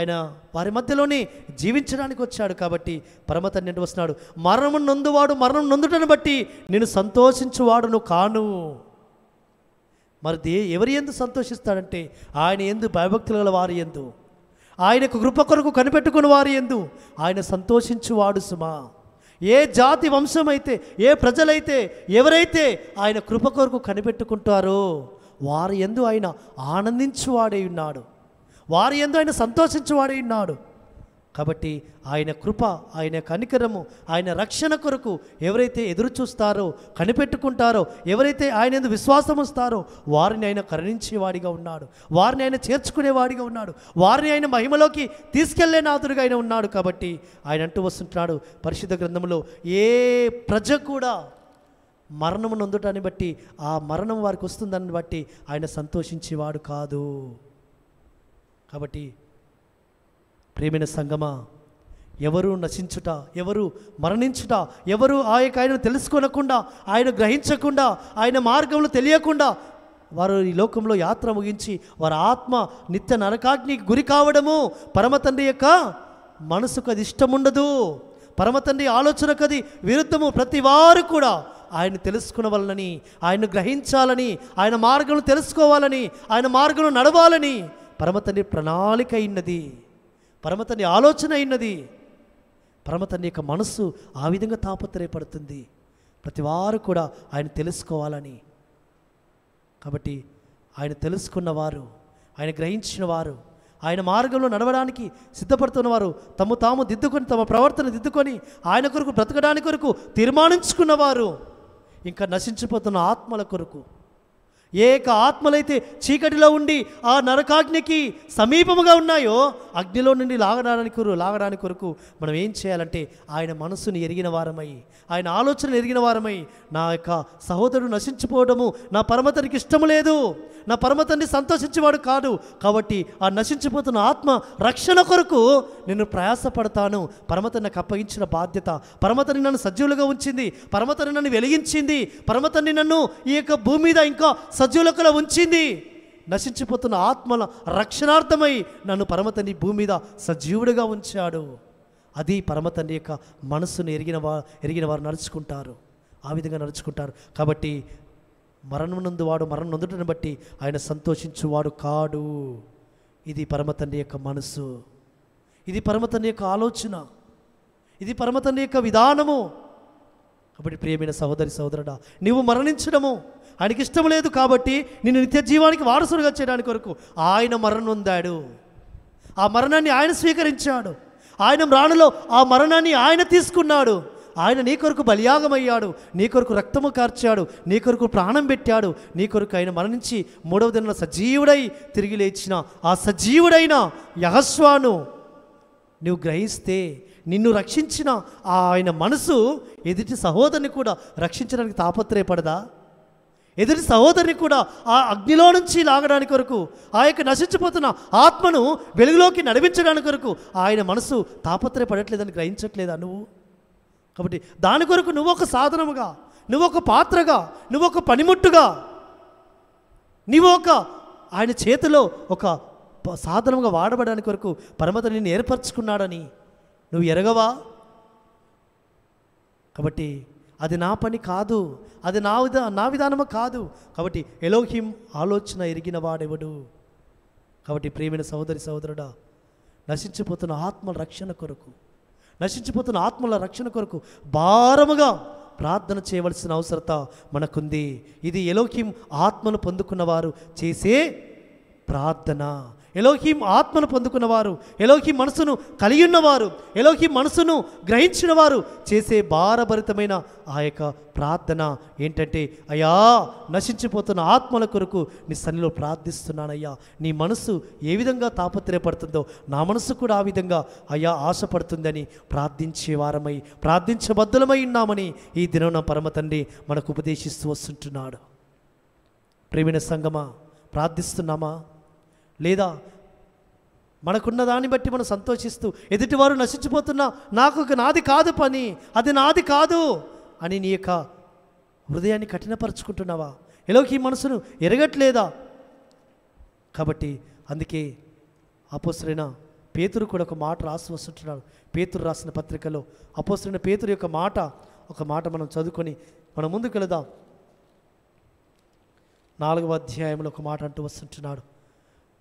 ఆయన వారి మధ్యలోనే జీవించడానికి వచ్చాడు. కాబట్టి పరమతండ్రి అంటూ వస్తున్నాడు, మరణము నొందువాడు మరణం నొందుటను బట్టి నేను సంతోషించువాడును కాను. మరి దే ఎవరి యందు సంతోషిస్తాడంటే ఆయన యందు భయభక్తులు గల వారి యందు, ఆయనకు కృప కొరకు కనిపెట్టుకుని వారి యందు ఆయన సంతోషించువాడు సుమా. ఏ జాతి వంశం అయితే ఏ ప్రజలైతే ఎవరైతే ఆయన కృప కొరకు కనిపెట్టుకుంటారో వారి యందు ఆయన ఆనందించువాడే ఉన్నాడు, వారి యందు ఆయన సంతోషించువాడే ఉన్నాడు. కాబట్టి ఆయన కృప, ఆయన కనికరము, ఆయన రక్షణ కొరకు ఎవరైతే ఎదురు చూస్తారో, కనిపెట్టుకుంటారో, ఎవరైతే ఆయన యందు విశ్వాసం ఉంచుతారో వారిని ఆయన కరుణించేవాడిగా ఉన్నాడు, వారిని ఆయన చేర్చుకునేవాడిగా ఉన్నాడు, వారిని ఆయన మహిమలోకి తీసుకెళ్లే నాథుడిగా ఆయన ఉన్నాడు. కాబట్టి ఆయన అంటూ వస్తుంటున్నాడు పరిశుద్ధ గ్రంథంలో, ఏ ప్రజ కూడా మరణము నొందుటాన్ని బట్టి ఆ మరణం వారికి వస్తుందని బట్టి ఆయన సంతోషించేవాడు కాదు. కాబట్టి ప్రేమైన సంగమా, ఎవరు నశించుట, ఎవరు మరణించుట, ఎవరు ఆ యొక్క ఆయనను తెలుసుకోనకుండా, ఆయన గ్రహించకుండా, ఆయన మార్గంలో తెలియకుండా వారు ఈ లోకంలో యాత్ర ముగించి వారి ఆత్మ నిత్య నరకాగ్నికి గురి కావడము పరమతండ్రి యొక్క మనసుకు అది ఇష్టం ఉండదు, పరమతండ్రి ఆలోచనకు అది విరుద్ధము. ప్రతి వారు కూడా ఆయన తెలుసుకునవలనని, ఆయన్ను గ్రహించాలని, ఆయన మార్గంలో తెలుసుకోవాలని, ఆయన మార్గంలో నడవాలని పరమతండ్రి ప్రణాళిక అయినది, పరమతండ్రి ఆలోచన అయినది. పరమతండ్రి యొక్క మనస్సు ఆ విధంగా తాపత్రయపడుతుంది, ప్రతి వారు కూడా ఆయన తెలుసుకోవాలని. కాబట్టి ఆయన తెలుసుకున్నవారు, ఆయన గ్రహించిన వారు, ఆయన మార్గంలో నడవడానికి సిద్ధపడుతున్నవారు, తమ తాము దిద్దుకొని తమ ప్రవర్తన దిద్దుకొని ఆయన కొరకు బ్రతకడానికి కొరకు తీర్మానించుకున్నవారు, ఇంకా నశించిపోతున్న ఆత్మల కొరకు, ఏక ఆత్మలైతే చీకటిలో ఉండి ఆ నరకాగ్నికి సమీపముగా ఉన్నాయో అగ్నిలో నుండి లాగడానికి కొరకు లాగడానికి కొరకు మనం ఏం చేయాలంటే ఆయన మనసుని ఎరిగిన వారమై, ఆయన ఆలోచనలు ఎరిగిన వారమై, నా యొక్క సహోదరుడు నశించిపోవడము నా పరమతండ్రికి ఇష్టము లేదు, నా పరమతండ్రి సంతోషించేవాడు కాదు. కాబట్టి ఆ నశించిపోతున్న ఆత్మ రక్షణ కొరకు నేను ప్రయాసపడతాను. పరమతండ్రి నాకు అప్పగించిన బాధ్యత, పరమతండ్రి నన్ను సజీవులుగా ఉంచింది, పరమతండ్రి నన్ను వెలిగించింది, పరమతండ్రి నన్ను ఈ యొక్క భూమి మీద ఇంకా సజీవులకులా ఉంచింది. నశించిపోతున్న ఆత్మల రక్షణార్థమై నన్ను పరమతండ్రి భూమి మీద సజీవుడిగా ఉంచాడు. అది పరమతండ్రి యొక్క మనస్సును ఎరిగిన వా ఎరిగిన వారు నడుచుకుంటారు, ఆ విధంగా నడుచుకుంటారు. కాబట్టి మరణమునందు వాడు మరణం నొందుటను బట్టి ఆయన సంతోషించువాడు కాడు. ఇది పరమతండ్రి యొక్క మనస్సు, ఇది పరమతండ్రి యొక్క ఆలోచన, ఇది పరమతండ్రి యొక్క విధానము. కాబట్టి ప్రియమైన సహోదరి సహోదరుడా, నీవు మరణించడము ఆయనకి ఇష్టం లేదు. కాబట్టి నిన్ను నిత్య జీవానికి వారసుడుగా చేయడానికి వరకు ఆయన మరణం ఉందాడు, ఆ మరణాన్ని ఆయన స్వీకరించాడు, ఆయన మ్రాణలో ఆ మరణాన్ని ఆయన తీసుకున్నాడు, ఆయన నీ కొరకు బలియాగమయ్యాడు, నీ కొరకు రక్తము కార్చాడు, నీ కొరకు ప్రాణం పెట్టాడు, నీ కొరకు ఆయన మరణించి మూడవ దినాన సజీవుడై తిరిగి లేచిన ఆ సజీవుడైన యెహోవాను నువ్వు గ్రహిస్తే నిన్ను రక్షించిన ఆ ఆయన మనసు ఎదుటి సహోదరుని కూడా రక్షించడానికి తాపత్రయపడదా? ఎదుటి సహోదరుని కూడా ఆ అగ్నిలో నుంచి లాగడానికి కొరకు, ఆ యొక్క నశించిపోతున్న ఆత్మను వెలుగులోకి నడిపించడానికి కొరకు ఆయన మనసు తాపత్రయపడట్లేదని గ్రహించట్లేదా నువ్వు? కాబట్టి దాని కొరకు నువ్వు ఒక సాధనముగా, నువ్వు ఒక పాత్రగా, నువ్వు ఒక పనిముట్టుగా, నువ్వు ఒక ఆయన చేతిలో ఒక సాధనముగా వాడబడడానికి వరకు పరమత నిన్ను ఏర్పరచుకున్నాడని నువ్వు ఎరగవా? కాబట్టి అది నా పని కాదు, అది నా విధా నా విధానము కాదు, కాబట్టి ఎలోహిం ఆలోచన ఎరిగిన వాడెవడు? కాబట్టి ప్రియమైన సహోదరి సహోదరుడా, నశించిపోతున్న ఆత్మల రక్షణ కొరకు, నశించిపోతున్న ఆత్మల రక్షణ కొరకు భారముగా ప్రార్థన చేయవలసిన అవసరత మనకుంది. ఇది ఎలోహిం ఆత్మను పొందుకున్నవారు చేసే ప్రార్థన. ఎలోహిం ఆత్మను పొందుకున్నవారు, ఎలోహిం మనసును కలిగి ఉన్నవారు, ఎలోహిం మనసును గ్రహించిన వారు చేసే భారభరితమైన ఆ యొక్క ప్రార్థన ఏంటంటే, అయ్యా నశించిపోతున్న ఆత్మల కొరకు నీ సన్నిధిలో ప్రార్థిస్తున్నానయ్యా. నీ మనసు ఏ విధంగా తాపత్రయపడుతుందో నా మనసు కూడా ఆ విధంగా అయ్యా ఆశపడుతుందని ప్రార్థించే వారమై, ప్రార్థించబద్ధులమై ఉన్నామని ఈ దినం పరమ తండ్రి మనకు ఉపదేశిస్తూ వస్తుంటున్నాడు. ప్రేమిన సంగమా, ప్రార్థిస్తున్నామా లేదా? మనకున్న దాన్ని బట్టి మనం సంతోషిస్తూ ఎదుటివారు నశించిపోతున్నా నాకు నాది కాదు పని, అది నాది కాదు అని నీ యొక్క హృదయాన్ని కఠినపరుచుకుంటున్నావా? ఎలోహి మనసును ఎరగట్లేదా? కాబట్టి అందుకే అపోస్తలుడైన పేతురు కూడా ఒక మాట రాసి వస్తుంటున్నాడు. పేతురు రాసిన పత్రికలో అపోస్తలుడైన పేతురు యొక్క మాట, ఒక మాట మనం చదువుకొని మనం ముందుకు వెళదాం. నాలుగవ అధ్యాయంలో ఒక మాట అంటూ వస్తుంటున్నాడు.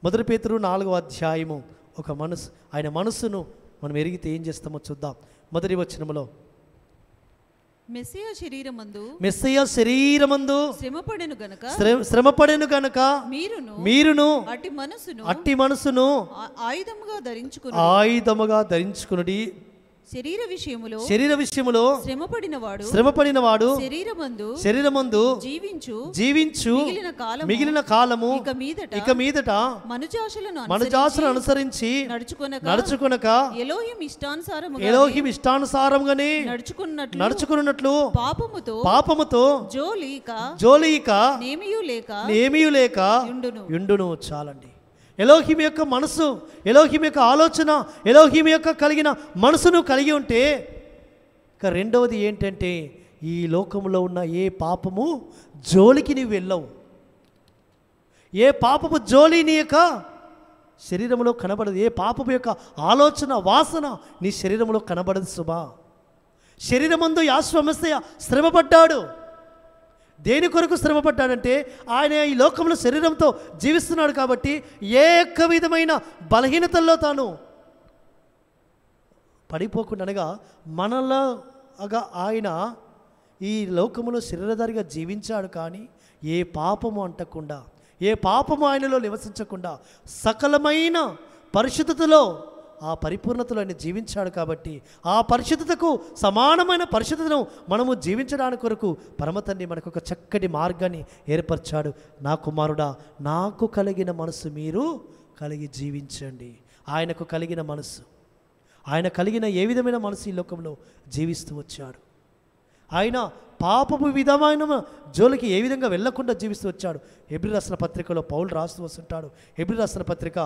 మొదటి పేతురు నాలుగవ అధ్యాయము, ఒక మనసు, ఆయన మనసును మనం ఎరిగితే ఏం చేస్తామో చూద్దాం. మొదటి వచనములో, మెస్సియా శరీరమందు, మెస్సియా శరీరమందు శ్రమపడెను గనుక, శ్రమపడెను గనుక మీరును మీరును అట్టి మనసును అట్టి మనసును ఆయుధముగా ధరించుకొనుడి, ఆయుధముగా ధరించుకొనుడి. శరీర విషయములో శరీర విషయములో శ్రమపడినవాడు శ్రమపడినవాడు శరీరమందు శరీరమందు జీవించు జీవించు మిగిలిన కాలము మిగిలిన కాలము ఇక మీదట ఇక మీదట మనుజాశలను మనుజాశలను అనుసరించి నడుచుకొనక నడుచుకొనక ఎలోహిం ఇష్టానుసారముగా ఎలోహిం ఇష్టానుసారముగానే నడుచుకున్నట్లు నడుచుకున్నట్లు పాపముతో పాపముతో జోలిక జోలిక నేమియు లేక నేమియు లేక యుండును యుండును. చాలండి. ఎలోహిం యొక్క మనసు, ఎలోహిం యొక్క ఆలోచన, ఎలోహిం యొక్క కలిగిన మనసును కలిగి ఉంటే ఇక రెండవది ఏంటంటే, ఈ లోకంలో ఉన్న ఏ పాపము జోలికి నీవు వెళ్ళవు. ఏ పాపపు జోలి నీ యొక్క శరీరంలో కనబడదు, ఏ పాపపు యొక్క ఆలోచన వాసన నీ శరీరంలో కనబడదు. సుమా, శరీరమందు యాశ్వమస్య శ్రమపడ్డాడు. దేని కొరకు శ్రమపడ్డాడంటే, ఆయన ఈ లోకంలో శరీరంతో జీవిస్తున్నాడు కాబట్టి ఏ ఒక్క విధమైన బలహీనతల్లో తాను పడిపోకుండానగా మనలాగా ఆయన ఈ లోకంలో శరీరధారిగా జీవించాడు. కానీ ఏ పాపము అంటకుండా, ఏ పాపము ఆయనలో నివసించకుండా సకలమైన పరిశుద్ధతలో, ఆ పరిపూర్ణతలో ఆయన జీవించాడు. కాబట్టి ఆ పరిశుద్ధతకు సమానమైన పరిశుద్ధతను మనము జీవించడానికి కొరకు పరమతండ్రి మనకు ఒక చక్కటి మార్గాన్ని ఏర్పరిచాడు. నా కుమారుడా, నాకు కలిగిన మనసు మీరు కలిగి జీవించండి. ఆయనకు కలిగిన మనసు, ఆయన కలిగిన ఏ విధమైన మనసు ఈ లోకంలో జీవిస్తూ వచ్చాడు. ఆయన పాపపు విధమైన జోలికి ఏ విధంగా వెళ్లకుండా జీవిస్తూ వచ్చాడు. హెబ్రీ రాసిన పత్రికలో పౌలు రాస్తూ వస్తుంటాడు. హెబ్రీ రాసిన పత్రిక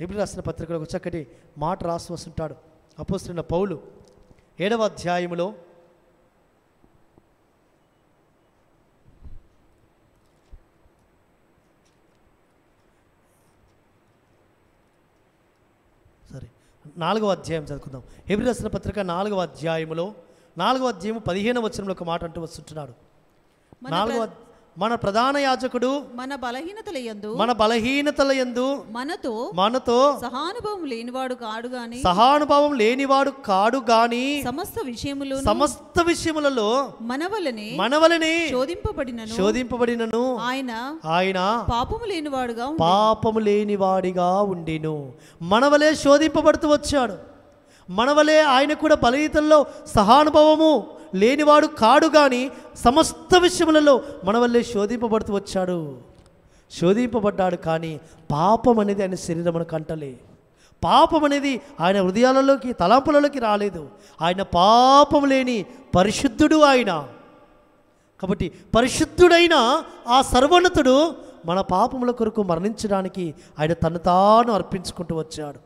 హెబ్రీ రాసిన పత్రికలో ఒక చక్కటి మాట రాసి వస్తుంటాడు అపోస్తలుడైన పౌలు. ఏడవ అధ్యాయంలో సరే నాలుగవ అధ్యాయం చదువుకుందాం. హెబ్రీ రాసిన పత్రిక నాలుగవ అధ్యాయంలో నాలుగవ అధ్యాయం పదిహేనవ వచనంలో ఒక మాట అంటూ వస్తుంటున్నాడు. నాలుగవ మన ప్రధాన యాజకుడు మన బలహీనతలయందు మన బలహీనతలయందు మనతో మనతో సహానుభావం లేనివాడు కాడు గాని సహానుభావం లేనివాడు కాడు గాని సమస్త విషయములో సమస్త విషయములలో మనవలనే మనవలనే శోధింపబడినను శోధింపబడినను ఆయన ఆయన పాపము లేనివాడుగా పాపము లేనివాడిగా ఉండెను. మనవలే శోధింపబడుతూ వచ్చాడు, మనవలే ఆయన కూడా బలహీనతల్లో సహానుభవము లేనివాడు కాడు గాని సమస్త విషయములలో మనవలే శోధింపబడుతూ వచ్చాడు. శోధింపబడ్డాడు కానీ పాపం అనేది ఆయన శరీరమునకు అంటలే. పాపం అనేది ఆయన హృదయాలలోకి తలంపులలోకి రాలేదు. ఆయన పాపం లేని పరిశుద్ధుడు ఆయన. కాబట్టి పరిశుద్ధుడైన ఆ సర్వోన్నతుడు మన పాపముల కొరకు మరణించడానికి ఆయన తను తాను అర్పించుకుంటూ వచ్చాడు.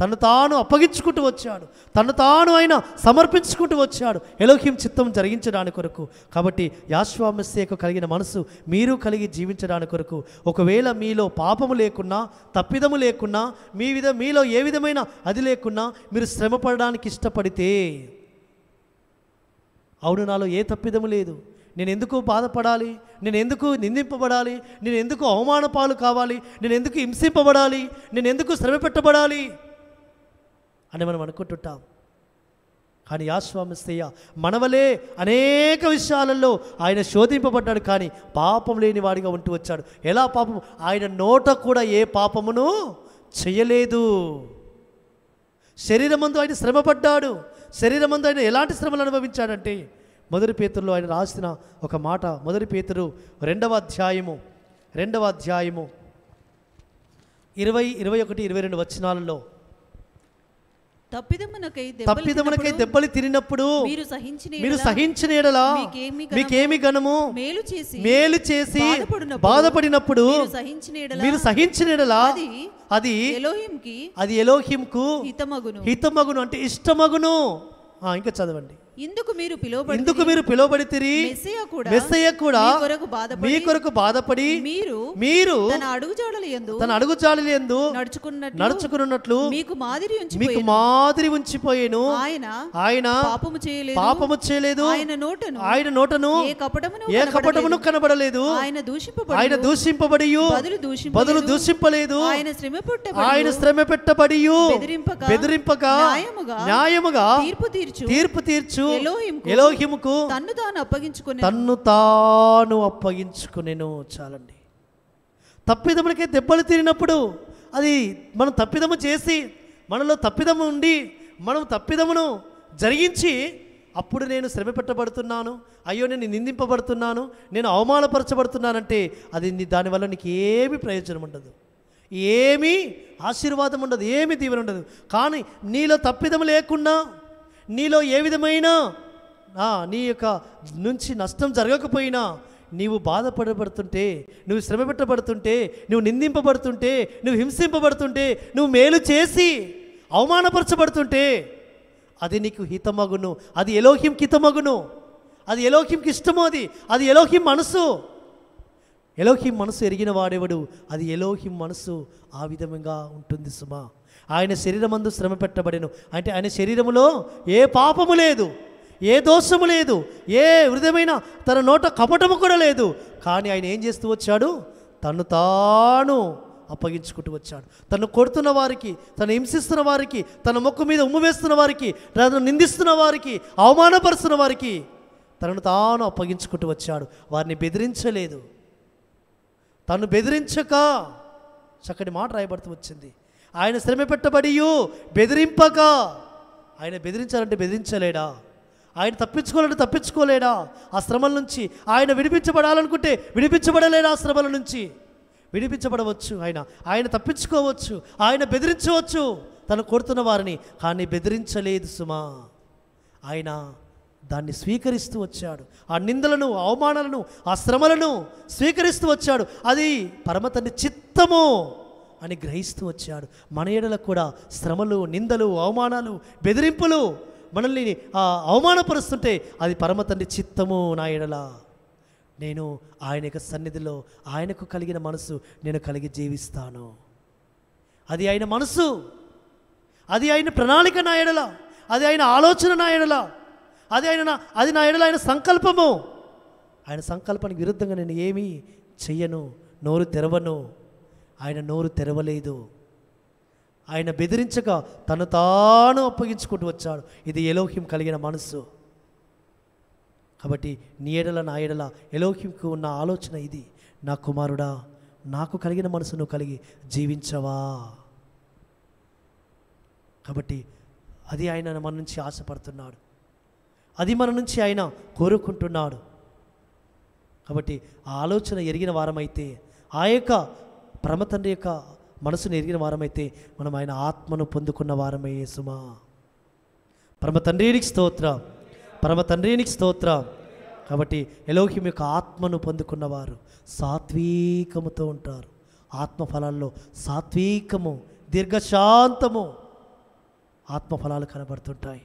తను తాను అప్పగించుకుంటూ వచ్చాడు. తను తాను ఆయన సమర్పించుకుంటూ వచ్చాడు ఎలోహిం చిత్తం జరిగించడానికి కొరకు. కాబట్టి యోషువ మెస్సీయకు కలిగిన మనసు మీరు కలిగి జీవించడానికి కొరకు, ఒకవేళ మీలో పాపము లేకున్నా తప్పిదము లేకున్నా మీ విధ మీలో ఏ విధమైన అది లేకున్నా మీరు శ్రమపడడానికి ఇష్టపడితే, అవును నాలో ఏ తప్పిదము లేదు, నేను ఎందుకు బాధపడాలి, నేను ఎందుకు నిందింపబడాలి, నేను ఎందుకు అవమాన పాలు కావాలి, నేను ఎందుకు హింసింపబడాలి, నేను ఎందుకు శ్రమ పెట్టబడాలి అని మనం అనుకుంటుంటాం. కానీ యోషువ మెస్సీయ మనవలే అనేక విషయాలలో ఆయన శోధింపబడ్డాడు కానీ పాపం లేని వాడిగా ఉంటూ వచ్చాడు. ఎలా పాపం? ఆయన నోట కూడా ఏ పాపమును చేయలేదు. శరీరమందు ఆయన శ్రమపడ్డాడు. శరీరమందు ఆయన ఎలాంటి శ్రమలు అనుభవించాడంటే, మొదటి పేతురులో ఆయన రాసిన ఒక మాట, మొదటి పేతురు రెండవ అధ్యాయము రెండవ అధ్యాయము ఇరవై ఇరవై ఒకటి ఇరవై రెండు వచనాలలో తప్పిదమునకై దెబ్బలు తిరిగినప్పుడు మీరు సహించిన యెడల మీకేమి ఘనము? మేలు చేసి బాధపడినప్పుడు మీరు సహించిన యెడల అది అది ఎలోహింకు హితమగును, అంటే ఇష్టమగును. ఇంకా చదవండి. ఇందుకు మీరు పిలువబడి ఇందుకు మీరు పిలువబడి తిరిగి మెస్సయ్య కూడా మీ కొరకు బాధపడి మీరు మీరు తన అడుగుజాడలయందు తన అడుగుజాడలయందు నడుచుకున్నట్లు నడుచుకున్నట్లు మీకు మాదిరి ఉంచి మీకు మాదిరి ఉంచిపోయేను. ఆయన ఆయన పాపము చేయలేదు పాపము చేయలేదు ఆయన నోటను ఆయన నోటను ఏ కపటమును ఏ కపటమును కనబడలేదు. ఆయన దూషింపబడి ఆయన దూషింపబడి బదులు దూషింప బదులు దూషింపలేదు. ఆయన శ్రమపెట్టబడి ఆయన శ్రమపెట్టబడి బెదిరింపక బెదిరింపక న్యాయముగా న్యాయముగా తీర్పు తీర్చు తీర్పు తీర్చు ఎలోహిముకు తన్ను తాను అప్పగించుకునే తన్ను తాను అప్పగించుకునేను. చాలండి. తప్పిదములకే దెబ్బలు తిరిగినప్పుడు అది మనం తప్పిదము చేసి మనలో తప్పిదము ఉండి మనం తప్పిదమును జరిగించి అప్పుడు నేను శ్రమ పెట్టబడుతున్నాను, అయ్యో నేను నిందింపబడుతున్నాను, నేను అవమానపరచబడుతున్నానంటే అది దానివల్ల నీకు ఏమి ప్రయోజనం ఉండదు, ఏమీ ఆశీర్వాదం ఉండదు, ఏమీ దీవెన ఉండదు. కానీ నీలో తప్పిదము లేకుండా నీలో ఏ విధమైన నీ యొక్క నుంచి నష్టం జరగకపోయినా నీవు బాధపడబడుతుంటే, నువ్వు శ్రమ పెట్టబడుతుంటే, నువ్వు నిందింపబడుతుంటే, నువ్వు హింసింపబడుతుంటే, నువ్వు మేలు చేసి అవమానపరచబడుతుంటే అది నీకు హితమగును. అది ఎలోహింకి హితమగును. అది ఎలోహింకి ఇష్టము. అది అది ఎలోహిం మనసు. ఎలోహిం మనసు ఎరిగిన వాడేవాడు అది ఎలోహిం మనసు ఆ విధంగా ఉంటుంది సుమా. ఆయన శరీరమందు శ్రమ పెట్టబడెను అంటే ఆయన శరీరములో ఏ పాపము లేదు, ఏ దోషము లేదు, ఏ హృదయమైన తన నోట కపటము కూడా లేదు. కానీ ఆయన ఏం చేస్తూ వచ్చాడు? తను తాను అప్పగించుకుంటూ వచ్చాడు. తను కొడుతున్న వారికి, తను హింసిస్తున్న వారికి, తన ముక్కు మీద ఉమ్ము వేస్తున్న వారికి, తను నిందిస్తున్న వారికి, అవమానపరుస్తున్న వారికి తనను తాను అప్పగించుకుంటూ వచ్చాడు. వారిని బెదిరించలేదు. తను బెదిరించక చక్కటి మాట రాయబడుతూ వచ్చింది. ఆయన శ్రమ పెట్టబడి బెదిరింపక. ఆయన బెదిరించాలంటే బెదిరించలేడా? ఆయన తప్పించుకోవాలంటే తప్పించుకోలేడా ఆ శ్రమల నుంచి? ఆయన విడిపించబడాలనుకుంటే విడిపించబడలేడా ఆ శ్రమల నుంచి? విడిపించబడవచ్చు. ఆయన ఆయన తప్పించుకోవచ్చు, ఆయన బెదిరించవచ్చు తను కొడుతున్న వారిని. కానీ బెదిరించలేదు సుమా. ఆయన దాన్ని స్వీకరిస్తూ వచ్చాడు. ఆ నిందలను, అవమానాలను, ఆ శ్రమలను స్వీకరిస్తూ వచ్చాడు. అది పరమతండ్రి చిత్తము అని గ్రహిస్తూ వచ్చాడు. మన ఎడల కూడా శ్రమలు, నిందలు, అవమానాలు, బెదిరింపులు మనల్ని అవమానపరుస్తుంటే అది పరమతండ్రి చిత్తము నా ఎడల. నేను ఆయన యొక్క సన్నిధిలో ఆయనకు కలిగిన మనసు నేను కలిగి జీవిస్తాను. అది ఆయన మనసు, అది ఆయన ప్రణాళిక నా ఎడల, అది ఆయన ఆలోచన నా ఎడల, అది ఆయన అది నా ఎడల ఆయన సంకల్పము. ఆయన సంకల్పానికి విరుద్ధంగా నేను ఏమీ చెయ్యను, నోరు తెరవను. ఆయన నోరు తెరవలేదు. ఆయన బెదిరించక తను తాను అప్పగించుకుంటూ వచ్చాడు. ఇది ఎలోహిం కలిగిన మనసు. కాబట్టి నీ ఎడల నా ఎడల ఎలోహింకు ఉన్న ఆలోచన ఇది. నా కుమారుడా, నాకు కలిగిన మనసును కలిగి జీవించవా? కాబట్టి అది ఆయన మన నుంచి ఆశపడుతున్నాడు, అది మన నుంచి ఆయన కోరుకుంటున్నాడు. కాబట్టి ఆ ఆలోచన ఎరిగిన వారమైతే, ఆ యొక్క పరమ తండ్రి యొక్క మనసును ఎరిగిన వారమైతే మనం ఆయన ఆత్మను పొందుకున్న వారమే. యేసుమా పరమ తండ్రికి స్తోత్ర, పరమ తండ్రికి స్తోత్ర. కాబట్టి ఎలోహిం యొక్క ఆత్మను పొందుకున్నవారు సాత్వికముతో ఉంటారు. ఆత్మఫలాల్లో సాత్వికము, దీర్ఘశాంతము ఆత్మఫలాలు కనబడుతుంటాయి.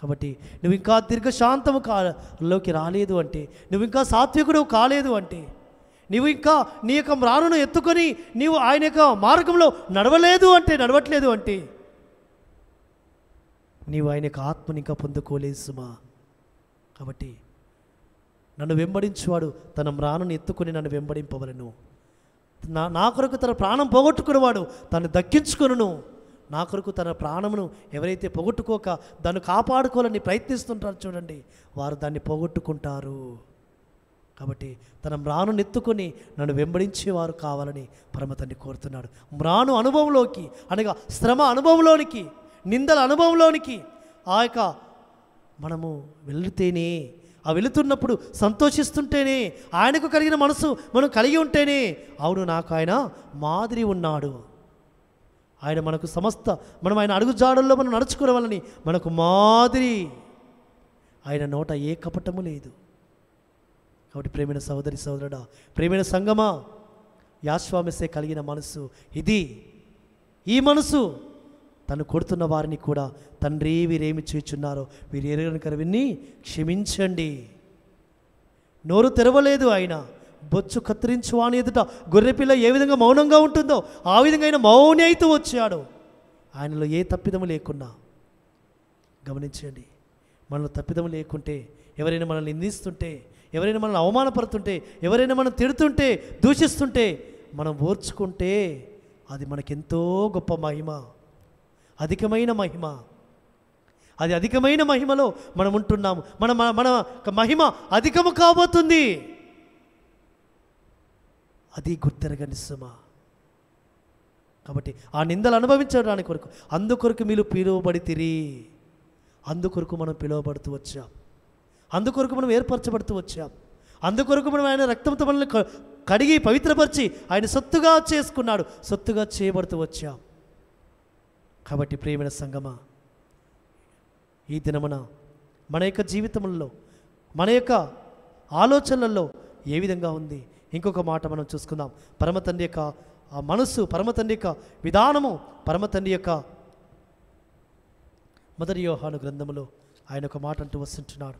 కాబట్టి నువ్వు ఇంకా దీర్ఘశాంతము కాలోకి రాలేదు అంటే, నువ్వు ఇంకా సాత్వికుడు కాలేదు అంటే, నీవు ఇంకా నీ యొక్క మ్రాణును ఎత్తుకొని నీవు ఆయన యొక్క మార్గంలో నడవలేదు అంటే, నడవట్లేదు అంటే నీవు ఆయన యొక్క ఆత్మని ఇంకా పొందుకోలేదు సుమా. కాబట్టి నన్ను వెంబడించువాడు తన మ్రాణుని ఎత్తుకొని నన్ను వెంబడింపవలను, నా నా కొరకు తన ప్రాణం పోగొట్టుకునేవాడు తను దక్కించుకొనును. నా కొరకు తన ప్రాణమును ఎవరైతే పోగొట్టుకోక దాన్ని కాపాడుకోవాలని ప్రయత్నిస్తుంటారు చూడండి, వారు దాన్ని పోగొట్టుకుంటారు. కాబట్టి తన మ్రాను నెత్తుకొని నన్ను వెంబడించేవారు కావాలని పరమ తండ్రి కోరుతున్నాడు. మ్రాను అనుభవంలోకి, అనగా శ్రమ అనుభవంలోనికి, నిందల అనుభవంలోనికి ఆ యొక్క మనము వెళితేనే, ఆ వెళుతున్నప్పుడు సంతోషిస్తుంటేనే, ఆయనకు కలిగిన మనసు మనం కలిగి ఉంటేనే, అవును నాకు ఆయన మాదిరి ఉన్నాడు, ఆయన మనకు సమస్త, మనం ఆయన అడుగుజాడల్లో మనం నడుచుకోవాలని మనకు మాదిరి, ఆయన నోట ఏ కపటము లేదు. కాబట్టి ప్రేమైన సహోదరి సహోదరుడా, ప్రేమైన సంగమా, యాశ్వా మెస్సే కలిగిన మనసు ఇది. ఈ మనసు తను కొడుతున్న వారిని కూడా తండ్రి వీరేమి చేస్తున్నారో వీరు ఎరగని కరవిని క్షమించండి. నోరు తెరవలేదు ఆయన, బొచ్చు కత్తిరించు వాని ఎదుట గొర్రెపిల్ల ఏ విధంగా మౌనంగా ఉంటుందో ఆ విధంగా ఆయన మౌని అయితే వచ్చాడు, ఆయనలో ఏ తప్పిదము లేకున్నా. గమనించండి, మనలో తప్పిదము లేకుంటే, ఎవరైనా మనల్ని నిందిస్తుంటే, ఎవరైనా మనల్ని అవమానపడుతుంటే, ఎవరైనా మనం తిడుతుంటే, దూషిస్తుంటే మనం ఓర్చుకుంటే అది మనకెంతో గొప్ప మహిమ, అధికమైన మహిమ. అది అధికమైన మహిమలో మనం ఉంటున్నాము. మన మన మహిమ అధికము కాబోతుంది. అది గుర్తెరగని సుమా. కాబట్టి ఆ నిందలు అనుభవించడానికి వరకు, అందుకొరకు మీరు పిలువబడితిరి, అందుకొరకు మనం పిలువబడుతూ వచ్చాం, అందుకొరకు మనం ఏర్పరచబడుతూ వచ్చాం, అందుకొరకు మనం ఆయన రక్తంతో మనల్ని కడిగి పవిత్రపరిచి ఆయన సొత్తుగా చేసుకున్నాడు, సొత్తుగా చేయబడుతూ వచ్చాం. కాబట్టి ప్రియమైన సంగమా, ఈ దినమున మన యొక్క జీవితంలో, మన యొక్క ఆలోచనలలో ఏ విధంగా ఉంది? ఇంకొక మాట మనం చూసుకుందాం. పరమ తండ్రి యొక్క ఆ మనసు, పరమ తండ్రి యొక్క విధానము, పరమ తండ్రి యొక్క మొదటి యోహాను గ్రంథములో ఆయన ఒక మాట అంటూ వస్తుంటున్నాడు.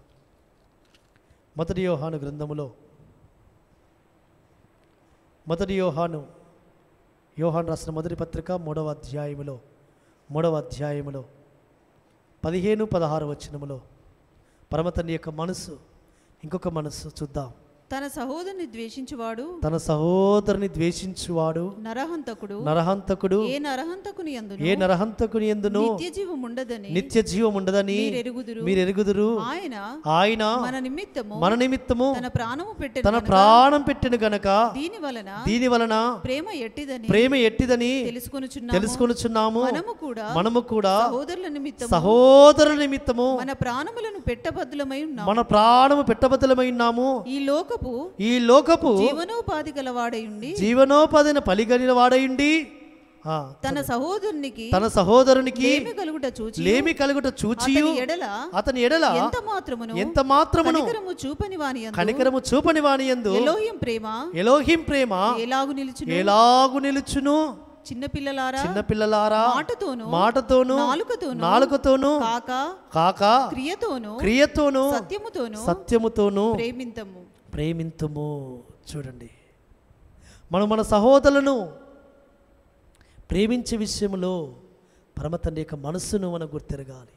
మొదటి యోహాను గ్రంథములో, మొదటి యోహాను యోహాను రాసిన మొదటి పత్రిక మూడవ అధ్యాయములో, మూడవ అధ్యాయములో పదిహేను పదహారు వచనములో పరమ తండ్రి యొక్క మనసు, ఇంకొక మనసు చూద్దాం. తన సహోదరుని ద్వేషించువాడు, తన సహోదరుని ద్వేషించువాడు నరహంతకుడు, నరహంతకుడు ఏ నరహంతకుని యందును, ఏ నరహంతకుని యందును నిత్య జీవం ఉండదని, నిత్య జీవం ఉండదని మీరు ఎరుగుదురు. ఆయన ఆయన మన నిమిత్తము, మన నిమిత్తము తన ప్రాణము పెట్టెను, తన ప్రాణం పెట్టెను గనక దీని వలన, దీని వలన ప్రేమ ఎట్టిదని, ప్రేమ ఎట్టిదని తెలుసుకొనుచున్నాము, తెలుసుకొనుచున్నాము. మనము కూడా, మనము కూడా సహోదరుల నిమిత్తము, సహోదరుల నిమిత్తము మన ప్రాణములను పెట్టబద్దులమై ఉన్నాము, మన ప్రాణము పెట్టబద్దులమై ఉన్నాము. ఈ లోక ఈ లోకపు జీవనోపాధి గల వాడయుండి, జీవనోపాధిని పలిగలిన వాడయుండి తన సహోదరునికి, తన సహోదరునికి లేమి కలుగుట చూచి అతని ఎడల ఎంత మాత్రమును, ఎంత మాత్రమును కనికరము చూపని వానియందు, కనికరము చూపని వానియందు ఎలోహిం ప్రేమ, ఎలోహిం ప్రేమ ఎలాగు నిలుచును, ఎలాగు నిలుచును. చిన్న పిల్లలారా, చిన్న పిల్లలారా మాటతోను, మాటతోను నాలుకతోను, నాలుకతోను కాక, కాక క్రియతోను, క్రియతోను సత్యముతోను, సత్యముతోను ప్రేమింతుము, ప్రేమింతుము. చూడండి, మనం మన సహోదరులను ప్రేమించే విషయంలో పరమ తండ్రి యొక్క మనస్సును మనం గుర్తెరగాలి.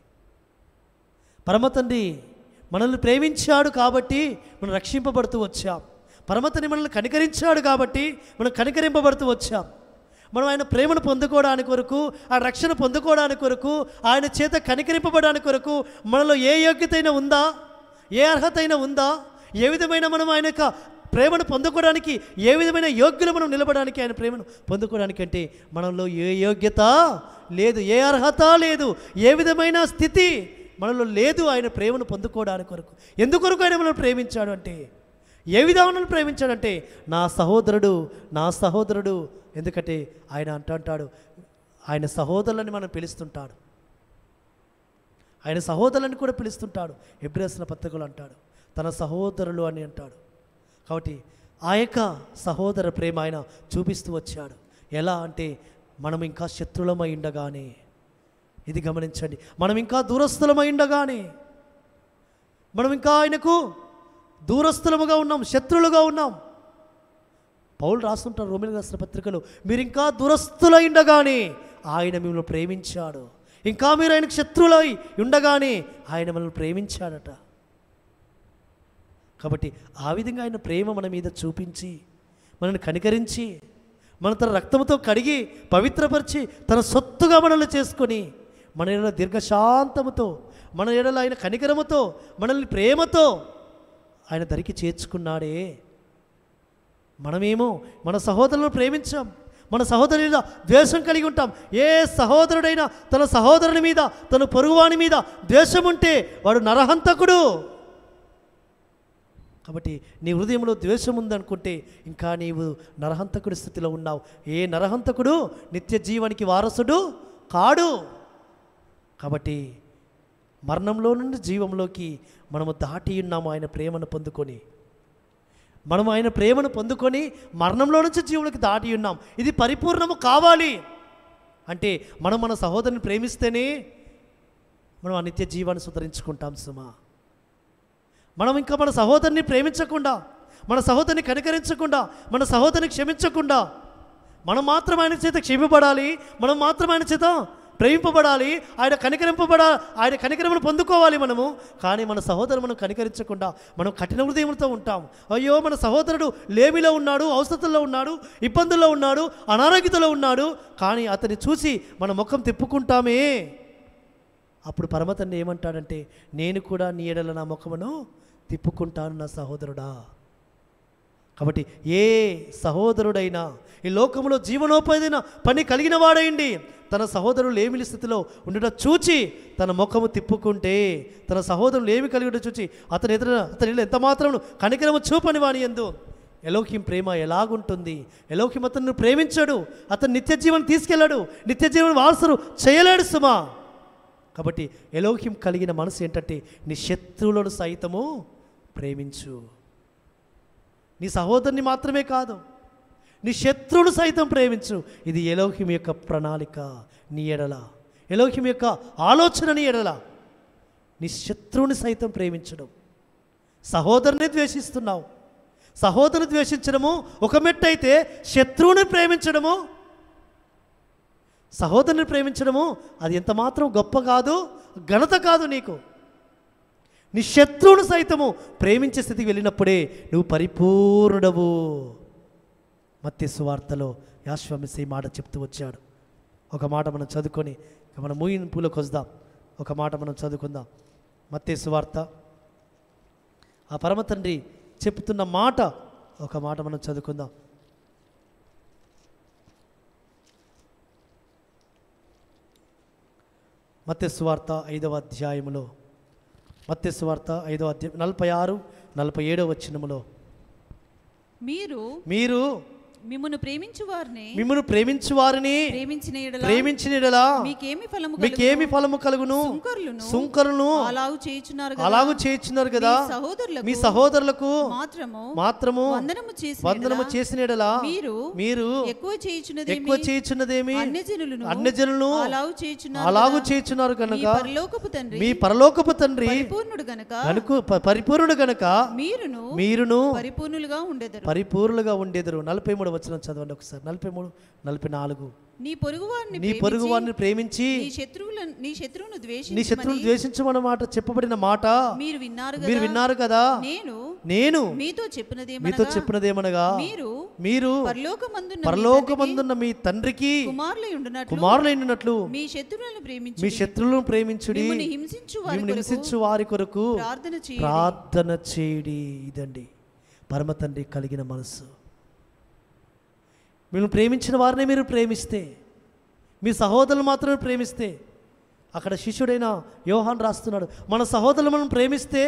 పరమ తండ్రి మనల్ని ప్రేమించాడు కాబట్టి మనం రక్షింపబడుతూ వచ్చాం. పరమ తండ్రి మనల్ని కనికరించాడు కాబట్టి మనం కనికరింపబడుతూ వచ్చాం. మనం ఆయన ప్రేమను పొందుకోవడానికి వరకు, ఆ రక్షణ పొందుకోవడానికి వరకు, ఆయన చేత కనికరింపబడడానికి వరకు మనలో ఏ యోగ్యత అయినా ఉందా? ఏ అర్హత అయినా ఉందా? ఏ విధమైన మనం ఆయన యొక్క ప్రేమను పొందడానికి ఏ విధమైన యోగ్యులు మనం నిలబడడానికి ఆయన ప్రేమను పొందడానికి అంటే మనలో ఏ యోగ్యత లేదు, ఏ అర్హత లేదు, ఏ విధమైన స్థితి మనలో లేదు ఆయన ప్రేమను పొందుకోవడానికి కొరకు. ఎందుకొరకు ఆయన మనల్ని ప్రేమించాడు అంటే, ఏ విధంగా ప్రేమించాడు అంటే, నా సహోదరుడు నా సహోదరుడు ఎందుకంటే ఆయన అంటాడు ఆయన సహోదరులని మనం పిలుస్తుంటాడు, ఆయన సహోదరులను కూడా పిలుస్తుంటాడు. ఎబ్రియస్ల పత్రికలు అంటాడు తన సహోదరులు అని అంటాడు. కాబట్టి ఆ యొక్క సహోదర ప్రేమ ఆయన చూపిస్తూ వచ్చాడు. ఎలా అంటే మనం ఇంకా శత్రులమై ఉండగానే, ఇది గమనించండి, మనం ఇంకా దూరస్థులమై ఉండగానే, మనం ఇంకా ఆయనకు దూరస్థులముగా ఉన్నాం, శత్రులుగా ఉన్నాం. పౌలు రాస్తుంటారు రోమిలకు రాసిన పత్రికలో, మీరు ఇంకా దూరస్థులై ఉండగానే ఆయన మిమ్మల్ని ప్రేమించాడు. ఇంకా మీరు ఆయనకు శత్రులై ఉండగానే ఆయన మనల్ని ప్రేమించాడట. కాబట్టి ఆ విధంగా ఆయన ప్రేమ మన మీద చూపించి, మనల్ని కనికరించి, మన తన రక్తంతో కడిగి పవిత్రపరిచి, తన సొత్తుగా మనల్ని చేసుకొని, మన ఎడల దీర్ఘశాంతముతో, మన ఎడల ఆయన కనికరముతో, మనల్ని ప్రేమతో ఆయన దరికి చేర్చుకున్నాడే. మనమేమో మన సహోదరులను ప్రేమించాం, మన సహోదరుల మీద ద్వేషం కలిగి ఉంటాం. ఏ సహోదరుడైనా తన సహోదరుని మీద, తన పొరుగువాని మీద ద్వేషం ఉంటే వాడు నరహంతకుడు. కాబట్టి నీ హృదయంలో ద్వేషం ఉందనుకుంటే ఇంకా నీవు నరహంతకుడి స్థితిలో ఉన్నావు. ఏ నరహంతకుడు నిత్య జీవానికి వారసుడు కాడు. కాబట్టి మరణంలో నుండి జీవంలోకి మనము దాటి ఉన్నాము ఆయన ప్రేమను పొందుకొని. మనం ఆయన ప్రేమను పొందుకొని మరణంలో నుంచి జీవులకు దాటి ఉన్నాం. ఇది పరిపూర్ణము కావాలి అంటే మనం మన సహోదరుని ప్రేమిస్తేనే మనం ఆ నిత్య జీవాన్ని సుధరించుకుంటాం సుమా. మనం ఇంకా మన సహోదరుని ప్రేమించకుండా, మన సహోదరుని కనికరించకుండా, మన సహోదరుని క్షమించకుండా, మనం మాత్రం ఆయన చేత క్షమింపబడాలి, మనం మాత్రం ఆయన చేత ప్రేమింపబడాలి, ఆయన కనికరింపబడ ఆయన కనికరమును పొందుకోవాలి మనము. కానీ మన సహోదరుడు మనం కనికరించకుండా మనం కఠిన హృదయంతో ఉంటాం. అయ్యో మన సహోదరుడు లేమిలో ఉన్నాడు, అవసరతల్లో ఉన్నాడు, ఇబ్బందుల్లో ఉన్నాడు, అనారోగ్యతలో ఉన్నాడు, కానీ అతన్ని చూసి మన ముఖం తిప్పుకుంటామే. అప్పుడు పరమతన్ని ఏమంటాడంటే, నేను కూడా నీ ఎడల నా ముఖమును తిప్పుకుంటాను నా సహోదరుడా. కాబట్టి ఏ సహోదరుడైనా ఈ లోకంలో జీవనోపాధిన పని కలిగిన వాడైండి తన సహోదరులు లేమిలి స్థితిలో ఉండట చూచి తన ముఖము తిప్పుకుంటే, తన సహోదరులు ఏమి కలిగి ఉండటం చూచి అతని ఎదురు అతని ఎంత మాత్రం కనికరము చూపని వాని ఎందు ఎలోకిం ప్రేమ ఎలాగుంటుంది? ఎలోకిం అతను ప్రేమించాడు, అతను నిత్య జీవనం తీసుకెళ్ళాడు, నిత్య జీవనం వారసుడు చేయలేడు సుమా. కాబట్టి ఎలోకిం కలిగిన మనసు ఏంటంటే, నీ శత్రువులను సైతము ప్రేమించు. నీ సహోదరుని మాత్రమే కాదు, నీ శత్రువును సైతం ప్రేమించు. ఇది ఎలోహిం యొక్క ప్రణాళిక నీ ఎడల, ఎలోహిం యొక్క ఆలోచన నీ ఎడల. నీ శత్రువుని సైతం ప్రేమించడం, సహోదరుని ద్వేషిస్తున్నావు, సహోదరుని ద్వేషించడము ఒక మెట్టు అయితే, శత్రువుని ప్రేమించడము, సహోదరుని ప్రేమించడము అది ఎంత మాత్రం గొప్ప కాదు, ఘనత కాదు. నీకు నీ శత్రువును సైతము ప్రేమించే స్థితికి వెళ్ళినప్పుడే నువ్వు పరిపూర్ణుడవు. మత్తయి సువార్తలో యేసు ఈ మాట చెప్తూ వచ్చాడు. ఒక మాట మనం చదువుకొని మనం ముగింపులోకి వద్దాం. ఒక మాట మనం చదువుకుందాం. మత్తయి సువార్త ఆ పరమ తండ్రి చెప్తున్న మాట, ఒక మాట మనం చదువుకుందాం. మత్తయి సువార్త ఐదవ అధ్యాయములో, మత్తయి సువార్త ఐదవ అధ్యాయం నలభై ఆరు నలభై ఏడవ వచనములో, మీరు మీరు మిమ్మును ప్రేమించువారిని మిమ్మును ప్రేమించువారిని ప్రేమించిన యెడల ప్రేమించిన యెడల మీకేమి ఫలము కలుగును మీకేమి ఫలము కలుగును సుంకరులను సుంకరులను అలాగు చేయుచున్నారు కదా అలాగు చేయుచున్నారు కదా సహోదరులకు మీ సహోదరులకు మాత్రము మాత్రము వందనము చేసిన వందనము చేసిన యెడల మీరు మీరు ఎక్కువ చేయుచున్నదేమి ఎక్కువ చేయుచున్నదేమి అన్యజనులను అన్యజనులను అలాగు చేయుచున్నారు అలాగు చేయుచున్నారు గనుక మీ పరలోకపు తండ్రి మీ పరలోకపు తండ్రి పరిపూర్ణుడు గనుక గనుకు పరిపూర్ణుడు గనుక మీరును మీరును పరిపూర్ణులుగా ఉండెదరు పరిపూర్ణులుగా ఉండెదరు. నలభై మూడు వచనం చదవండి ఒకసారి. నలభై మూడు నలభై నాలుగు నీ పొరుగువారిని నీ పొరుగువారిని ప్రేమించి నీ శత్రువులను నీ శత్రువును ద్వేషించి నీ శత్రువును ద్వేషించమన్నమాట చెప్పబడిన మాట మీరు విన్నారు కదా మీరు విన్నారు కదా నేను నేను మీతో చెప్పినదేమనగా మీతో చెప్పినదేమనగా మీరు మీరు పరలోకమందున్న పరలోకమందున్న మీ తండ్రికి కుమారులైయుండునట్లు కుమారులైయుండునట్లు మీ శత్రువులను ప్రేమించుడి మీ శత్రువులను ప్రేమించుడి మిమ్మును హింసించు వారి కొరకు ప్రార్థన చేయుడి ప్రార్థన చేయుడి. ఇదండి పరమ తండ్రి కలిగిన మనసు. మీరు ప్రేమించిన వారిని మీరు ప్రేమిస్తే, మీ సహోదరులు మాత్రమే ప్రేమిస్తే, అక్కడ శిష్యుడైన యోహాన్ రాస్తున్నాడు, మన సహోదరులు మనం ప్రేమిస్తే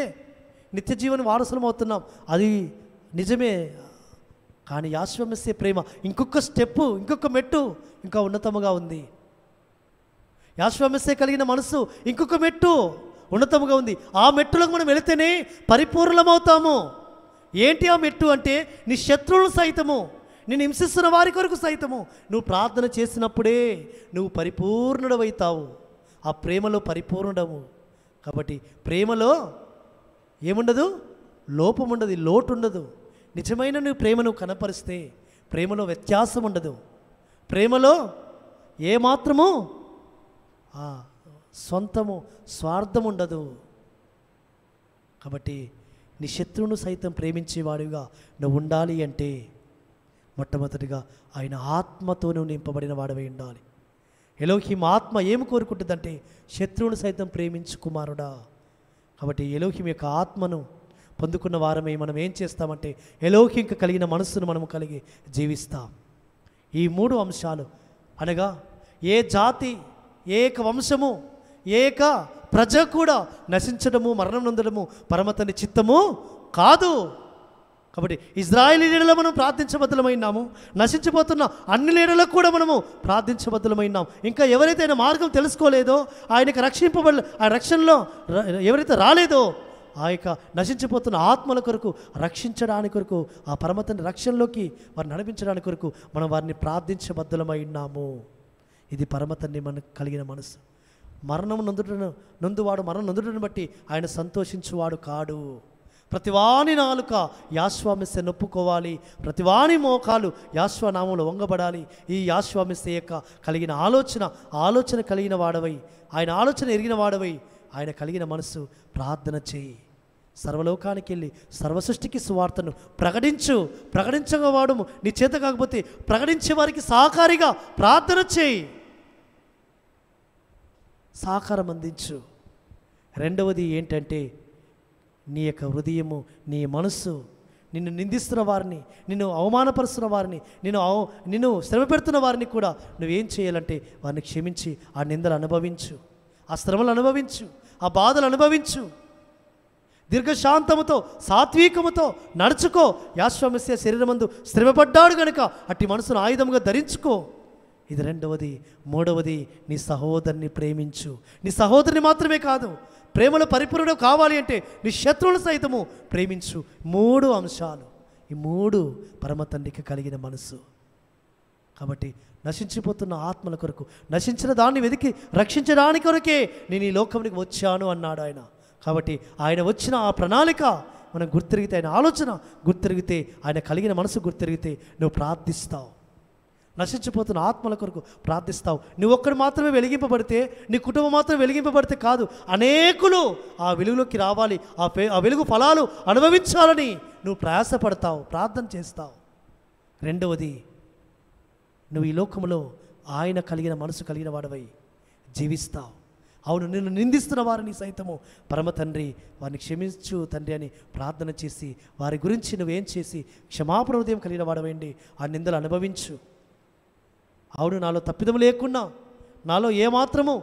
నిత్య జీవన వారసులం అవుతున్నాం. అది నిజమే, కానీ యాశ్వమస్య ప్రేమ ఇంకొక స్టెప్పు, ఇంకొక మెట్టు ఇంకా ఉన్నతముగా ఉంది. యాశ్వమస్య కలిగిన మనసు ఇంకొక మెట్టు ఉన్నతముగా ఉంది. ఆ మెట్టులకు మనం వెళితేనే పరిపూర్ణమవుతాము. ఏంటి ఆ మెట్టు అంటే, నీ శత్రువులు సైతము, నేను హింసిస్తున్న వారి కొరకు సైతము నువ్వు ప్రార్థన చేసినప్పుడే నువ్వు పరిపూర్ణుడవైతావు. ఆ ప్రేమలో పరిపూర్ణము. కాబట్టి ప్రేమలో ఏముండదు, లోపం ఉండదు, లోటు ఉండదు. నిజమైన నువ్వు ప్రేమను కనపరిస్తే ప్రేమలో వ్యత్యాసం ఉండదు. ప్రేమలో ఏమాత్రము సొంతము స్వార్థం ఉండదు. కాబట్టి నీ శత్రువును సైతం ప్రేమించేవాడిగా నువ్వు ఉండాలి అంటే మొట్టమొదటిగా ఆయన ఆత్మతో నువ్వు నింపబడిన వాడివై ఉండాలి. ఎలోహిం ఆత్మ ఏమి కోరుకుంటుందంటే శత్రువును సైతం ప్రేమించు కుమారుడా. కాబట్టి ఎలోహిం యొక్క ఆత్మను పొందుకున్న వారమే మనం ఏం చేస్తామంటే ఎలోహింకి కలిగిన మనస్సును మనము కలిగి జీవిస్తాం. ఈ మూడు అంశాలు అనగా ఏ జాతి, ఏక వంశము, ఏక ప్రజ కూడా నశించడము, మరణం నొందడము పరమతని చిత్తము కాదు. కాబట్టి ఇజ్రాయేలీయులలో మనం ప్రార్థించబద్ధులమైనాము, నశించిపోతున్న అన్ని లీడర్లకు కూడా మనము ప్రార్థించబద్ధులమైనాము. ఇంకా ఎవరైతే ఆయన మార్గం తెలుసుకోలేదో, ఆయనకు రక్షింపబడ ఆ రక్షణలో ఎవరైతే రాలేదో ఆ యొక్క నశించిపోతున్న ఆత్మల కొరకు రక్షించడానికి కొరకు, ఆ పరమతని రక్షణలోకి వారిని నడిపించడానికి కొరకు మనం వారిని ప్రార్థించబద్ధులమైనాము. ఇది పరమతన్ని మనకు కలిగిన మనసు. మరణం నొందుటను నొందువాడు మరణం నొందుటను బట్టి ఆయన సంతోషించువాడు కాడు. ప్రతివాని నాలుక యాశ్వామిస్య నొప్పుకోవాలి, ప్రతివాని మోకాలు యాశ్వనామంలో వంగబడాలి. ఈ యాశ్వామిస్య యొక్క కలిగిన ఆలోచన, ఆలోచన కలిగిన వాడవై, ఆయన ఆలోచన ఎరిగిన వాడవై, ఆయన కలిగిన మనసు ప్రార్థన చేయి. సర్వలోకానికి వెళ్ళి సర్వసృష్టికి సువార్తను ప్రకటించు. ప్రకటించగవాడు నీ చేత కాకపోతే ప్రకటించే వారికి సహకారిగా ప్రార్థన చేయి, సహకారం అందించు. రెండవది ఏంటంటే నీ యొక్క హృదయము, నీ మనస్సు నిన్ను నిందిస్తున్న వారిని, నిన్ను అవమానపరుస్తున్న వారిని, నిన్ను నిన్ను శ్రమ పెడుతున్న వారిని కూడా నువ్వేం చేయాలంటే వారిని క్షమించి ఆ నిందలు అనుభవించు, ఆ శ్రమలు అనుభవించు, ఆ బాధలు అనుభవించు. దీర్ఘశాంతముతో సాత్వికముతో నడుచుకో. యాశ్వమస్య శరీరమందు శ్రమపడ్డాడు కనుక అట్టి మనసును ఆయుధముగా ధరించుకో. ఇది రెండవది. మూడవది, నీ సహోదరుని ప్రేమించు. నీ సహోదరుని మాత్రమే కాదు, ప్రేమలో పరిపూర్ణం కావాలి అంటే నీ శత్రువులు సైతము ప్రేమించు. మూడు అంశాలు, ఈ మూడు పరమ తండ్రికి కలిగిన మనసు. కాబట్టి నశించిపోతున్న ఆత్మల కొరకు, నశించిన దాన్ని వెతికి రక్షించడానికి కొరకే నేను ఈ లోకంలోకి వచ్చాను అన్నాడు ఆయన. కాబట్టి ఆయన వచ్చిన ఆ ప్రణాళిక మనం గుర్తిరిగితే, ఆయన ఆలోచన గుర్తిరిగితే, ఆయన కలిగిన మనసు గుర్తిరిగితే నువ్వు ప్రార్థిస్తావు, నశించిపోతున్న ఆత్మల కొరకు ప్రార్థిస్తావు. నువ్వు ఒక్కడు మాత్రమే వెలిగింపబడితే, నీ కుటుంబం మాత్రమే వెలిగింపబడితే కాదు, అనేకులు ఆ వెలుగులోకి రావాలి, ఆ ఆ వెలుగు ఫలాలు అనుభవించాలని నువ్వు ప్రయాసపడతావు, ప్రార్థన చేస్తావు. రెండవది, నువ్వు ఈ లోకంలో ఆయన కలిగిన మనసు కలిగిన వాడివై జీవిస్తావు. అవును, నిన్ను నిందిస్తున్న వారిని సైతము పరమ తండ్రి వారిని క్షమించు తండ్రి అని ప్రార్థన చేసి వారి గురించి నువ్వేం చేసి క్షమాపణ హృదయం కలిగిన వాడవేండి, ఆ నిందలు అనుభవించు. అవును, నాలో తప్పిదము లేకున్నా, నాలో ఏమాత్రము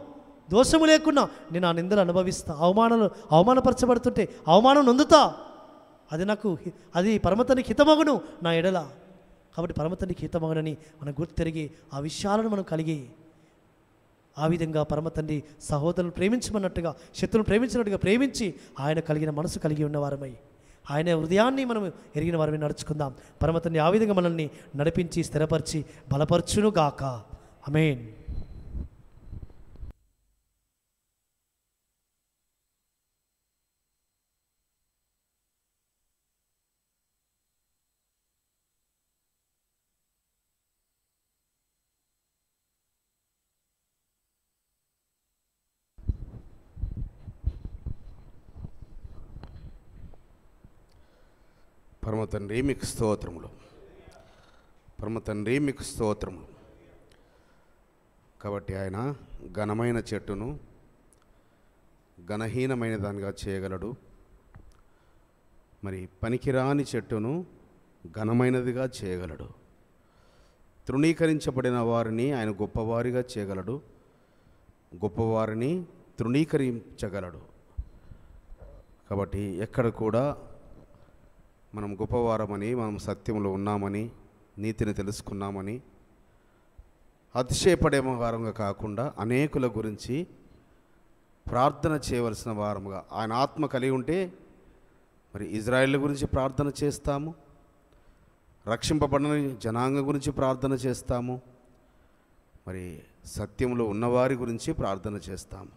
దోషము లేకున్నా నేను ఆ నిందలు అనుభవిస్తా, అవమానాలు అవమానపరచబడుతుంటే అవమానం నొందుతా, అది నాకు అది పరమతనికి హితమగును నా ఎడల. కాబట్టి పరమతనికి హితమగునని మనం గుర్తిరిగి ఆ విషయాలను మనం కలిగి ఆ విధంగా పరమ తండ్రి సహోదరులను ప్రేమించమన్నట్టుగా, శత్రువులను ప్రేమించినట్టుగా ప్రేమించి ఆయన కలిగిన మనసు కలిగి ఉన్నవారమై, ఆయన హృదయాన్ని మనం ఎరిగిన వారిని నడుచుకుందాం. పరమ తండ్రి ఆ విధంగా మనల్ని నడిపించి స్థిరపరిచి బలపరచునుగాక. ఆమేన్. పరమ తండ్రి మీకు స్తోత్రములు, పరమ తండ్రి మీకు స్తోత్రములు. కాబట్టి ఆయన ఘనమైన చెట్టును ఘనహీనమైన దానిగా చేయగలడు, मरी पनिकिरानी चेट्टुनु घनमैनदिगा चेयगलडु తృణీకరించబడిన వారిని ఆయన గొప్పవారిగా చేయగలడు, గొప్పవారిని తృణీకరించగలడు. కాబట్టి ఎక్కడ కూడా మనం గొప్పవారమని, మనం సత్యంలో ఉన్నామని, నీతిని తెలుసుకున్నామని అతిశయపడే వారంగా కాకుండా అనేకుల గురించి ప్రార్థన చేయవలసిన వారముగా ఆయన ఆత్మ కలిగి ఉంటే మరి ఇజ్రాయేల్ గురించి ప్రార్థన చేస్తాము, రక్షింపబడిన జనాంగం గురించి ప్రార్థన చేస్తాము, మరి సత్యంలో ఉన్నవారి గురించి ప్రార్థన చేస్తాము.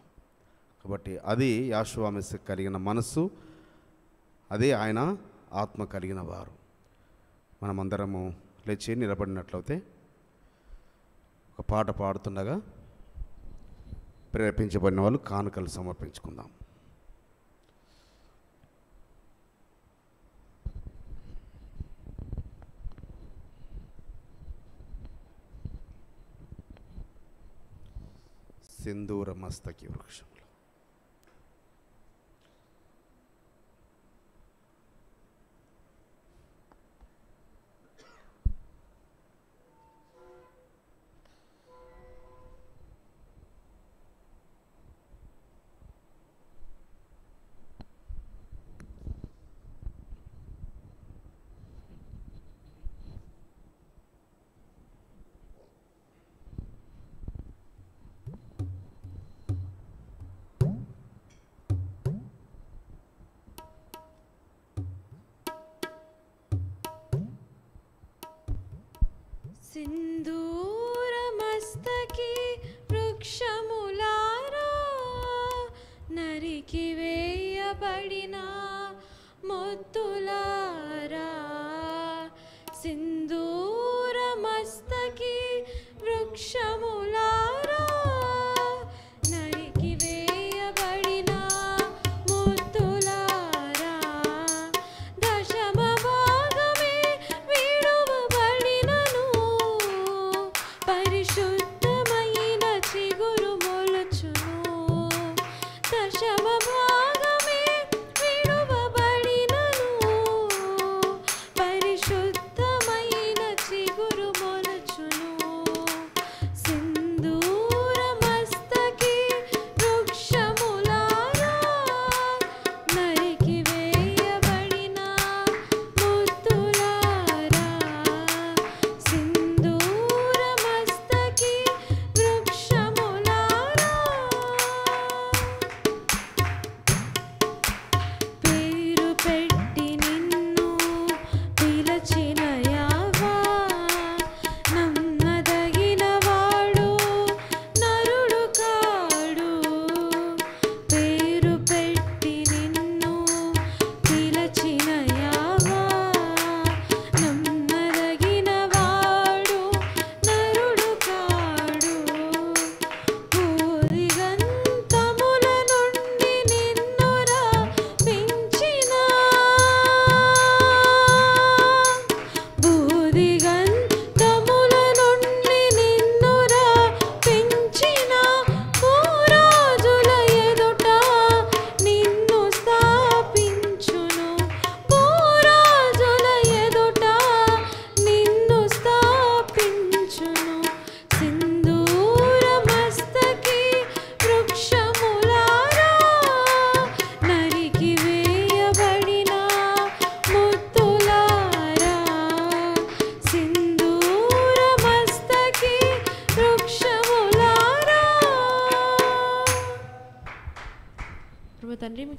కాబట్టి అది యోషువ మెస్స కలిగిన మనస్సు, అదే ఆయన ఆత్మ కలిగిన వారు. మనమందరము లేచి నిలబడినట్లయితే ఒక పాట పాడుతుండగా ప్రేరేపించబడిన వాళ్ళు కానుకలు సమర్పించుకుందాం. सिंदूर मस्तकी वृक्षम सिंदूर मस्तकी वृक्षमुलारा नरिकी वेयबडिना मोत्तुलारा सिंदूर मस्तकी वृक्षमुलारा नरिकी वेयबडिना मोत्तुलारा दशम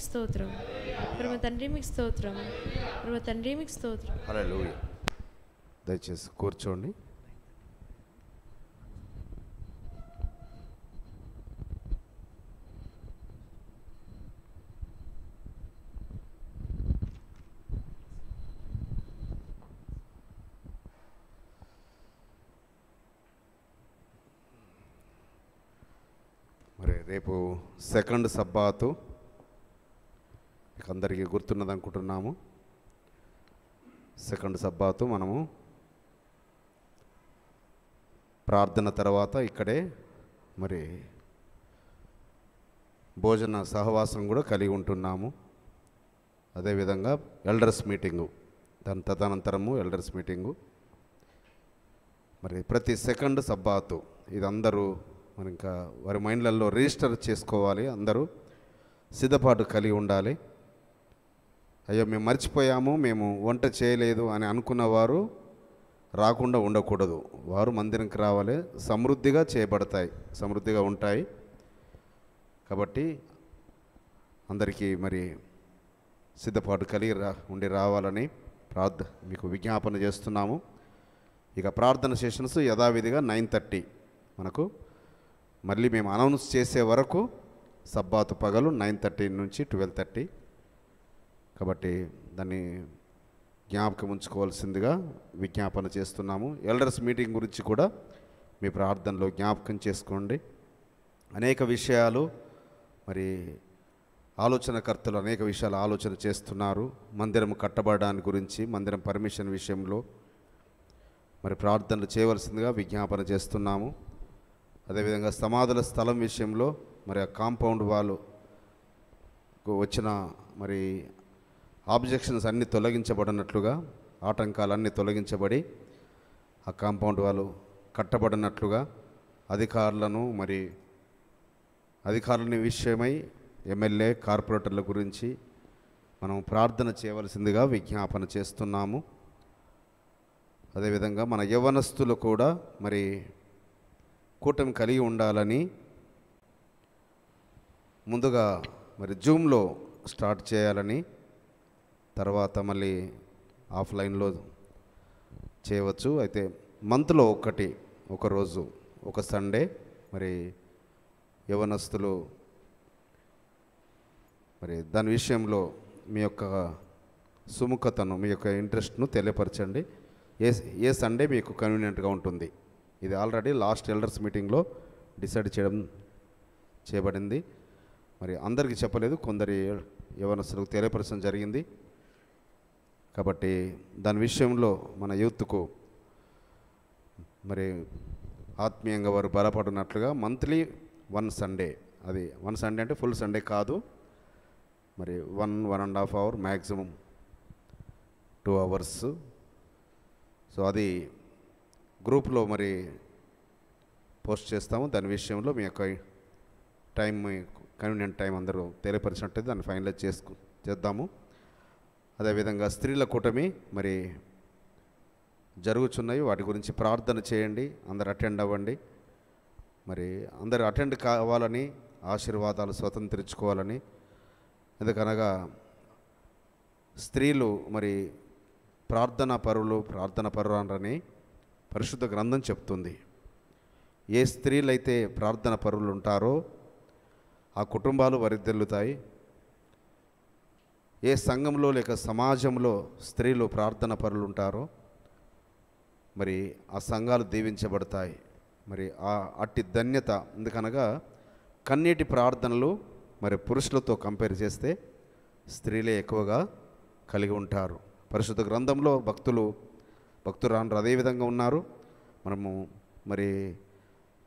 స్తోత్రం ప్రభు తండ్రి మీకు స్తోత్రం ప్రభు తండ్రి మీకు స్తోత్రం హల్లెలూయా. దయచేసి కూర్చోండి. మరి రేపు సెకండ్ సబ్బాతు అందరికీ గుర్తున్నదనుకుంటున్నాము. సెకండ్ సబ్బాతు మనము ప్రార్థన తర్వాత ఇక్కడే మరి భోజన సహవాసం కూడా కలిగి ఉంటున్నాము. అదే విధంగా ఎల్డర్స్ మీటింగు దాని తదనంతరము ఎల్డర్స్ మీటింగు మరి ప్రతి సెకండ్ సబ్బాతు ఇదందరూ మరి ఇంకా వారి మైండ్లలో రిజిస్టర్ చేసుకోవాలి. అందరూ సిద్ధపాటు కలిగి ఉండాలి. అయ్యో మేము మర్చిపోయాము, మేము వంట చేయలేదు అని అనుకున్నవారు రాకుండా ఉండకూడదు. వారు మందిరంకి రావాలి. సమృద్ధిగా చేయబడతాయి, సమృద్ధిగా ఉంటాయి. కాబట్టి అందరికీ మరి సిద్ధపాటు కలిగి రా ఉండి రావాలని ప్రార్థ మీకు విజ్ఞాపన చేస్తున్నాము. ఇక ప్రార్థన సెషన్స్ యథావిధిగా నైన్ థర్టీ మనకు మళ్ళీ మేము అనౌన్స్ చేసే వరకు సబ్బాతు పగలు నైన్ థర్టీ నుంచి ట్వెల్వ్ థర్టీ కాబట్టి దాన్ని జ్ఞాపకం ఉంచుకోవాల్సిందిగా విజ్ఞాపన చేస్తున్నాము. ఎల్డర్స్ మీటింగ్ గురించి కూడా మీ ప్రార్థనలో జ్ఞాపకం చేసుకోండి. అనేక విషయాలు మరి ఆలోచనకర్తలు అనేక విషయాలు ఆలోచన చేస్తున్నారు. మందిరం కట్టబడడాన్ని గురించి, మందిరం పర్మిషన్ విషయంలో మరి ప్రార్థనలు చేయవలసిందిగా విజ్ఞాపన చేస్తున్నాము. అదేవిధంగా సమాధుల స్థలం విషయంలో మరి ఆ కాంపౌండ్ వాళ్ళు వచ్చిన మరి ఆబ్జెక్షన్స్ అన్నీ తొలగించబడినట్లుగా, ఆటంకాలన్నీ తొలగించబడి ఆ కాంపౌండ్ వాళ్ళు కట్టబడినట్లుగా అధికారులను మరి అధికారులని విషయమై ఎమ్మెల్యే కార్పొరేటర్ల గురించి మనం ప్రార్థన చేయవలసిందిగా విజ్ఞాపన చేస్తున్నాము. అదేవిధంగా మన యవ్వనస్తులు కూడా మరి కూటమి కలిగి ఉండాలని ముందుగా మరి జూమ్లో స్టార్ట్ చేయాలని, తర్వాత మళ్ళీ ఆఫ్లైన్లో చేయవచ్చు. అయితే మంత్లో ఒకటి ఒకరోజు ఒక సండే మరి యవ్వనస్తులు మరి దాని విషయంలో మీ యొక్క సుముఖతను, మీ యొక్క ఇంట్రెస్ట్ను తెలియపరచండి. ఏ ఏ సండే మీకు కన్వీనియంట్గా ఉంటుంది. ఇది ఆల్రెడీ లాస్ట్ ఎల్డర్స్ మీటింగ్లో డిసైడ్ చేయడం చేయబడింది. మరి అందరికీ చెప్పలేదు, కొందరి యవ్వనస్తులకు తెలియపరచడం జరిగింది. కాబట్టి దాని విషయంలో మన యూత్కు మరి ఆత్మీయంగా వారు బలపడినట్లుగా మంత్లీ వన్ సండే, అది వన్ సండే అంటే ఫుల్ సండే కాదు, మరి one one and half hour maximum two hours so అది గ్రూప్లో మరి పోస్ట్ చేస్తాము. దాని విషయంలో మీ యొక్క టైం, కన్వీనియంట్ టైం అందరూ తెలియపరిచినట్టు దాన్ని ఫైనలైజ్ చేసుకు చేద్దాము. అదేవిధంగా స్త్రీల కూటమి మరి జరుగుతున్నాయి, వాటి గురించి ప్రార్థన చేయండి. అందరు అటెండ్ అవ్వండి. మరి అందరు అటెండ్ కావాలని, ఆశీర్వాదాలు స్వతంత్రించుకోవాలని. ఎందుకనగా స్త్రీలు మరి ప్రార్థనా పరులు, ప్రార్థన పరులని పరిశుద్ధ గ్రంథం చెప్తుంది. ఏ స్త్రీలైతే ప్రార్థన పరులు ఉంటారో ఆ కుటుంబాలు వరిదెల్లుతాయి. ఏ సంఘంలో లేక సమాజంలో స్త్రీలు ప్రార్థన పరులు ఉంటారో మరి ఆ సంఘాలు దీవించబడతాయి. మరి ఆ అట్టి ధన్యత, ఎందుకనగా కన్నీటి ప్రార్థనలు మరి పురుషులతో కంపేర్ చేస్తే స్త్రీలే ఎక్కువగా కలిగి ఉంటారు. పరిశుద్ధ గ్రంథంలో భక్తులు భక్తురాండ్రు అదేవిధంగా ఉన్నారు. మనము మరి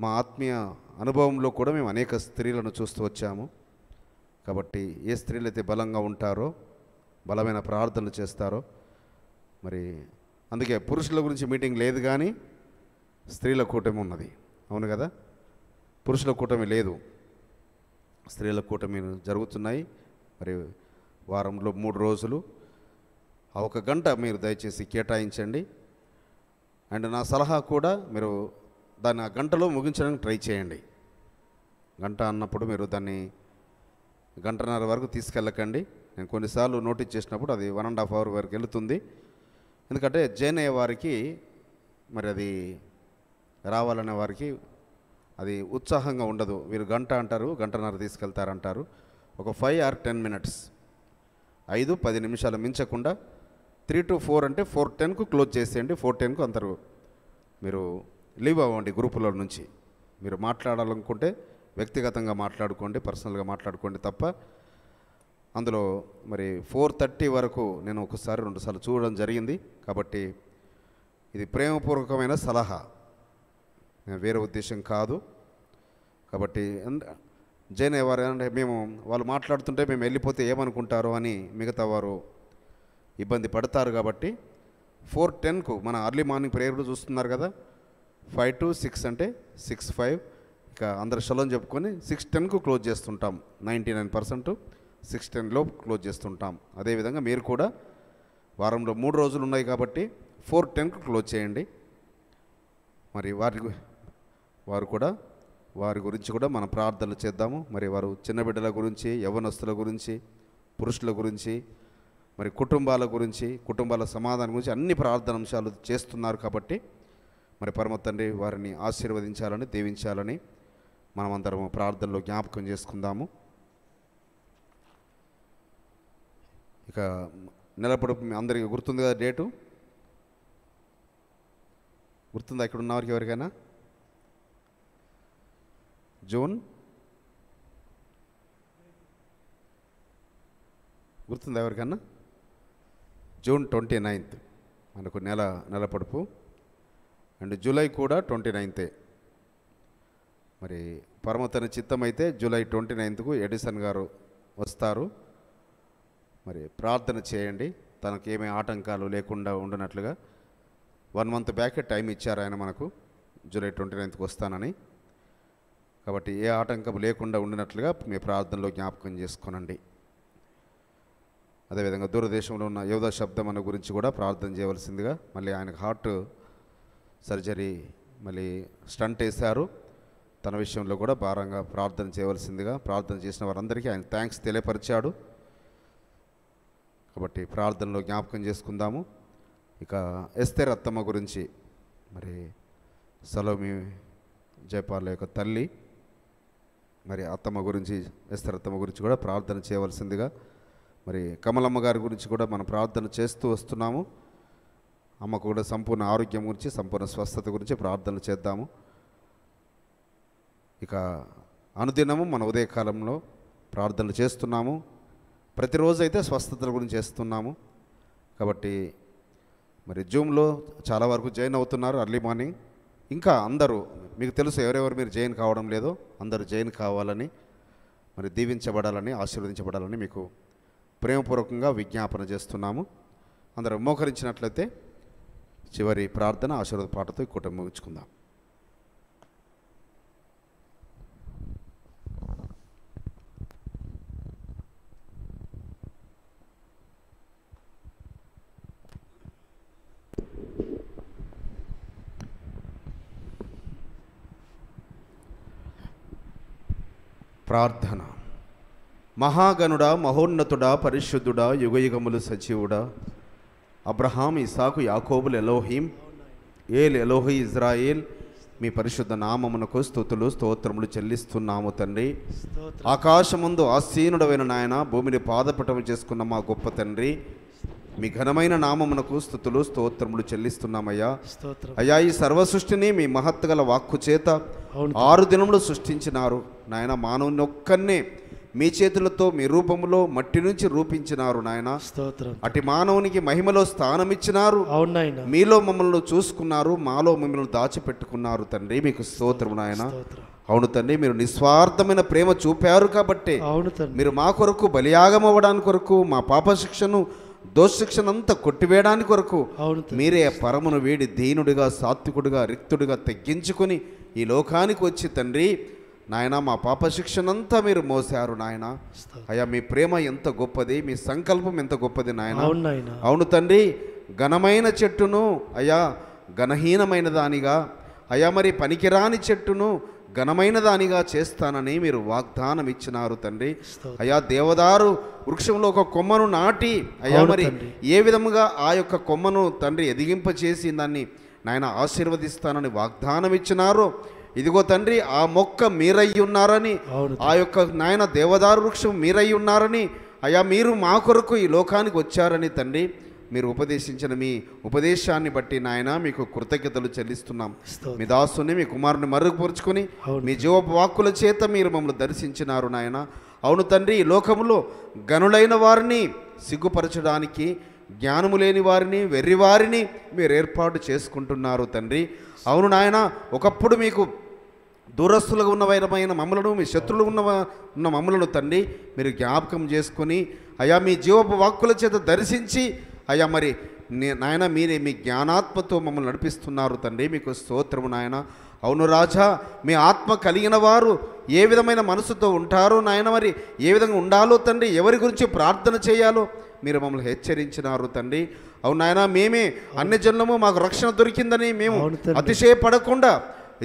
మా ఆత్మీయ అనుభవంలో కూడా మేము అనేక స్త్రీలను చూస్తూ వచ్చాము. కాబట్టి ఏ స్త్రీలైతే బలంగా ఉంటారో, బలమైన ప్రార్థనలు చేస్తారో మరి అందుకే పురుషుల గురించి మీటింగ్ లేదు కానీ స్త్రీల కూటమి ఉన్నది. అవును కదా, పురుషుల కూటమి లేదు, స్త్రీల కూటమి జరుగుతున్నాయి. మరి వారంలో మూడు రోజులు ఆ ఒక గంట మీరు దయచేసి కేటాయించండి. అండ్ నా సలహా కూడా మీరు దాన్ని ఆ గంటలో ముగించడానికి ట్రై చేయండి. గంట అన్నప్పుడు మీరు దాన్ని గంటన్నర వరకు తీసుకెళ్ళకండి. నేను కొన్నిసార్లు నోటీస్ చేసినప్పుడు అది వన్ అండ్ హాఫ్ అవర్ వరకు వెళుతుంది. ఎందుకంటే జాయిన్ అయ్యే వారికి మరి అది రావాలనే వారికి అది ఉత్సాహంగా ఉండదు. మీరు గంట అంటారు, గంటన్నర తీసుకెళ్తారంటారు. ఒక ఫైవ్ ఆర్ టెన్ మినిట్స్, ఐదు పది నిమిషాలు మించకుండా త్రీ టు ఫోర్ అంటే ఫోర్ టెన్కు క్లోజ్ చేసేయండి. ఫోర్ టెన్కు అందరూ మీరు లీవ్ అవ్వండి. గ్రూపుల నుంచి మీరు మాట్లాడాలనుకుంటే వ్యక్తిగతంగా మాట్లాడుకోండి, పర్సనల్గా మాట్లాడుకోండి తప్ప. అందులో మరి ఫోర్ థర్టీ వరకు నేను ఒకసారి రెండుసార్లు చూడడం జరిగింది. కాబట్టి ఇది ప్రేమపూర్వకమైన సలహా, వేరే ఉద్దేశం కాదు. కాబట్టి జైన్ ఎవరు అంటే మేము వాళ్ళు మాట్లాడుతుంటే మేము వెళ్ళిపోతే ఏమనుకుంటారో అని మిగతా వారు ఇబ్బంది పడతారు కాబట్టి ఫోర్ టెన్కు మన అర్లీ మార్నింగ్ ప్రేయర్ చూస్తున్నారు కదా, ఫైవ్ టు సిక్స్ అంటే సిక్స్ ఫైవ్ ఇక అందరు షలోన్ చెప్పుకొని సిక్స్ టెన్కు క్లోజ్ చేస్తుంటాం. నైంటీ నైన్ పర్సెంట్ సిక్స్ టెన్లో క్లోజ్ చేస్తుంటాం. అదేవిధంగా మీరు కూడా వారంలో మూడు రోజులు ఉన్నాయి కాబట్టి ఫోర్ టెన్కు క్లోజ్ చేయండి. మరి వారి వారు కూడా వారి గురించి కూడా మనం ప్రార్థనలు చేద్దాము. మరి వారు చిన్న బిడ్డల గురించి, యవ్వనస్తుల గురించి, పురుషుల గురించి, మరి కుటుంబాల గురించి, కుటుంబాల సమాధానం గురించి అన్ని ప్రార్థన అంశాలు చేస్తున్నారు కాబట్టి మరి పరమ తండ్రి వారిని ఆశీర్వదించాలని, దీవించాలని మనమందరం ప్రార్థనలో జ్ఞాపకం చేసుకుందాము. ఇక నెలపొడుపు అందరికీ గుర్తుంది కదా, డేటు గుర్తుందా ఇక్కడ ఉన్నవారికి ఎవరికైనా? జూన్ గుర్తుందా ఎవరికన్నా? జూన్ ట్వంటీ నైన్త్ మనకు నెల నెల పొడుపు. అండ్ జూలై కూడా ట్వంటీ నైన్తే. మరి పరమతన చిత్తం అయితే జూలై ట్వంటీ నైన్త్కు ఎడిసన్ గారు వస్తారు. మరి ప్రార్థన చేయండి తనకేమీ ఆటంకాలు లేకుండా ఉండనట్లుగా. వన్ మంత్ బ్యాకే టైం ఇచ్చారు ఆయన మనకు జూలై ట్వంటీ నైన్త్కి వస్తానని. కాబట్టి ఏ ఆటంకం లేకుండా ఉండినట్లుగా మీ ప్రార్థనలో జ్ఞాపకం చేసుకోనండి. అదేవిధంగా దూరదేశంలో ఉన్న యోధ శబ్దం అన్న గురించి కూడా ప్రార్థన చేయవలసిందిగా. మళ్ళీ ఆయనకు హార్ట్ సర్జరీ మళ్ళీ స్టంట్ వేశారు. తన విషయంలో కూడా భారంగా ప్రార్థన చేయవలసిందిగా. ప్రార్థన చేసిన వారందరికీ ఆయన థ్యాంక్స్ తెలియపరిచాడు కాబట్టి ప్రార్థనలో జ్ఞాపకం చేసుకుందాము. ఇక ఎస్తేర్ అత్తమ్మ గురించి, మరి సలోమి జయపాల్ యొక్క తల్లి, మరి అత్తమ్మ గురించి, ఎస్తేర్ అత్తమ్మ గురించి కూడా ప్రార్థన చేయవలసిందిగా. మరి కమలమ్మ గారి గురించి కూడా మనం ప్రార్థన చేస్తూ వస్తున్నాము. అమ్మకు కూడా సంపూర్ణ ఆరోగ్యం గురించి, సంపూర్ణ స్వస్థత గురించి ప్రార్థన చేద్దాము. ఇక అనుదినము మన ఉదయకాలంలో ప్రార్థనలు చేస్తున్నాము. ప్రతిరోజు అయితే స్వస్థతల గురించి చేస్తున్నాము కాబట్టి మరి జూమ్లో చాలా వరకు జాయిన్ అవుతున్నారు అర్లీ మార్నింగ్. ఇంకా అందరూ మీకు తెలుసు ఎవరెవరు మీరు జాయిన్ కావడం లేదో అందరూ జాయిన్ కావాలని, మరి దీవించబడాలని, ఆశీర్వదించబడాలని మీకు ప్రేమపూర్వకంగా విజ్ఞాపన చేస్తున్నాము. అందరూ మోకరించినట్లయితే చివరి ప్రార్థన ఆశీర్వాద పాటతో ఈ కూటమి ముగించుకుందాం. ప్రార్థన. మహాగణుడా, మహోన్నతుడా, పరిశుద్ధుడా, యుగయుగములు సజీవుడా, అబ్రహాం, ఇసాకు, యాకోబులు ఎలోహీం, ఏల్ ఎలోహి ఇజ్రాయేల్, మీ పరిశుద్ధ నామమునకు స్తుతులు స్తోత్రములు చెల్లిస్తున్నాము తండ్రి. ఆకాశముందు ఆసీనుడవైన నాయన, భూమిని పాదపటము చేసుకున్న మా గొప్ప తండ్రి, మీ ఘనమైన నామమునకు స్తుతులు స్తోత్రములు చెల్లిస్తున్నామయ్యా. అయ్యా, ఈ సర్వసృష్టిని మీ మహత్గల వాక్కు చేత ఆరు దినములు సృష్టించినారు నాయన. మానవుని ఒక్కనే మీ చేతులతో మీ రూపంలో మట్టి నుంచి రూపించినారు నాయన. అటు మానవునికి మహిమలో స్థానం ఇచ్చినారు. మీలో మమ్మల్ని చూసుకున్నారు, మాలో మిమ్మల్ని దాచిపెట్టుకున్నారు తండ్రి. మీకు స్తోత్రం నాయన. అవును తండ్రి, మీరు నిస్వార్థమైన ప్రేమ చూపారు కాబట్టి మీరు మా కొరకు బలియాగం అవ్వడానికి కొరకు, మా పాప శిక్షను, దోషశిక్షణ అంతా కొట్టివేయడానికి కొరకు మీరే పరమును వీడి దీనుడిగా, సాత్వికుడిగా, రిక్తుడిగా తగ్గించుకుని ఈ లోకానికి వచ్చి తండ్రి నాయన మా పాప శిక్షణంతా మీరు మోసారు నాయన. అయ్యా, మీ ప్రేమ ఎంత గొప్పది, మీ సంకల్పం ఎంత గొప్పది నాయన. అవును తండ్రి, ఘనమైన చెట్టును అయ్యా ఘనహీనమైన దానిగా, అయ్యా మరి పనికిరాని చెట్టును ఘనమైన దానిగా చేస్తానని మీరు వాగ్దానం ఇచ్చినారు తండ్రి. అయ్యా, దేవదారు వృక్షంలో ఒక కొమ్మను నాటి అయ్యా మరి ఏ విధముగా ఆ యొక్క కొమ్మను తండ్రి ఎదిగింపచేసి దాన్ని నాయన ఆశీర్వదిస్తానని వాగ్దానం ఇచ్చినారు. ఇదిగో తండ్రి, ఆ మొక్క మీరయ్యి ఉన్నారని, ఆ యొక్క నాయన దేవదారు వృక్షం మీరయ్యి ఉన్నారని, అయ్యా మీరు మా కొరకు ఈ లోకానికి వచ్చారని తండ్రి మీరు ఉపదేశించిన మీ ఉపదేశాన్ని బట్టి నాయన మీకు కృతజ్ఞతలు చెల్లిస్తున్నాం. మీ దాసుని, మీ కుమారుని మరుగుపరుచుకుని మీ జీవవాక్కుల చేత మీరు మమ్మల్ని దర్శించినారు నాయన. అవును తండ్రి, ఈ లోకంలో గనులైన వారిని సిగ్గుపరచడానికి, జ్ఞానము లేని వారిని, వెర్రివారిని మీరు ఏర్పాటు చేసుకుంటున్నారు తండ్రి. అవును నాయన, ఒకప్పుడు మీకు దూరస్తులుగా ఉన్నవైన మమ్మలను మీ శత్రులు ఉన్న ఉన్న మమ్మలను తండ్రి మీరు జ్ఞాపకం చేసుకొని అయా మీ జీవపు వాక్కుల చేత దర్శించి అయా మరి నాయన మీరే మీ జ్ఞానాత్మతో మమ్మల్ని నడిపిస్తున్నారు తండ్రి మీకు స్తోత్రము నాయన. అవును రాజా, మీ ఆత్మ కలిగిన వారు ఏ విధమైన మనసుతో ఉంటారో నాయన మరి ఏ విధంగా ఉండాలో తండ్రి ఎవరి గురించి ప్రార్థన చేయాలో మీరు మమ్మల్ని హెచ్చరించినారు తండ్రి. అవును నాయన, మేమే అన్ని జన్లము మాకు రక్షణ దొరికిందని మేము అతిశయపడకుండా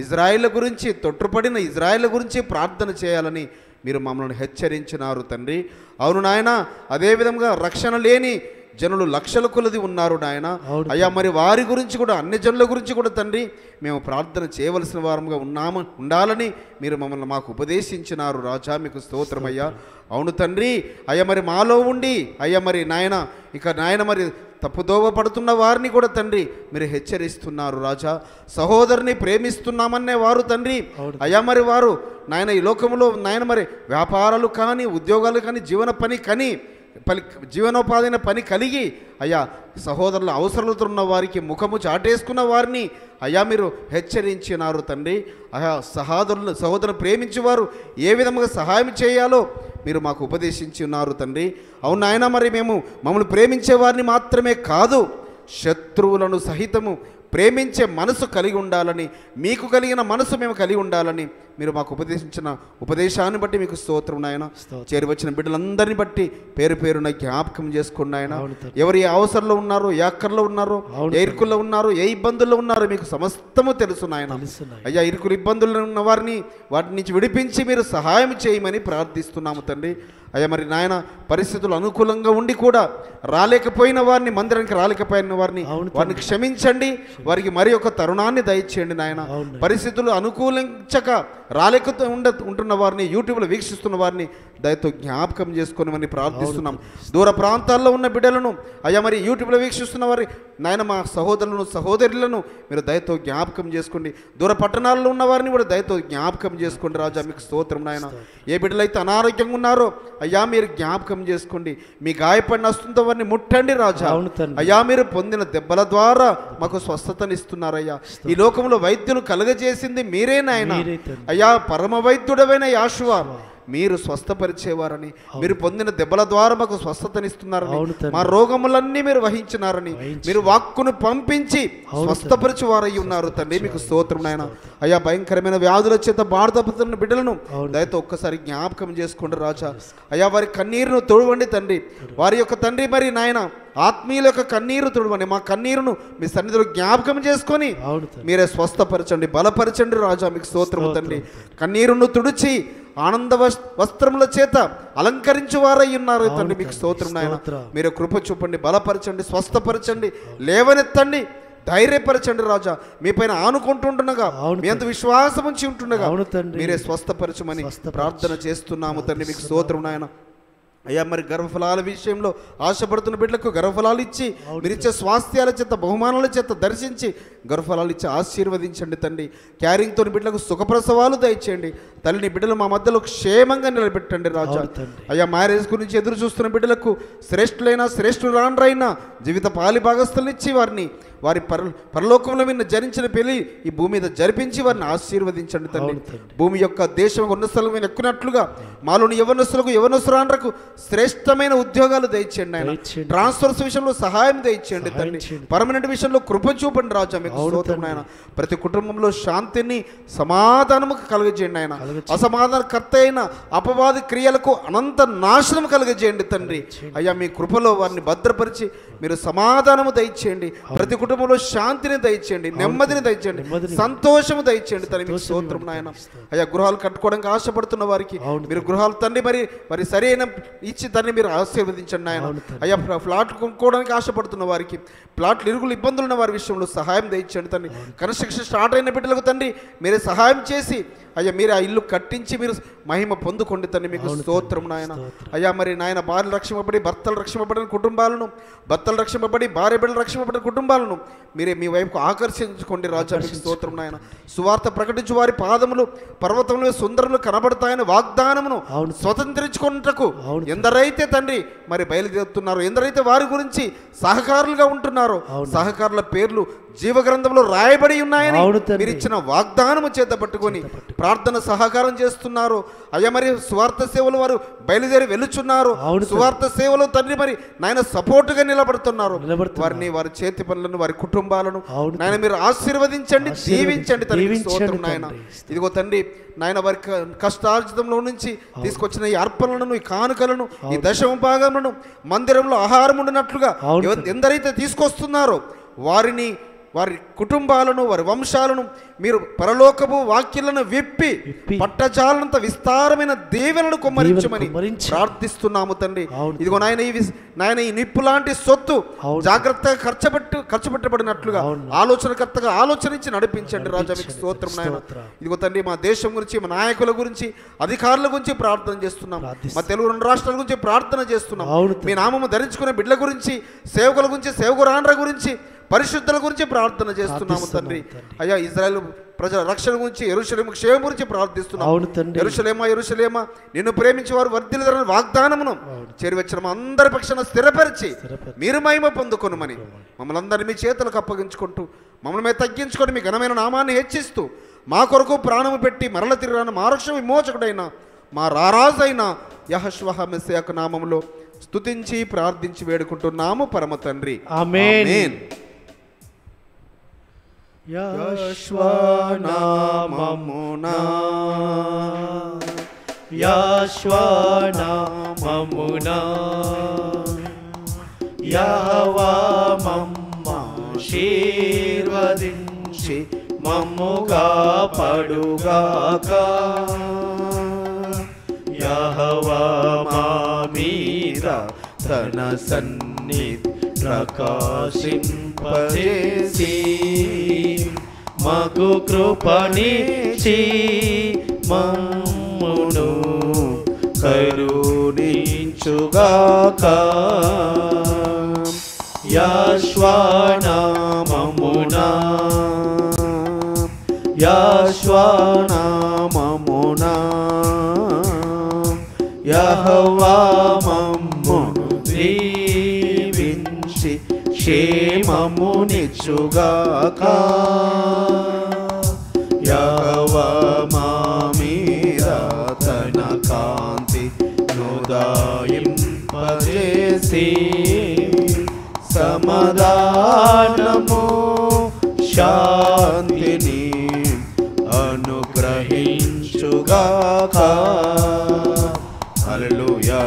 ఇజ్రాయేల్ గురించి తొట్టుపడిన ఇజ్రాయేల్ గురించి ప్రార్థన చేయాలని మీరు మమ్మల్ని హెచ్చరించినారు తండ్రి. అవును నాయన, అదేవిధంగా రక్షణ లేని జనులు లక్షల కొలది ఉన్నారు నాయన అయ్యా మరి వారి గురించి కూడా అన్ని జనుల గురించి కూడా తండ్రి మేము ప్రార్థన చేయవలసిన వారంగా ఉన్నాము ఉండాలని మీరు మమ్మల్ని మాకు ఉపదేశించినారు రాజా మీకు స్తోత్రం అయ్యా. అవును తండ్రి అయ్యా మరి మాలో ఉండి అయ్యా మరి నాయన ఇక నాయన మరి తప్పుదోవ పడుతున్న వారిని కూడా తండ్రి మీరు హెచ్చరిస్తున్నారు రాజా. సహోదరుని ప్రేమిస్తున్నామనే వారు తండ్రి అయ్యా మరి వారు నాయన ఈ లోకంలో నాయన మరి వ్యాపారాలు కానీ ఉద్యోగాలు కానీ జీవన పని కానీ పలి జీవనోపాధైన పని కలిగి అయ్యా సహోదరుల అవసరాలతో ఉన్న వారికి ముఖము చాటేసుకున్న వారిని అయ్యా మీరు హెచ్చరించినారు తండ్రి. అయా సహోదరులు సహోదరులు ప్రేమించేవారు ఏ విధముగా సహాయం చేయాలో మీరు మాకు ఉపదేశించి ఉన్నారు తండ్రి. అవును ఆయన మరి మేము మమ్మల్ని ప్రేమించే వారిని మాత్రమే కాదు శత్రువులను సహితము ప్రేమించే మనసు కలిగి ఉండాలని మీకు కలిగిన మనసు మేము కలిగి ఉండాలని మీరు మాకు ఉపదేశించిన ఉపదేశాన్ని బట్టి మీకు స్తోత్రం నాయన. చేరువచ్చిన బిడ్డలందరినీ బట్టి పేరు పేరున జ్ఞాపకం చేసుకోండి ఆయన. ఎవరు ఏ అవసరంలో ఉన్నారో ఏ అక్కర్లో ఉన్నారో ఏ ఇరుకుల్లో ఉన్నారో ఏ ఇబ్బందుల్లో ఉన్నారో మీకు సమస్తము తెలుసు నాయన అయ్యా. ఇరుకులు ఇబ్బందులు ఉన్న వారిని వాటి నుంచి విడిపించి మీరు సహాయం చేయమని ప్రార్థిస్తున్నాము తండ్రి అయ్యా. మరి నాయన పరిస్థితులు అనుకూలంగా ఉండి కూడా రాలేకపోయిన వారిని మందిరానికి రాలేకపోయిన వారిని వారిని క్షమించండి, వారికి మరి ఒక తరుణాన్ని దయచేయండి నాయన. పరిస్థితులు అనుకూలించక రాలేకపోతూ ఉండ ఉంటున్న వారిని యూట్యూబ్లో వీక్షిస్తున్న వారిని దయతో జ్ఞాపకం చేసుకోమని ప్రార్థిస్తున్నాం. దూర ప్రాంతాల్లో ఉన్న బిడ్డలను అయ్యా మరి యూట్యూబ్లో వీక్షిస్తున్న వారి నాయన మా సహోదరులను సహోదరులను మీరు దయతో జ్ఞాపకం చేసుకోండి. దూర పట్టణాల్లో ఉన్న వారిని కూడా దయతో జ్ఞాపకం చేసుకోండి రాజా మీకు స్తోత్రం నాయన. ఏ బిడ్డలైతే అనారోగ్యంగా ఉన్నారో అయ్యా మీరు జ్ఞాపకం చేసుకోండి. మీ గాయపడిన వస్తున్న వారిని ముట్టండి రాజా అయ్యా. మీరు పొందిన దెబ్బల ద్వారా మాకు స్వస్థతనిస్తున్నారయ్యా. ఈ లోకంలో వైద్యులు కలగజేసింది మీరే నాయన అయ్యా. పరమ వైద్యుడవైన యాషువా మీరు స్వస్థపరిచేవారని మీరు పొందిన దెబ్బల ద్వారా మాకు స్వస్థతనిస్తున్నారని మా రోగములన్నీ మీరు వహించినారని మీరు వాక్కును పంపించి స్వస్థపరిచేవారై ఉన్నారు తండ్రి మీకు స్తోత్రం నాయన అయ్యా. భయంకరమైన వ్యాధుల చేత బాధపడుతున్న బిడ్డలను దయతో ఒక్కసారి జ్ఞాపకం చేసుకోండి రాజా అయ్యా. వారి కన్నీరును తొడవండి తండ్రి, వారి యొక్క తండ్రి మరి నాయన ఆత్మీయుల యొక్క కన్నీరు తొడవండి. మా కన్నీరును మీ సన్నిధిలో జ్ఞాపకం చేసుకొని మీరే స్వస్థపరచండి బలపరచండి రాజా మీకు స్తోత్రము తండ్రి. కన్నీరును తుడిచి ఆనంద వస్త్రముల చేత అలంకరించేవారై ఉన్నారు తండ్రి మీకు స్తోత్రం నాయన. మీరు కృప చూపండి, బలపరచండి, స్వస్థపరచండి, లేవనెత్తండి, ధైర్యపరచండి రాజా. మీ పైన ఆనుకుంటుండగా మీ అంత విశ్వాసం ఉంచి ఉంటుండగా మీరే స్వస్థపరచమని ప్రార్థన చేస్తున్నాము తండ్రి మీకు స్తోత్రం నాయన అయ్యా. మరి గర్భఫలాల విషయంలో ఆశపడుతున్న బిడ్డలకు గర్భఫలాలు ఇచ్చి మీరిచ్చే స్వాస్థ్యాల చేత బహుమానాల చేత దర్శించి గర్భఫలాలు ఇచ్చి ఆశీర్వదించండి తండ్రి. క్యారింగ్తో బిడ్డలకు సుఖప్రసవాలు దయచేయండి. తల్లిని బిడ్డలు మా మధ్యలో క్షేమంగా నిలబెట్టండి రాజా అయ్యా. మ్యారేజ్ గురించి ఎదురు చూస్తున్న బిడ్డలకు శ్రేష్ఠులైన శ్రేష్ఠురాండ్రైనా జీవిత పాలి భాగస్థులనిచ్చి వారిని వారి పర పరలోకంలో మీద జరించిన పెళ్లి ఈ భూమి మీద జరిపించి వారిని ఆశీర్వదించండి తండ్రి. భూమి యొక్క దేశం ఉన్న స్థలం మీద ఎక్కున్నట్లుగా మాలోని యవనస్తులకు యవనస్తురాండ్రకు శ్రేష్టమైన ఉద్యోగాలు దయచేయండి ఆయన. ట్రాన్స్ఫర్స్ విషయంలో సహాయం దయచేయండి తండ్రి. పర్మనెంట్ విషయంలో కృప చూపండి రాజా మీకు స్తోత్రం ఆయన. ప్రతి కుటుంబంలో శాంతిని సమాధానము కలుగజేయండి ఆయన. అసమాధానకర్త అయిన అపవాద క్రియలకు అనంత నాశనం కలుగజేయండి తండ్రి అయ్యా. మీ కృపలో వారిని భద్రపరిచి మీరు సమాధానము దయచేయండి. ప్రతి కుటుంబంలో శాంతిని దయచేయండి, నెమ్మదిని దయచేయండి, సంతోషము దయచేయండి తండ్రి మీకు స్తోత్రం ఆయన అయ్యా. గృహాలు కట్టుకోవడానికి ఆశపడుతున్న వారికి మీరు గృహాలు తండ్రి మరి మరి సరైన ఇచ్చి దాన్ని మీరు ఆశీర్వదించండి ఆయన అయ్యా. ఫ్లాట్లు కొనుక్కోవడానికి ఆశపడుతున్న వారికి ప్లాట్లు ఇరుగులు ఇబ్బందులు ఉన్న వారి విషయంలో సహాయం దయచేయండి తండ్రి. కన్స్ట్రక్షన్ స్టార్ట్ అయిన బిడ్డలకు తండ్రి మీరే సహాయం చేసి అయ్యా మీరు ఆ ఇల్లు కట్టించి మీరు మహిమ పొందుకోండి తండ్రి మీకు స్తోత్రం నాయన అయ్యా. మరి నాయన భార్య రక్షింపబడి భర్తలు రక్షింపబడిన కుటుంబాలను, భర్తలు రక్షింపబడి భార్య బిడ్డలు రక్షింపబడిన కుటుంబాలను మీరే మీ వైపుకు ఆకర్షించుకోండి రాజా మీకు స్తోత్రం నాయన. సువార్త ప్రకటించు వారి పాదములు పర్వతంలో సుందరములు కనబడతాయని వాగ్దానమును స్వతంత్రించుకున్నటకు ఎందరైతే తండ్రి మరి బయలుదేరుతున్నారో, ఎందరైతే వారి గురించి సహకారులుగా ఉంటున్నారో సహకారుల పేర్లు జీవ గ్రంథంలో రాయబడి ఉన్నాయని మీరు ఇచ్చిన వాగ్దానము చేత పట్టుకొని ప్రార్థన సహకారం చేస్తున్నారు అయ్యా. మరి స్వార్థ సేవలు వారు బయలుదేరి వెళ్తున్నారు, స్వార్థ సేవలు తండ్రి మరి నాయన సపోర్ట్ గా నిలబడుతున్నారు. వారిని వారి చేతి పనులను వారి కుటుంబాలను నాయన మీరు ఆశీర్వదించండి, దీవించండి తండ్రి. స్తోత్రం నాయన. ఇదిగో తండ్రి నాయన వారి కష్టార్జితంలో నుంచి తీసుకొచ్చిన ఈ అర్పణలను ఈ కానుకలను ఈ దశమ భాగమును మందిరంలో ఆహారం ఉండినట్లుగా ఎందరైతే తీసుకొస్తున్నారో వారిని వారి కుటుంబాలను వారి వంశాలను మీరు పరలోకపు వాక్యాలను విప్పి పట్టజాలంత విస్తారమైన దీవెనలను కుమ్మరించమని ప్రార్థిస్తున్నాము తండ్రి. ఇదిగో నాయన ఈ నాయన ఈ నిప్పు లాంటి సొత్తు జాగ్రత్తగా ఖర్చుపెట్టు ఖర్చు పెట్టబడినట్లుగా ఆలోచనకర్తగా ఆలోచనించి నడిపించండి రాజా. మీకు స్తోత్రం నాయన. ఇదిగో తండ్రి మా దేశం గురించి మా నాయకుల గురించి అధికారుల గురించి ప్రార్థన చేస్తున్నాం, మా తెలుగు రెండు రాష్ట్రాల గురించి ప్రార్థన చేస్తున్నాం, మీ నామము ధరించుకునే బిడ్డల గురించి సేవకుల గురించి సేవకురాండ్ర గురించి పరిశుద్ధుల గురించి ప్రార్థన చేస్తున్నాము తండ్రి. అయ్యా ఇజ్రాయెల్ ప్రజల రక్షణ గురించి యెరూషలేము క్షేమం గురించి ప్రార్థిస్తున్నాము. యెరూషలేమా యెరూషలేమా నిన్ను ప్రేమించి వారు వర్ధిల్లుదరని వాగ్దానమును చేరువచ్చిన అందరి పక్షాన స్థిరపరిచి మీరు మహిమ పొందుకొనుమని మమ్మల్ని అందరినీ మీ చేతులకు అప్పగించుకుంటూ మమ్మల్ని మేము తగ్గించుకొని మీ ఘనమైన నామాన్ని హెచ్చిస్తూ మా కొరకు ప్రాణము పెట్టి మరల తిరిగిరాని మా రక్షణ విమోచకుడైన మా రారాజైన యెహోషువ మెస్సియా నామములో స్తుతించి ప్రార్థించి వేడుకుంటున్నాము పరమ తండ్రి. ఆమేన్. యశ్వనామమునా యశ్వనామమునా యహోవా మమ్ము ఆశీర్వదించి మమ్ము కాపాడుగాక. యహోవా మా మీద తన సన్నిధి ప్రకాశింపజేసి మాకు కృపనిచ్చి మమ్మును కరుణించుగాక. యశ్వనామమునా యశ్వనామమునా యెహోవా మమ్మును దీవించి క్షేమమునిచ్చుగాక. యెహోవా మా మీద తన కాంతి నుదయింపజేసి సమాధానము శాంతిని అనుగ్రహించుగాక. హల్లెలూయా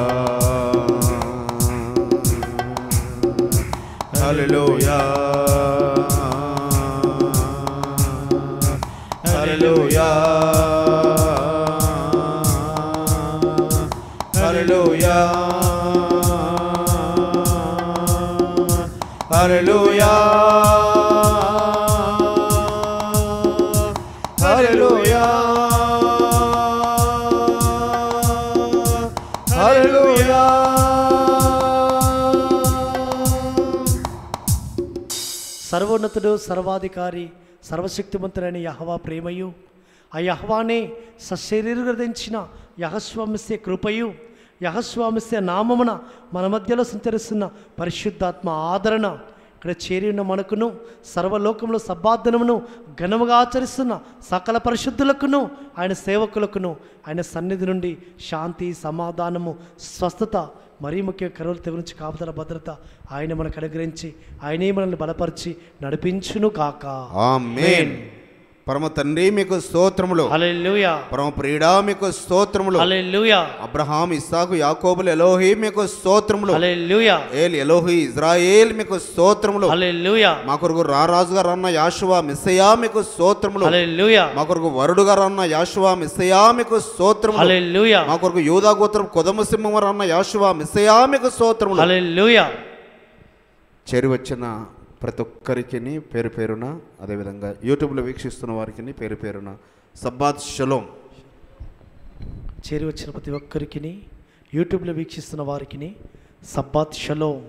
హల్లెలూయా హల్లెలూయా హల్లెలూయా హల్లెలూయా హల్లెలూయా హల్లెలూయా. సర్వోన్నతుడు సర్వాధికారి సర్వశక్తిమంతుడైన యెహోవా ప్రేమయు ఆ యెహోవానే సశరీరుగర్ధించిన యెహోషువ మెస్సియా కృపయు యెహోషువ మెస్సియా నామమున మన మధ్యలో సంచరిస్తున్న పరిశుద్ధాత్మ ఆదరణ ఇక్కడ చేరి ఉన్న మనకును సర్వలోకంలో సబ్బార్థనమును ఘనముగా ఆచరిస్తున్న సకల పరిశుద్ధులకును ఆయన సేవకులకును ఆయన సన్నిధి నుండి శాంతి సమాధానము స్వస్థత మరీ ముఖ్య కరువులు తెగురించి కాపుదల భద్రత ఆయన మనకు అనుగ్రహించి ఆయనే మనల్ని బలపరిచి నడిపించును కాక. ఆమేన్. పరమ తండ్రి మీకు స్తోత్రములు, హల్లెలూయా. పరమ ప్రియుడా మీకు స్తోత్రములు, హల్లెలూయా. అబ్రహాం ఇస్సాకు యాకోబుల ఎలోహి మీకు స్తోత్రములు, హల్లెలూయా. ఏల్ ఎలోహి ఇజ్రాయేల్ మీకు స్తోత్రములు, హల్లెలూయా. మా కొరకు రారాజుగా రన్న యెహోషువ మెస్సియా మీకు స్తోత్రములు, హల్లెలూయా. మా కొరకు వరుడుగా రన్న యెహోషువ మెస్సియా మీకు స్తోత్రములు, హల్లెలూయా. మా కొరకు యూదా గోత్రం కొదమ సింహము రన్న యెహోషువ మెస్సియా మీకు స్తోత్రములు, హల్లెలూయా. చేరువచ్చిన ప్రతి ఒక్కరికి పేరు పేరున అదేవిధంగా యూట్యూబ్లో వీక్షిస్తున్న వారికి పేరు పేరున సబ్బాత్ షలోమ్. చేరి వచ్చిన ప్రతి ఒక్కరికి యూట్యూబ్లో వీక్షిస్తున్న వారికి సబ్బాత్ షలోమ్.